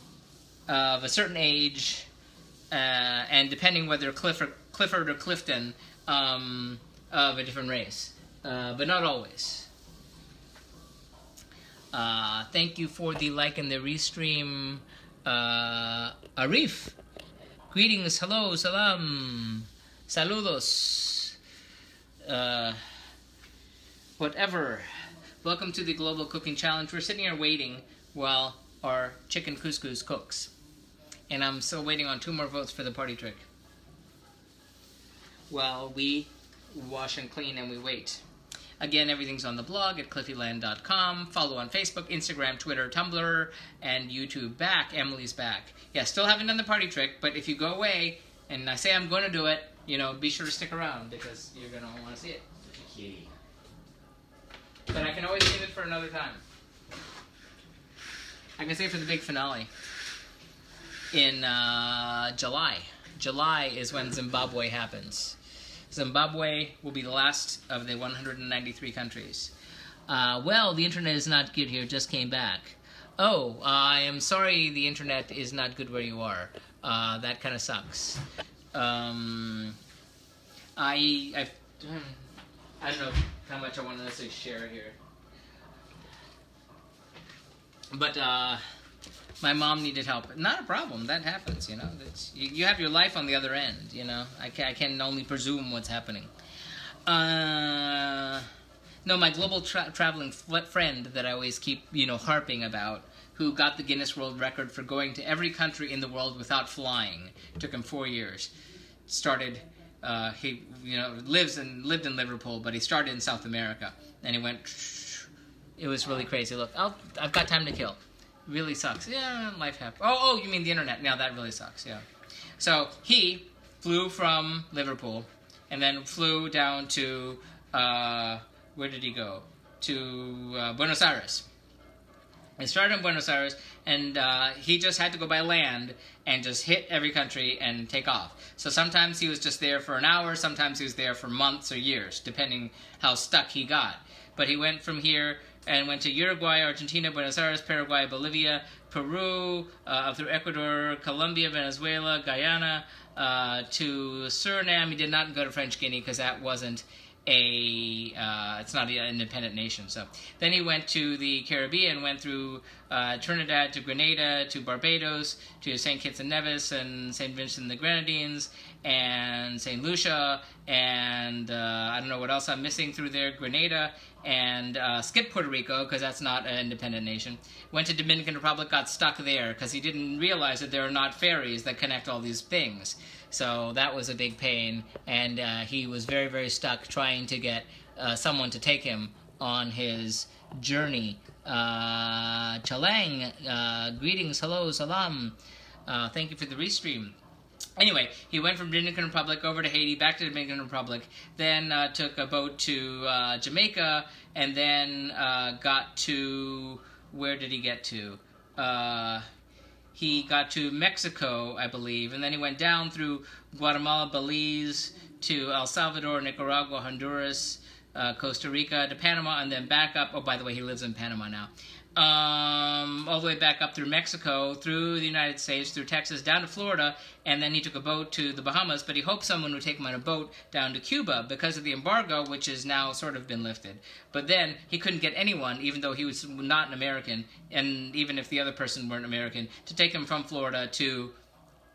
of a certain age, uh, and depending whether Cliff or, Clifford or Clifton, um, of a different race, uh, but not always. Uh, thank you for the like and the restream, uh, Arif. Greetings, hello, salam, saludos. Uh, whatever. Welcome to the Global Cooking Challenge. We're sitting here waiting while our chicken couscous cooks. And I'm still waiting on two more votes for the party trick. While we wash and clean and we wait. Again, everything's on the blog at cliffieland dot com. Follow on Facebook, Instagram, Twitter, Tumblr, and YouTube. Back. Emily's back. Yeah, still haven't done the party trick, but if you go away and I say I'm going to do it, you know, be sure to stick around because you're going to want to see it. Yeah. But I can always save it for another time. I can save it for the big finale in uh, July. July is when Zimbabwe happens. Zimbabwe will be the last of the one hundred ninety-three countries. Uh, well, the internet is not good here. Just came back. Oh, uh, I am sorry the internet is not good where you are. Uh, that kind of sucks. Um, I, I've, I don't know how much I want to necessarily share here, but, uh, my mom needed help. Not a problem. That happens, you know, that's, you, you have your life on the other end, you know, I can, I can only presume what's happening. Uh, no, my global tra traveling friend that I always keep, you know, harping about, who got the Guinness World Record for going to every country in the world without flying. It took him four years. Started, uh, he you know lives and lived in Liverpool, but he started in South America, and he went. It was really crazy. Look, I'll, I've got time to kill. Really sucks. Yeah, life happens. Oh, oh, you mean the internet? Now that really sucks. Yeah. So he flew from Liverpool, and then flew down to uh, where did he go? To uh, Buenos Aires. It started in Buenos Aires, and uh, he just had to go by land and just hit every country and take off. So sometimes he was just there for an hour, sometimes he was there for months or years, depending how stuck he got. But he went from here and went to Uruguay, Argentina, Buenos Aires, Paraguay, Bolivia, Peru, uh, up through Ecuador, Colombia, Venezuela, Guyana, uh, to Suriname. He did not go to French Guiana because that wasn't A, uh, it's not an independent nation. So then he went to the Caribbean, went through uh, Trinidad to Grenada to Barbados to Saint Kitts and Nevis and Saint Vincent and the Grenadines and Saint Lucia and uh, I don't know what else I'm missing through there. Grenada and uh, skipped Puerto Rico because that's not an independent nation. Went to Dominican Republic, got stuck there because he didn't realize that there are not ferries that connect all these things. So that was a big pain, and uh, he was very, very stuck trying to get uh, someone to take him on his journey. Uh, Chalang, uh, greetings, hello, salam. Uh, thank you for the restream. Anyway, he went from Dominican Republic over to Haiti, back to Dominican Republic, then uh, took a boat to uh, Jamaica, and then uh, got to... Where did he get to? Uh... He got to Mexico, I believe, and then he went down through Guatemala, Belize, to El Salvador, Nicaragua, Honduras, uh, Costa Rica to Panama, and then back up. Oh, by the way, he lives in Panama now. Um, all the way back up through Mexico, through the United States, through Texas, down to Florida, and then he took a boat to the Bahamas, but he hoped someone would take him on a boat down to Cuba because of the embargo, which has now sort of been lifted. But then he couldn't get anyone, even though he was not an American, and even if the other person weren't American, to take him from Florida to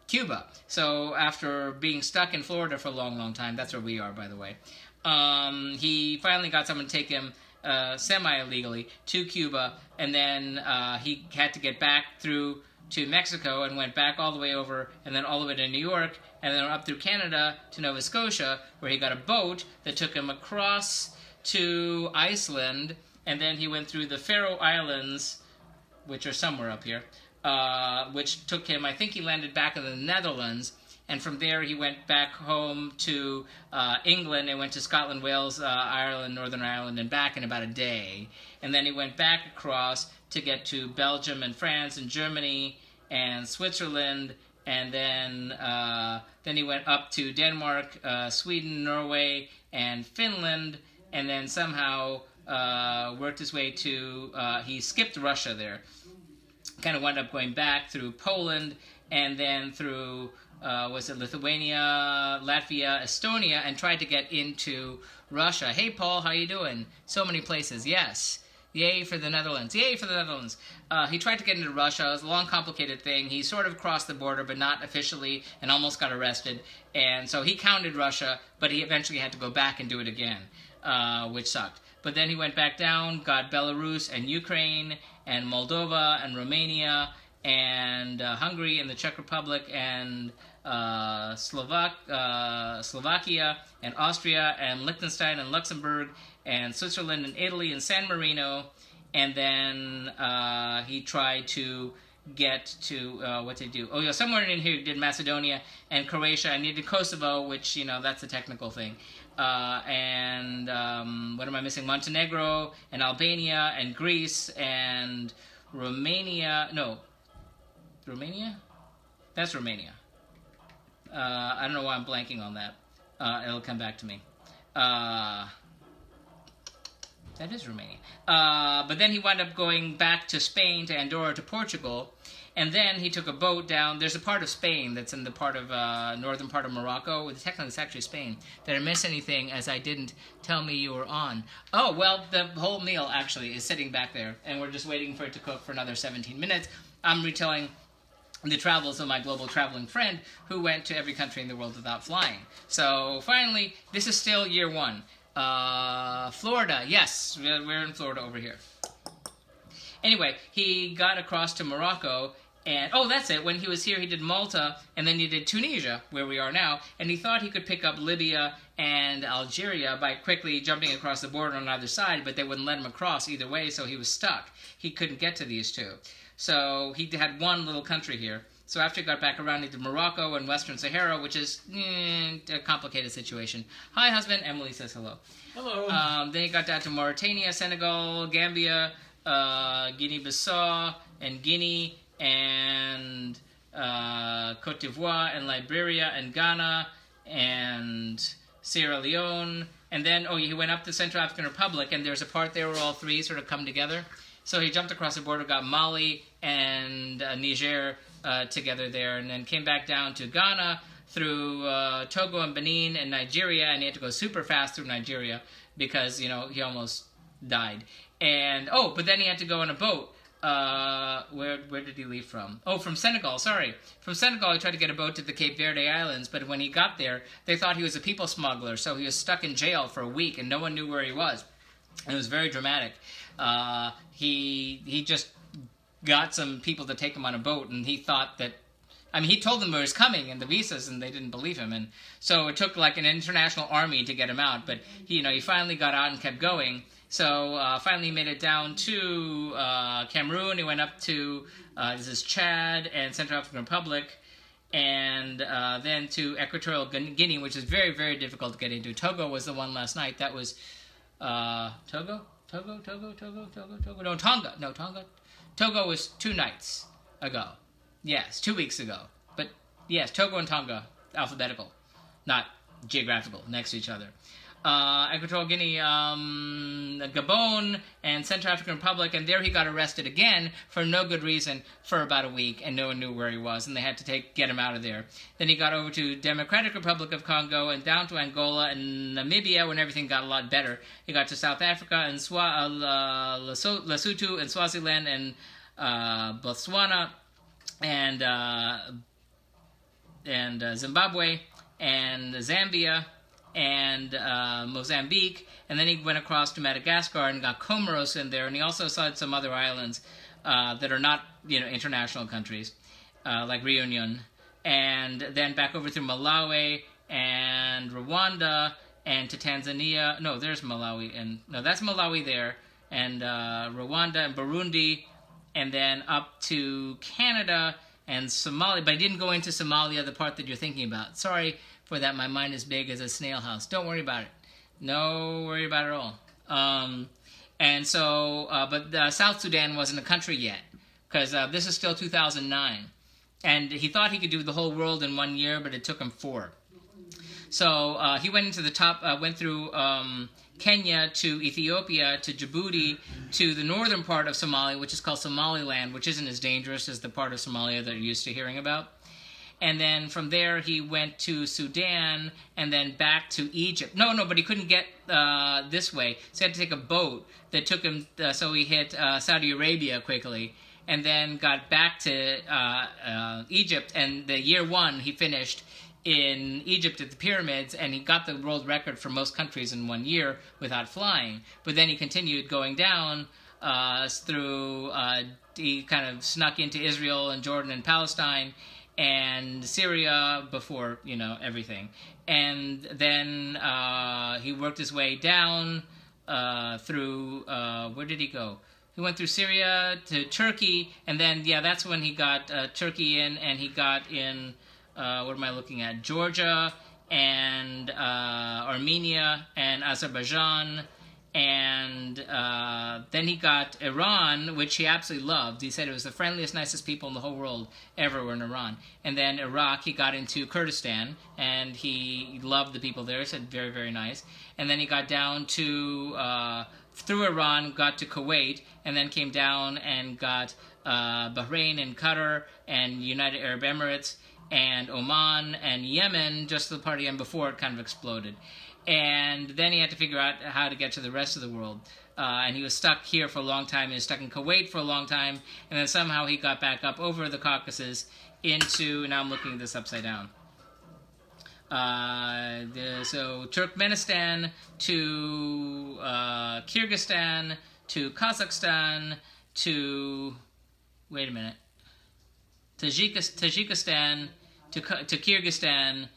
Cuba. So after being stuck in Florida for a long, long time, that's where we are, by the way, um, he finally got someone to take him Uh, semi-illegally to Cuba, and then uh, he had to get back through to Mexico and went back all the way over, and then all the way to New York, and then up through Canada to Nova Scotia, where he got a boat that took him across to Iceland, and then he went through the Faroe Islands, which are somewhere up here, uh, which took him, I think he landed back in the Netherlands, and from there he went back home to uh, England and went to Scotland, Wales, uh, Ireland, Northern Ireland, and back in about a day. And then he went back across to get to Belgium and France and Germany and Switzerland, and then uh, then he went up to Denmark, uh, Sweden, Norway, and Finland, and then somehow uh, worked his way to, uh, he skipped Russia there. Kind of wound up going back through Poland, and then through... Uh, was it Lithuania, Latvia, Estonia, and tried to get into Russia. Hey, Paul, how you doing? So many places, yes. Yay for the Netherlands. Yay for the Netherlands. Uh, he tried to get into Russia. It was a long, complicated thing. He sort of crossed the border, but not officially, and almost got arrested. And so he counted Russia, but he eventually had to go back and do it again, uh, which sucked. But then he went back down, got Belarus and Ukraine and Moldova and Romania and uh, Hungary and the Czech Republic and... Uh, Slovak, uh, Slovakia, and Austria, and Liechtenstein, and Luxembourg, and Switzerland, and Italy, and San Marino, and then uh, he tried to get to, uh, what did he do? Oh, yeah, somewhere in here he did Macedonia, and Croatia, and he did Kosovo, which, you know, that's a technical thing. Uh, and, um, what am I missing? Montenegro, and Albania, and Greece, and Romania, no, Romania? That's Romania. Uh, I don't know why I'm blanking on that. Uh, it'll come back to me. Uh, that is Romania. Uh, but then he wound up going back to Spain, to Andorra, to Portugal, and then he took a boat down. There's a part of Spain that's in the part of uh, northern part of Morocco. Technically, it's actually Spain. Did I miss anything as I didn't tell me you were on? Oh, well, the whole meal actually is sitting back there, and we're just waiting for it to cook for another seventeen minutes. I'm retelling the travels of my global traveling friend who went to every country in the world without flying. So finally, this is still year one. Uh, Florida, yes, we're in Florida over here. Anyway, he got across to Morocco, and oh, that's it. When he was here, he did Malta, and then he did Tunisia, where we are now, and he thought he could pick up Libya and Algeria by quickly jumping across the border on either side, but they wouldn't let him across either way, so he was stuck. He couldn't get to these two. So he had one little country here. So after he got back around, he did Morocco and Western Sahara, which is mm, a complicated situation. Hi, husband. Emily says hello. Hello. Um, then he got down to Mauritania, Senegal, Gambia, uh, Guinea-Bissau, and Guinea, and uh, Cote d'Ivoire, and Liberia, and Ghana, and Sierra Leone. And then, oh, he went up to Central African Republic, and there's a part there where all three sort of come together. So he jumped across the border, got Mali and uh, Niger uh, together there, and then came back down to Ghana through uh, Togo and Benin and Nigeria, and he had to go super fast through Nigeria because, you know, he almost died. And, oh, but then he had to go on a boat. Uh, where, where did he leave from? Oh, from Senegal, sorry. From Senegal, he tried to get a boat to the Cape Verde Islands, but when he got there, they thought he was a people smuggler, so he was stuck in jail for a week, and no one knew where he was. It was very dramatic. Uh, he he just got some people to take him on a boat, and he thought that, I mean, he told them he was coming and the visas, and they didn't believe him, and so it took like an international army to get him out. But he, you know, he finally got out and kept going. So uh, finally, he made it down to uh, Cameroon. He went up to uh, this is Chad and Central African Republic, and uh, then to Equatorial Guinea, which is very very difficult to get into. Togo was the one last night. That was uh, Togo. Togo, Togo, Togo, Togo, Togo, no, Tonga, no, Tonga. Togo was two nights ago. Yes, two weeks ago. But yes, Togo and Tonga, alphabetical, not geographical, next to each other. uh, Equatorial Guinea, um, Gabon, and Central African Republic, and there he got arrested again for no good reason for about a week, and no one knew where he was, and they had to take get him out of there. Then he got over to Democratic Republic of Congo, and down to Angola and Namibia when everything got a lot better. He got to South Africa, and Swa- uh, Lesotho, and Swaziland, and uh, Botswana, and uh, and uh, Zimbabwe, and Zambia, and uh, Mozambique, and then he went across to Madagascar and got Comoros in there, and he also saw some other islands uh, that are not, you know, international countries, uh, like Reunion, and then back over through Malawi and Rwanda and to Tanzania. No, there's Malawi, and no, that's Malawi there, and uh, Rwanda and Burundi, and then up to Canada and Somalia, but I didn't go into Somalia, the part that you're thinking about. Sorry for that, my mind is big as a snail house. Don't worry about it. No worry about it at all. Um, and so, uh, but uh, South Sudan wasn't a country yet, because uh, this is still two thousand nine. And he thought he could do the whole world in one year, but it took him four. So uh, he went into the top, uh, went through um, Kenya to Ethiopia to Djibouti to the northern part of Somalia, which is called Somaliland, which isn't as dangerous as the part of Somalia that you're used to hearing about. And then from there he went to Sudan and then back to Egypt. No, no, but he couldn't get uh, this way, so he had to take a boat that took him, uh, so he hit uh, Saudi Arabia quickly, and then got back to uh, uh, Egypt, and the year one he finished in Egypt at the pyramids, and he got the world record for most countries in one year without flying. But then he continued going down uh, through, uh, he kind of snuck into Israel and Jordan and Palestine and Syria before, you know, everything. And then uh, he worked his way down uh, through, uh, where did he go? He went through Syria to Turkey, and then, yeah, that's when he got uh, Turkey in, and he got in, Uh, what am I looking at? Georgia and uh, Armenia and Azerbaijan, and uh, then he got Iran, which he absolutely loved. He said it was the friendliest, nicest people in the whole world ever were in Iran. And then Iraq, he got into Kurdistan, and he loved the people there. He said very, very nice. And then he got down to, uh, through Iran, got to Kuwait, and then came down and got uh, Bahrain and Qatar and United Arab Emirates and Oman and Yemen, just the part of Yemen before it kind of exploded. And then he had to figure out how to get to the rest of the world. Uh, and he was stuck here for a long time. He was stuck in Kuwait for a long time. And then somehow he got back up over the Caucasus into, now I'm looking at this upside down. Uh, the, so Turkmenistan to uh, Kyrgyzstan to Kazakhstan to, wait a minute. Tajikistan, to, to Kyrgyzstan,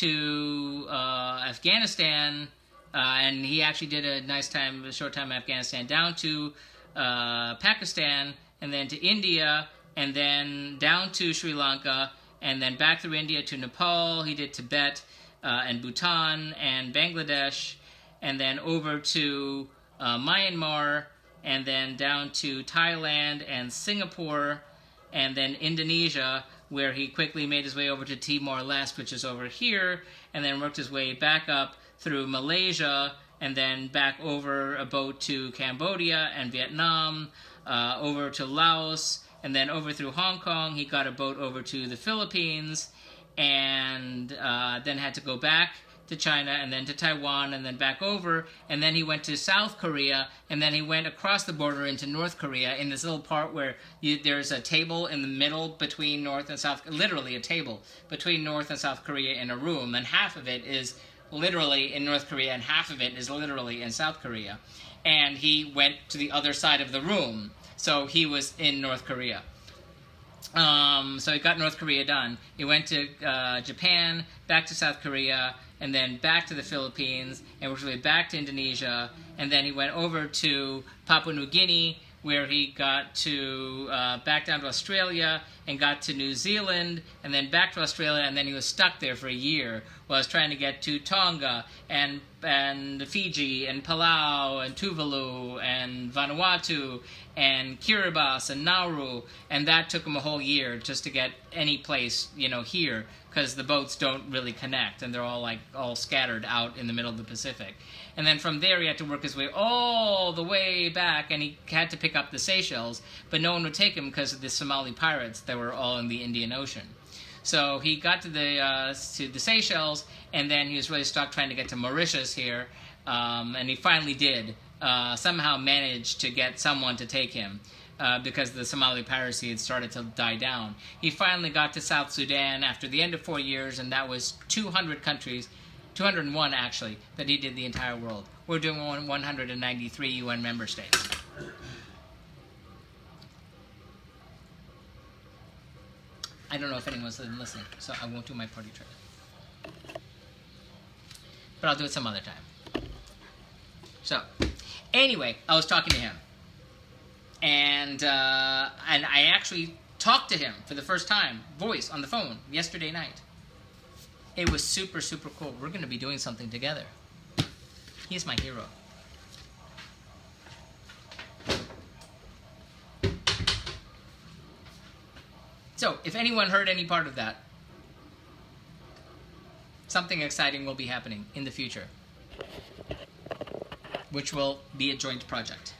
to uh, Afghanistan, uh, and he actually did a nice time, a short time in Afghanistan, down to uh, Pakistan, and then to India, and then down to Sri Lanka, and then back through India to Nepal. He did Tibet uh, and Bhutan and Bangladesh, and then over to uh, Myanmar, and then down to Thailand and Singapore, and then Indonesia, where he quickly made his way over to Timor-Leste, which is over here, and then worked his way back up through Malaysia, and then back over a boat to Cambodia and Vietnam, uh, over to Laos, and then over through Hong Kong. He got a boat over to the Philippines, and uh, then had to go back to China, and then to Taiwan, and then back over, and then he went to South Korea, and then he went across the border into North Korea, in this little part where you, there's a table in the middle between North and South, literally a table between North and South Korea in a room, and half of it is literally in North Korea, and half of it is literally in South Korea. And he went to the other side of the room, so he was in North Korea. Um, so he got North Korea done. He went to uh, Japan, back to South Korea, and then back to the Philippines, and worked his way back to Indonesia, and then he went over to Papua New Guinea, where he got to uh, back down to Australia and got to New Zealand and then back to Australia, and then he was stuck there for a year while I was trying to get to Tonga and and Fiji and Palau and Tuvalu and Vanuatu and Kiribati and Nauru, and that took him a whole year just to get any place, you know, here, because the boats don't really connect and they're all like all scattered out in the middle of the Pacific. And then from there he had to work his way all the way back, and he had to pick up the Seychelles, but no one would take him because of the Somali pirates that were all in the Indian Ocean. So he got to the uh, to the Seychelles, and then he was really stuck trying to get to Mauritius here, um, and he finally did uh, somehow manage to get someone to take him. Uh, because the Somali piracy had started to die down. He finally got to South Sudan after the end of four years, and that was two hundred countries, two hundred one actually, that he did the entire world. We're doing one hundred ninety-three U N member states. I don't know if anyone's listening, so I won't do my party trick. But I'll do it some other time. So, anyway, I was talking to him. And uh, and I actually talked to him for the first time, voice, on the phone, yesterday night. It was super, super cool. We're going to be doing something together. He's my hero. So, if anyone heard any part of that, something exciting will be happening in the future, which will be a joint project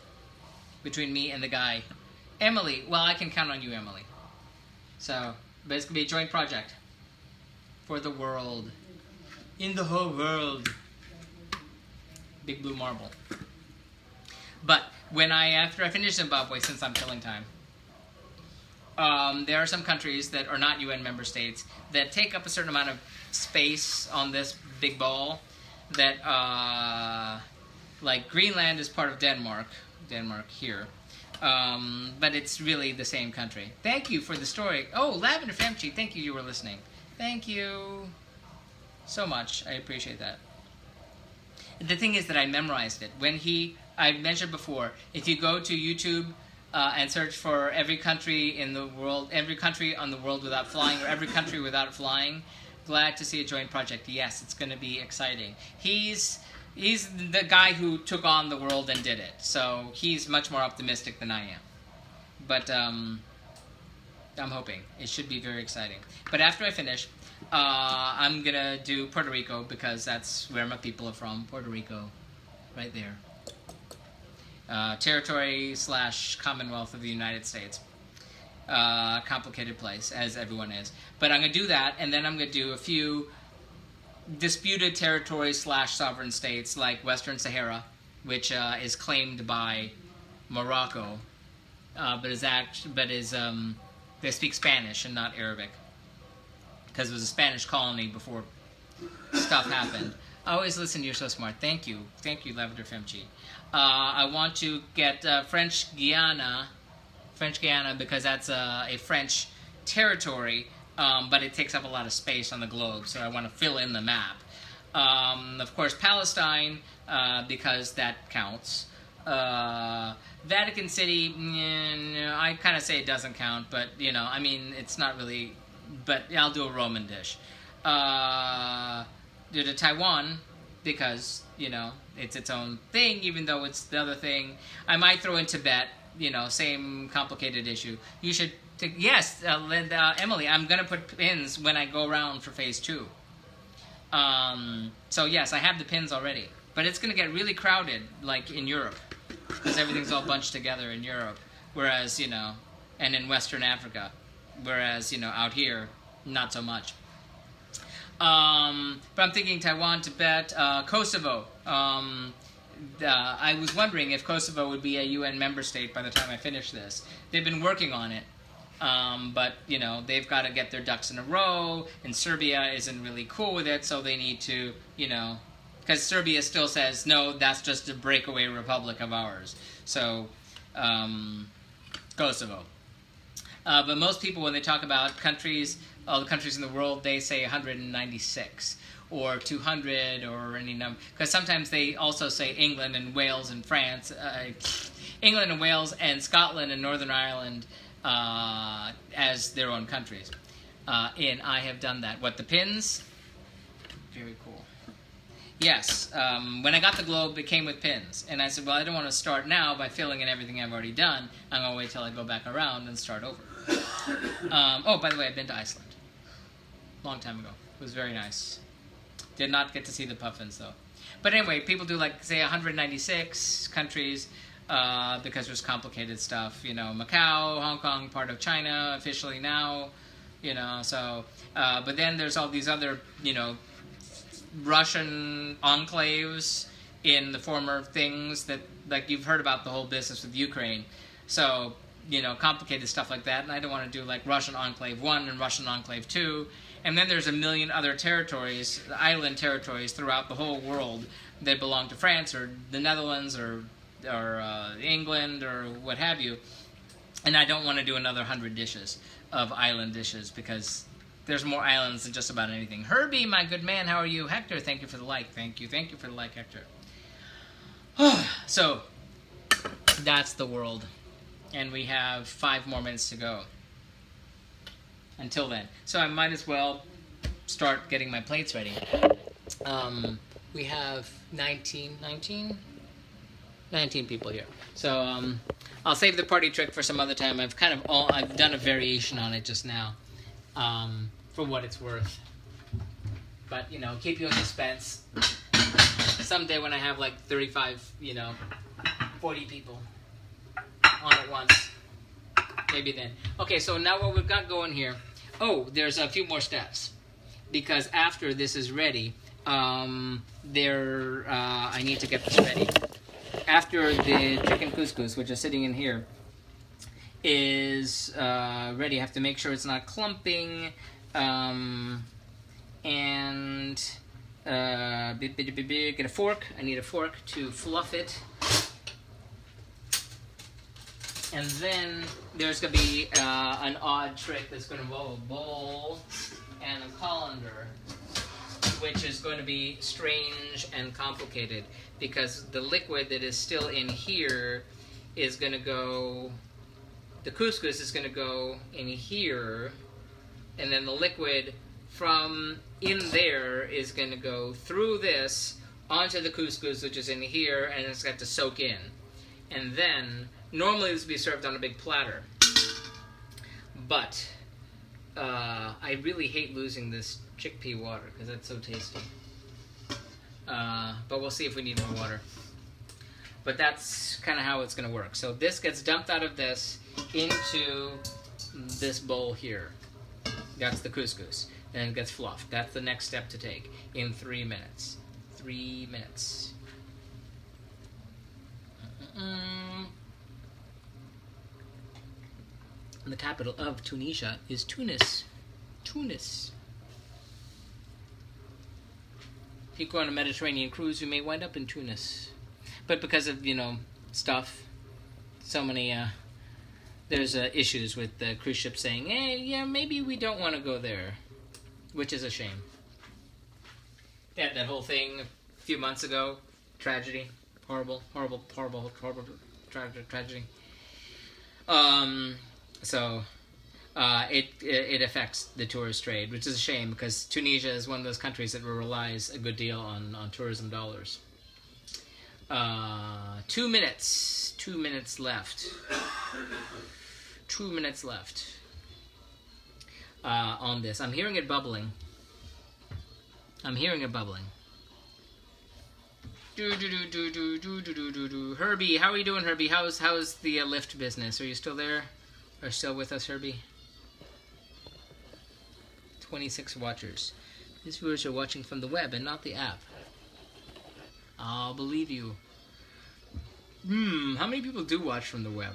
between me and the guy, Emily. Well, I can count on you, Emily. So, but it's gonna be a joint project for the world, in the whole world. Big blue marble. But when I, after I finish Zimbabwe, since I'm killing time, um, there are some countries that are not U N member states that take up a certain amount of space on this big ball. That uh, like Greenland is part of Denmark. Denmark here, um, but it's really the same country. Thank you for the story. Oh, Lavender Femchi, thank you, you were listening. Thank you so much. I appreciate that. The thing is that I memorized it. When he, I mentioned before, if you go to YouTube uh, and search for every country in the world, every country on the world without flying, or every country without flying, glad to see a joint project. Yes, it's going to be exciting. He's He's the guy who took on the world and did it, so he's much more optimistic than I am. But um, I'm hoping. It should be very exciting. But after I finish, uh, I'm going to do Puerto Rico, because that's where my people are from, Puerto Rico, right there. Uh, territory slash Commonwealth of the United States. Uh, complicated place, as everyone is. But I'm going to do that, and then I'm going to do a few disputed territories slash sovereign states, like Western Sahara, which uh, is claimed by Morocco, uh, but is act but is um, they speak Spanish and not Arabic, because it was a Spanish colony before stuff happened. I always listen. You're so smart. Thank you, thank you, Lavender Femchi. Uh, I want to get uh, French Guiana, French Guiana, because that's uh, a French territory. Um, but it takes up a lot of space on the globe, so I want to fill in the map. Um, of course, Palestine, uh, because that counts. Uh, Vatican City, mm, I kind of say it doesn't count, but, you know, I mean, it's not really, but I'll do a Roman dish. Uh, do the Taiwan, because, you know, it's its own thing, even though it's the other thing. I might throw in Tibet, you know, same complicated issue. You should... To, yes, uh, uh, Emily, I'm going to put pins when I go around for phase two. Um, so yes, I have the pins already. But it's going to get really crowded, like in Europe, because everything's all bunched together in Europe, whereas, you know, and in Western Africa, whereas, you know, out here, not so much. Um, but I'm thinking Taiwan, Tibet, uh, Kosovo. Um, uh, I was wondering if Kosovo would be a U N member state by the time I finish this. They've been working on it. Um, but, you know, they've got to get their ducks in a row, and Serbia isn't really cool with it, so they need to, you know, because Serbia still says, no, that's just a breakaway republic of ours. So, um, Kosovo. Uh, but most people, when they talk about countries, all the countries in the world, they say one hundred ninety-six, or two hundred or any number, because sometimes they also say England and Wales and France, uh, England and Wales and Scotland and Northern Ireland uh, as their own countries. Uh, and I have done that. What, the pins? Very cool. Yes, um, when I got the globe, it came with pins. And I said, well, I don't want to start now by filling in everything I've already done. I'm going to wait till I go back around and start over. um, oh, by the way, I've been to Iceland. Long time ago. It was very nice. Did not get to see the puffins, though. But anyway, people do, like, say, one hundred ninety-six countries uh, because there's complicated stuff. You know, Macau, Hong Kong, part of China, officially now. You know, so... Uh, but then there's all these other, you know... Russian enclaves in the former things that, like, you've heard about the whole business with Ukraine. So, you know, complicated stuff like that. And I don't want to do, like, Russian Enclave one and Russian Enclave two. And then there's a million other territories, island territories throughout the whole world that belong to France or the Netherlands or, or uh, England or what have you. And I don't want to do another hundred dishes of island dishes because... There's more islands than just about anything. Herbie, my good man, how are you? Hector, thank you for the like. Thank you. Thank you for the like, Hector. So, that's the world. And we have five more minutes to go. Until then. So I might as well start getting my plates ready. Um, we have nineteen, nineteen? nineteen people here. So um, I'll save the party trick for some other time. I've kind of all, I've done a variation on it just now. Um, for what it's worth. But, you know, keep you in suspense. Someday when I have like thirty-five, you know, forty people on at once. Maybe then. Okay, so now what we've got going here. Oh, there's a few more steps. Because after this is ready, um, there, uh, I need to get this ready. After the chicken couscous, which is sitting in here, is uh, ready. I have to make sure it's not clumping, um, and uh, get a fork. I need a fork to fluff it. And then there's going to be uh, an odd trick that's going to involve a bowl and a colander, which is going to be strange and complicated because the liquid that is still in here is going to go... The couscous is going to go in here, and then the liquid from in there is going to go through this onto the couscous, which is in here, and it's got to soak in. And then, normally this would be served on a big platter, but uh, I really hate losing this chickpea water because that's so tasty. Uh, but we'll see if we need more water. But that's kind of how it's going to work. So this gets dumped out of this into this bowl here. That's the couscous. Then it gets fluffed. That's the next step to take in three minutes. Three minutes. Mm-mm. The capital of Tunisia is Tunis. Tunis. If you go on a Mediterranean cruise, you may wind up in Tunis. But because of, you know, stuff, so many, uh, there's uh, issues with the cruise ship saying, hey, yeah, maybe we don't want to go there, which is a shame. They had that whole thing a few months ago, tragedy, horrible, horrible, horrible, horrible, tra tragedy. Um, so uh, it, it affects the tourist trade, which is a shame because Tunisia is one of those countries that relies a good deal on, on tourism dollars. Uh, two minutes. Two minutes left. Two minutes left uh, on this. I'm hearing it bubbling. I'm hearing it bubbling. Do do do do do do do do do. Herbie, how are you doing, Herbie? How's how's the uh, Lyft business? Are you still there? Are you still with us, Herbie? twenty-six watchers. These viewers are watching from the web and not the app. I'll believe you. Hmm, how many people do watch from the web?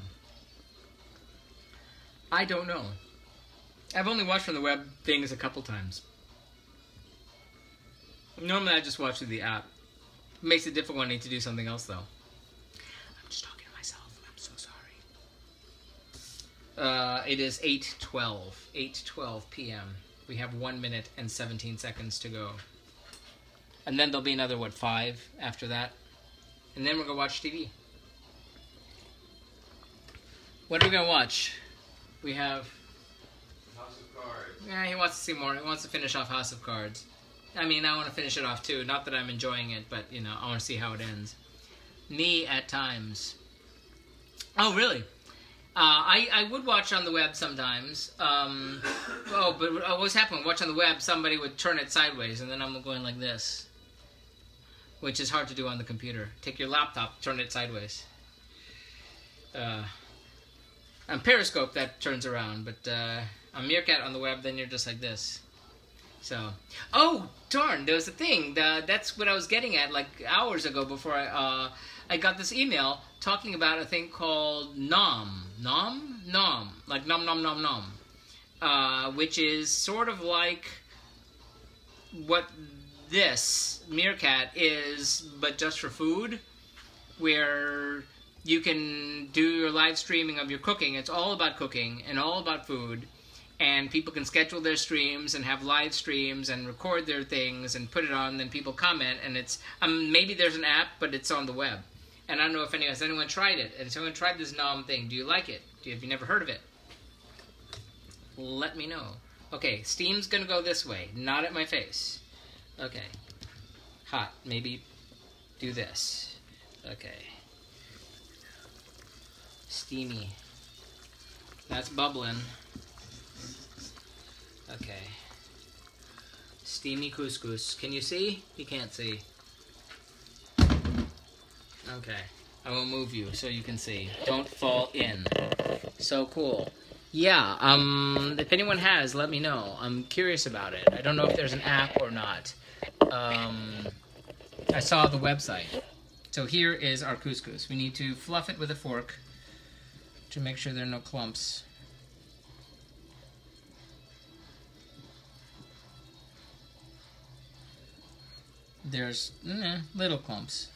I don't know. I've only watched from the web things a couple times. Normally I just watch through the app. It makes it difficult when I need to do something else, though. I'm just talking to myself. I'm so sorry. Uh, it is eight twelve. eight twelve p m We have one minute and seventeen seconds to go. And then there'll be another, what, five after that. And then we're going to watch T V. What are we going to watch? We have... House of Cards. Yeah, he wants to see more. He wants to finish off House of Cards. I mean, I want to finish it off too. Not that I'm enjoying it, but, you know, I want to see how it ends. Me at times. Oh, really? Uh, I, I would watch on the web sometimes. Um, oh, but what was happening? Watch on the web, somebody would turn it sideways, and then I'm going like this, which is hard to do on the computer. Take your laptop, turn it sideways. Uh, on Periscope, that turns around, but uh, on Meerkat on the web, then you're just like this. So, oh, darn, there was a thing. The, that's what I was getting at like hours ago before I, uh, I got this email talking about a thing called nom. Nom? Nom. Like nom nom nom nom. Uh, which is sort of like what this Meerkat is, but just for food, where you can do your live streaming of your cooking. It's all about cooking and all about food, and people can schedule their streams and have live streams and record their things and put it on, then people comment, and it's, um, maybe there's an app, but it's on the web. And I don't know if anyone, has anyone tried it? Has anyone tried this nom thing? Do you like it? Do you, have you never heard of it? Let me know. Okay, steam's gonna go this way, not at my face. Okay. Hot, maybe do this. Okay. Steamy. That's bubbling. Okay. Steamy couscous. Can you see? You can't see. Okay, I will move you so you can see. Don't fall in. So cool. Yeah, um, if anyone has, let me know. I'm curious about it. I don't know if there's an app or not. Um, I saw the website. So here is our couscous. We need to fluff it with a fork to make sure there are no clumps. There's nah, little clumps.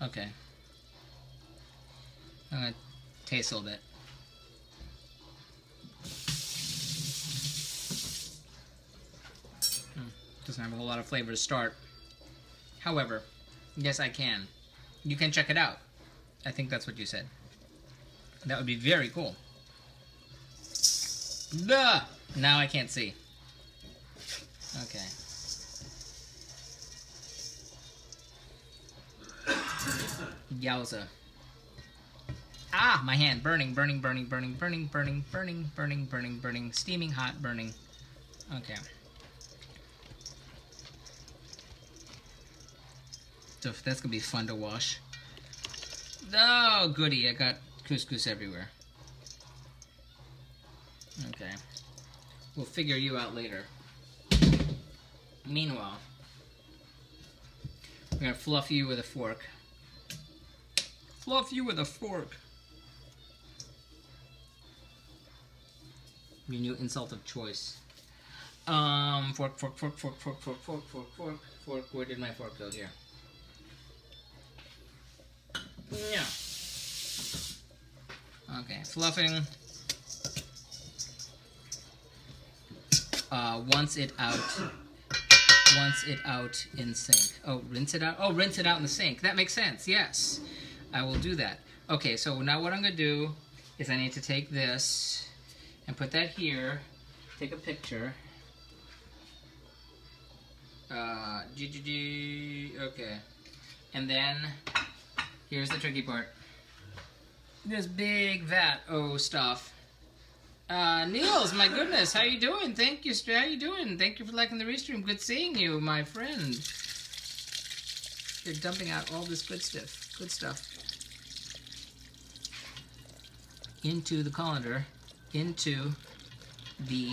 Okay. I'm gonna taste a little bit. Hmm. Doesn't have a whole lot of flavor to start. However, yes, I can. You can check it out. I think that's what you said. That would be very cool. Duh! Now I can't see. Okay. Yowza. Ah, my hand. Burning, burning, burning, burning, burning, burning, burning, burning, burning, burning, steaming hot, burning. Okay. So that's gonna be fun to wash. Oh, goody, I got couscous everywhere. Okay. We'll figure you out later. Meanwhile, we're gonna fluff you with a fork. Fluff you with a fork. Your new insult of choice. Um, fork, fork, fork, fork, fork, fork, fork, fork, fork, fork. Where did my fork go? Here. Yeah. Okay, fluffing. Uh, once it out. Once it out in sink. Oh, rinse it out. Oh, rinse it out in the sink. That makes sense. Yes. I will do that. Okay, so now what I'm going to do is I need to take this and put that here, take a picture. Uh, okay. And then, here's the tricky part. This big vat of stuff. Uh, Niels, my goodness, how you doing? Thank you, how you doing? Thank you for liking the restream. Good seeing you, my friend. You're dumping out all this good stuff. Good stuff. Into the colander, into the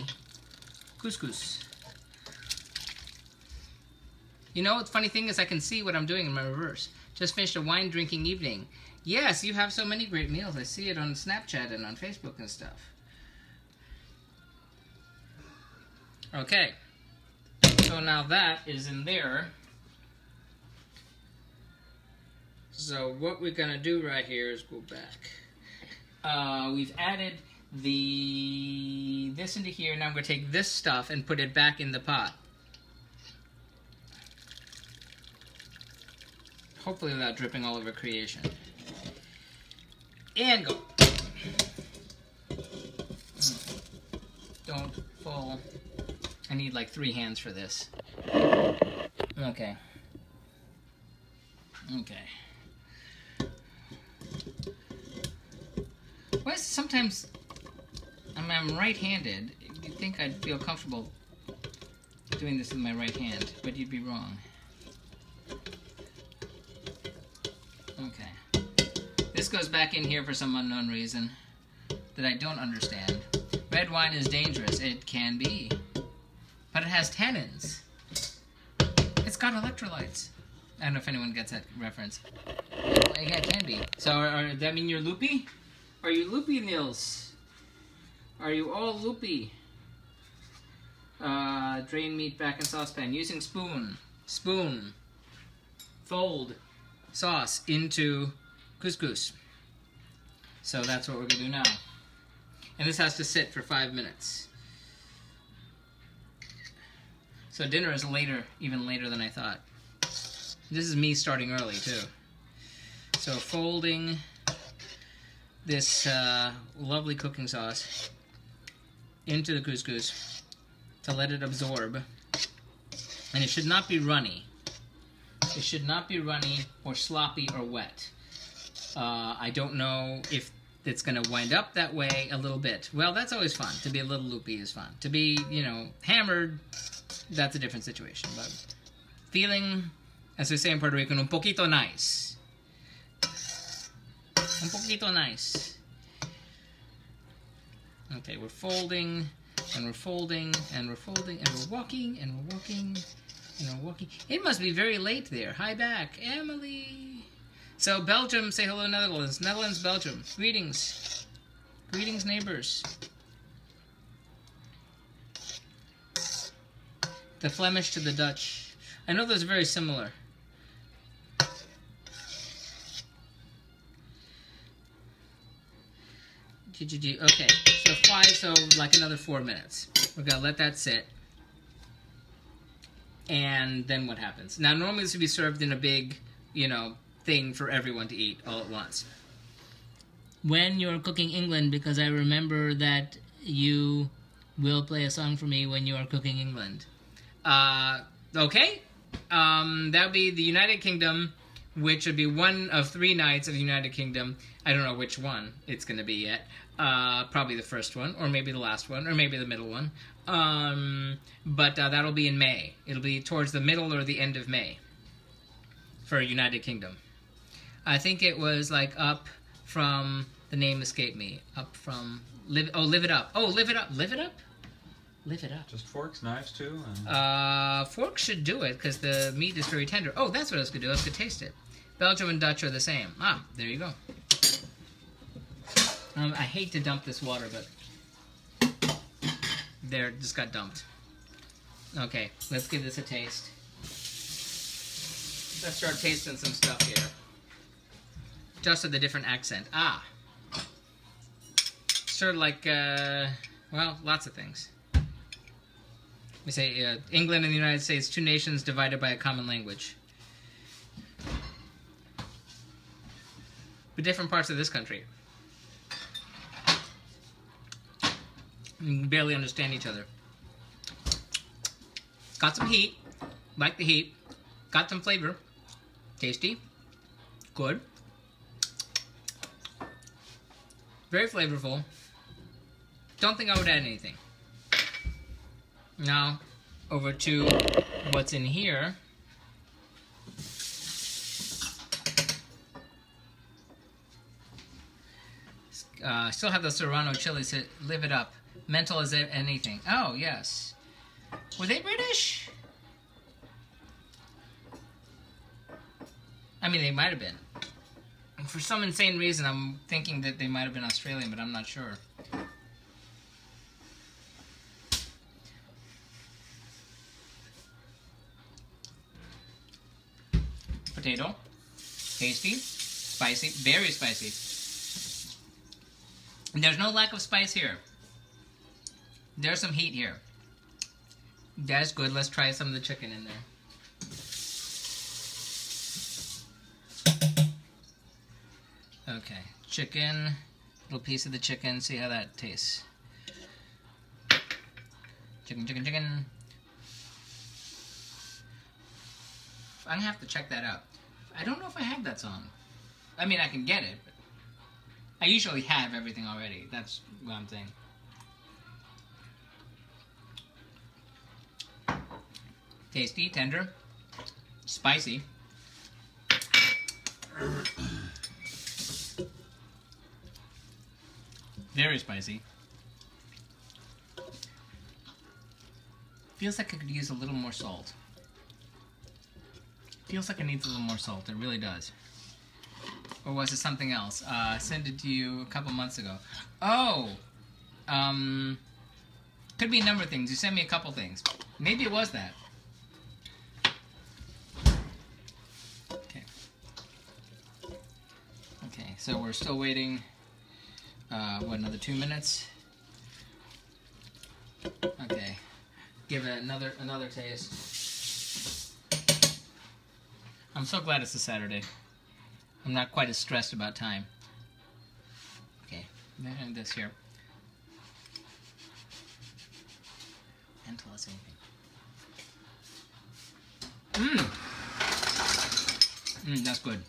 couscous. You know, the funny thing is I can see what I'm doing in my reverse. Just finished a wine drinking evening. Yes, you have so many great meals. I see it on Snapchat and on Facebook and stuff. Okay. So now that is in there. So what we're gonna do right here is go back. Uh, we've added the this into here. Now I'm gonna take this stuff and put it back in the pot. hopefully without dripping all over creation. And go. Don't fall. I need like three hands for this. Okay. Okay. Why is sometimes I mean, I'm right-handed, you'd think I'd feel comfortable doing this with my right hand, but you'd be wrong. Okay. This goes back in here for some unknown reason that I don't understand. Red wine is dangerous. It can be. But it has tannins. It's got electrolytes. I don't know if anyone gets that reference. Yeah, it can be. So, are, are, does that mean you're loopy? Are you loopy, Nils? Are you all loopy? Uh, drain meat back in saucepan using spoon. Spoon. Fold sauce into couscous. So that's what we're gonna do now. And this has to sit for five minutes. So dinner is later, even later than I thought. This is me starting early too. So folding this uh, lovely cooking sauce into the couscous to let it absorb. And it should not be runny. It should not be runny or sloppy or wet. Uh, I don't know if it's going to wind up that way a little bit. Well, that's always fun. To be a little loopy is fun. To be, you know, hammered, that's a different situation. But feeling, as we say in Puerto Rican, un poquito nice. Un poquito nice. Okay, we're folding, and we're folding, and we're folding, and we're walking, and we're walking, and we're walking. It must be very late there. Hi back, Emily. So Belgium, say hello Netherlands. Netherlands, Belgium. Greetings. Greetings, neighbors. The Flemish to the Dutch. I know those are very similar. Okay, so five, so like another four minutes. We're gonna let that sit. And then what happens? Now normally this would be served in a big, you know, thing for everyone to eat all at once. When you're cooking England, because I remember that you will play a song for me when you are cooking England. Uh, okay, um, that would be the United Kingdom, which would be one of three nights of the United Kingdom. I don't know which one it's going to be yet. Uh, probably the first one, or maybe the last one, or maybe the middle one. Um, but uh, that'll be in May. It'll be towards the middle or the end of May for United Kingdom. I think it was like up from, the name escaped me, up from, live, oh, live it up. Oh, live it up, live it up? Live it up. Just forks, knives too? And... Uh, forks should do it because the meat is very tender. Oh, that's what I was going to do. I was going to taste it. Belgium and Dutch are the same. Ah, there you go. Um, I hate to dump this water, but there, it just got dumped. Okay, let's give this a taste. Let's start tasting some stuff here. Just with a different accent. Ah. Sort of like, uh, well, lots of things. We say uh, England and the United States, two nations divided by a common language. But different parts of this country. You can barely understand each other. Got some heat. Like the heat. Got some flavor. Tasty. Good. Very flavorful. Don't think I would add anything. Now, over to what's in here. Uh, still have the serrano chilies. So live it up. Mental as anything. Oh, yes. Were they British? I mean, they might have been. For some insane reason, I'm thinking that they might have been Australian, but I'm not sure. Potato, tasty, spicy, very spicy. There's no lack of spice here. There's some heat here. That's good. Let's try some of the chicken in there. Okay, chicken, little piece of the chicken, see how that tastes. Chicken, chicken, chicken. I'm gonna have to check that out. I don't know if I have that song. I mean, I can get it, but I usually have everything already. That's what I'm saying. Tasty, tender, spicy. Very spicy. Feels like I could use a little more salt. Feels like it needs a little more salt, it really does. Or was it something else? Uh, I sent it to you a couple months ago. Oh! Um, could be a number of things. You sent me a couple things. Maybe it was that. Okay. Okay, so we're still waiting, uh, what, another two minutes? Okay. Give it another another taste. I'm so glad it's a Saturday. I'm not quite as stressed about time. Okay, and this here. And tell us anything. Mmm! Mmm, that's good.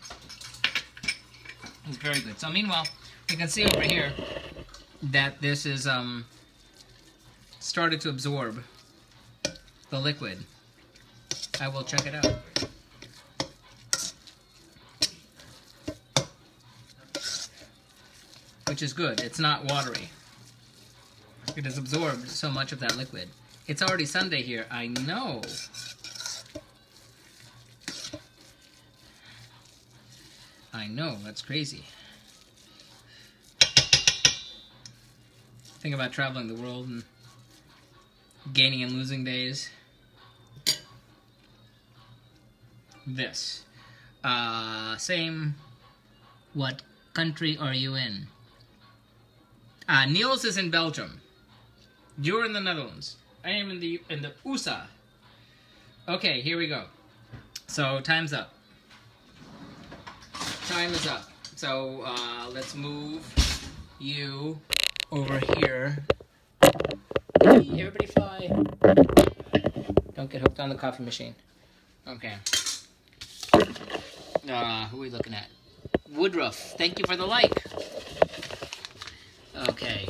It's very good. So meanwhile, you can see over here that this is um started to absorb the liquid. I will check it out. Which is good. It's not watery. It has absorbed so much of that liquid. It's already Sunday here. I know. I know. That's crazy. Think about traveling the world and gaining and losing days. This. Uh, same. What country are you in? Uh, Niels is in Belgium. You're in the Netherlands. I am in the in the U S A. Okay, here we go. So time's up. Time is up. So uh, let's move you over here. Hey, everybody fly. Don't get hooked on the coffee machine. Okay. Uh, who are we looking at? Woodruff, thank you for the like. Okay,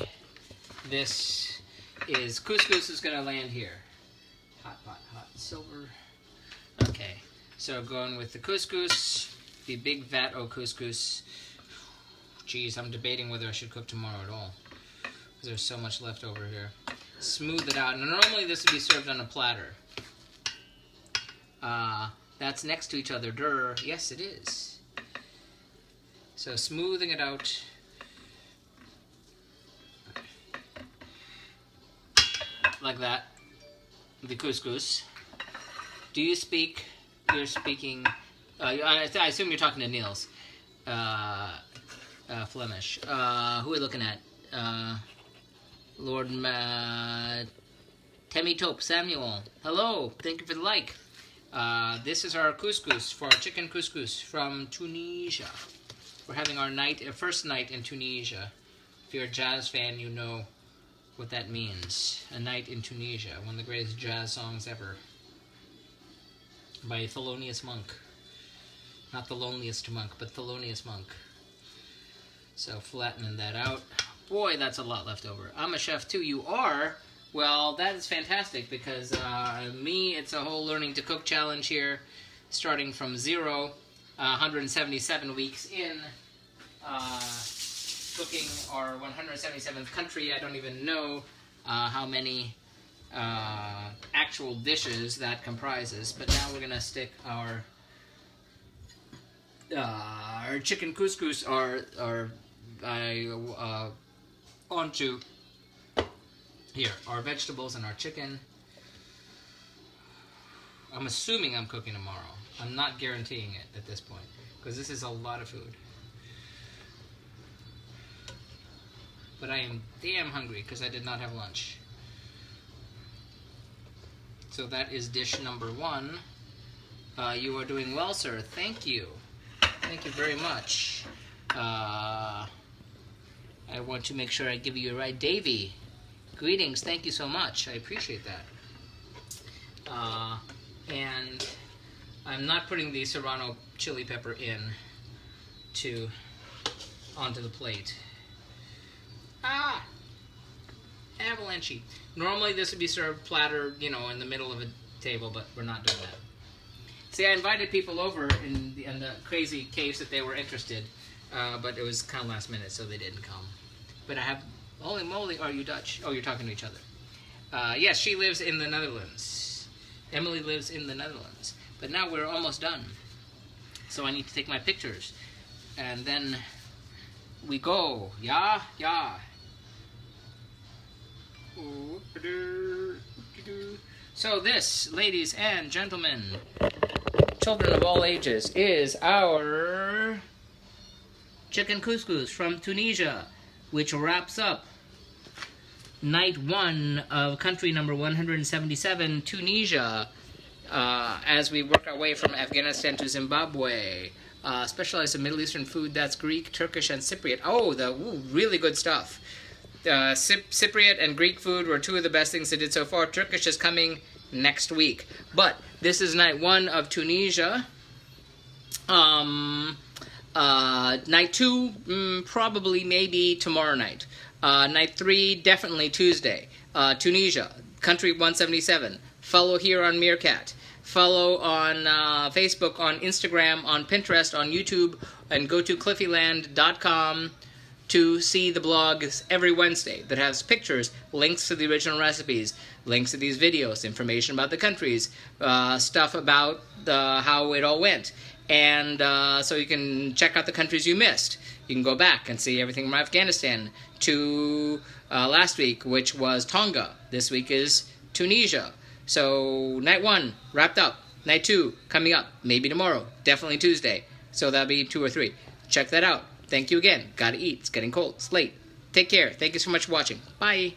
this is, couscous is going to land here. Hot, hot, hot, silver. Okay, so going with the couscous, the big vat o' couscous. Geez, I'm debating whether I should cook tomorrow at all, because there's so much left over here. Smooth it out. And normally this would be served on a platter. Uh, that's next to each other. Durr. Yes, it is. So smoothing it out. Like that, the couscous. Do you speak? You're speaking. Uh, I, I assume you're talking to Niels, uh, uh, Flemish. Uh, who are we looking at? Uh, Lord Ma Temitope Samuel. Hello, thank you for the like. Uh, this is our couscous for our chicken couscous from Tunisia. We're having our night, uh, first night in Tunisia. If you're a jazz fan, you know what that means. A Night in Tunisia, one of the greatest jazz songs ever, by Thelonious Monk. Not the loneliest monk, but Thelonious Monk. So flattening that out. Boy, that's a lot left over. I'm a chef too. You are? Well, that is fantastic, because uh, me, it's a whole learning to cook challenge here, starting from zero, uh, one hundred seventy-seven weeks in. Uh, Cooking our one hundred seventy-seventh country. I don't even know uh, how many uh, actual dishes that comprises, but now we're gonna stick our uh, our chicken couscous our our uh, uh, onto here, our vegetables and our chicken. I'm assuming I'm cooking tomorrow. I'm not guaranteeing it at this point, because this is a lot of food. But I am damn hungry, because I did not have lunch. So that is dish number one. Uh, you are doing well, sir. Thank you. Thank you very much. Uh, I want to make sure I give you a right. Davey, greetings. Thank you so much. I appreciate that. Uh, and I'm not putting the serrano chili pepper in to onto the plate. Ah, avalanche. Normally this would be served platter, you know, in the middle of a table, but we're not doing that. See, I invited people over in the, in the crazy case that they were interested, uh, but it was kind of last minute, so they didn't come. But I have, holy moly, are you Dutch? Oh, you're talking to each other. Uh, yes, she lives in the Netherlands. Emily lives in the Netherlands. But now we're almost done. So I need to take my pictures. And then we go. Yeah, yeah. So this, ladies and gentlemen, children of all ages, is our chicken couscous from Tunisia, which wraps up night one of country number one hundred seventy-seven, Tunisia, uh, as we work our way from Afghanistan to Zimbabwe. Uh, specialized in Middle Eastern food, that's Greek, Turkish, and Cypriot. Oh, the ooh, really good stuff. Uh, Cyp Cypriot and Greek food were two of the best things they did so far. Turkish is coming next week. But this is night one of Tunisia. Um, uh, night two, mm, probably, maybe tomorrow night. Uh, night three, definitely Tuesday. Uh, Tunisia, country one seventy-seven. Follow here on Meerkat. Follow on uh, Facebook, on Instagram, on Pinterest, on YouTube, and go to Cliffieland dot com to see the blogs every Wednesday that has pictures, links to the original recipes, links to these videos, information about the countries, uh, stuff about the, how it all went. And uh, so you can check out the countries you missed. You can go back and see everything from Afghanistan to uh, last week, which was Tonga. This week is Tunisia. So night one, wrapped up. Night two, coming up. Maybe tomorrow. Definitely Tuesday. So that'll be two or three. Check that out. Thank you again. Gotta eat. It's getting cold. It's late. Take care. Thank you so much for watching. Bye.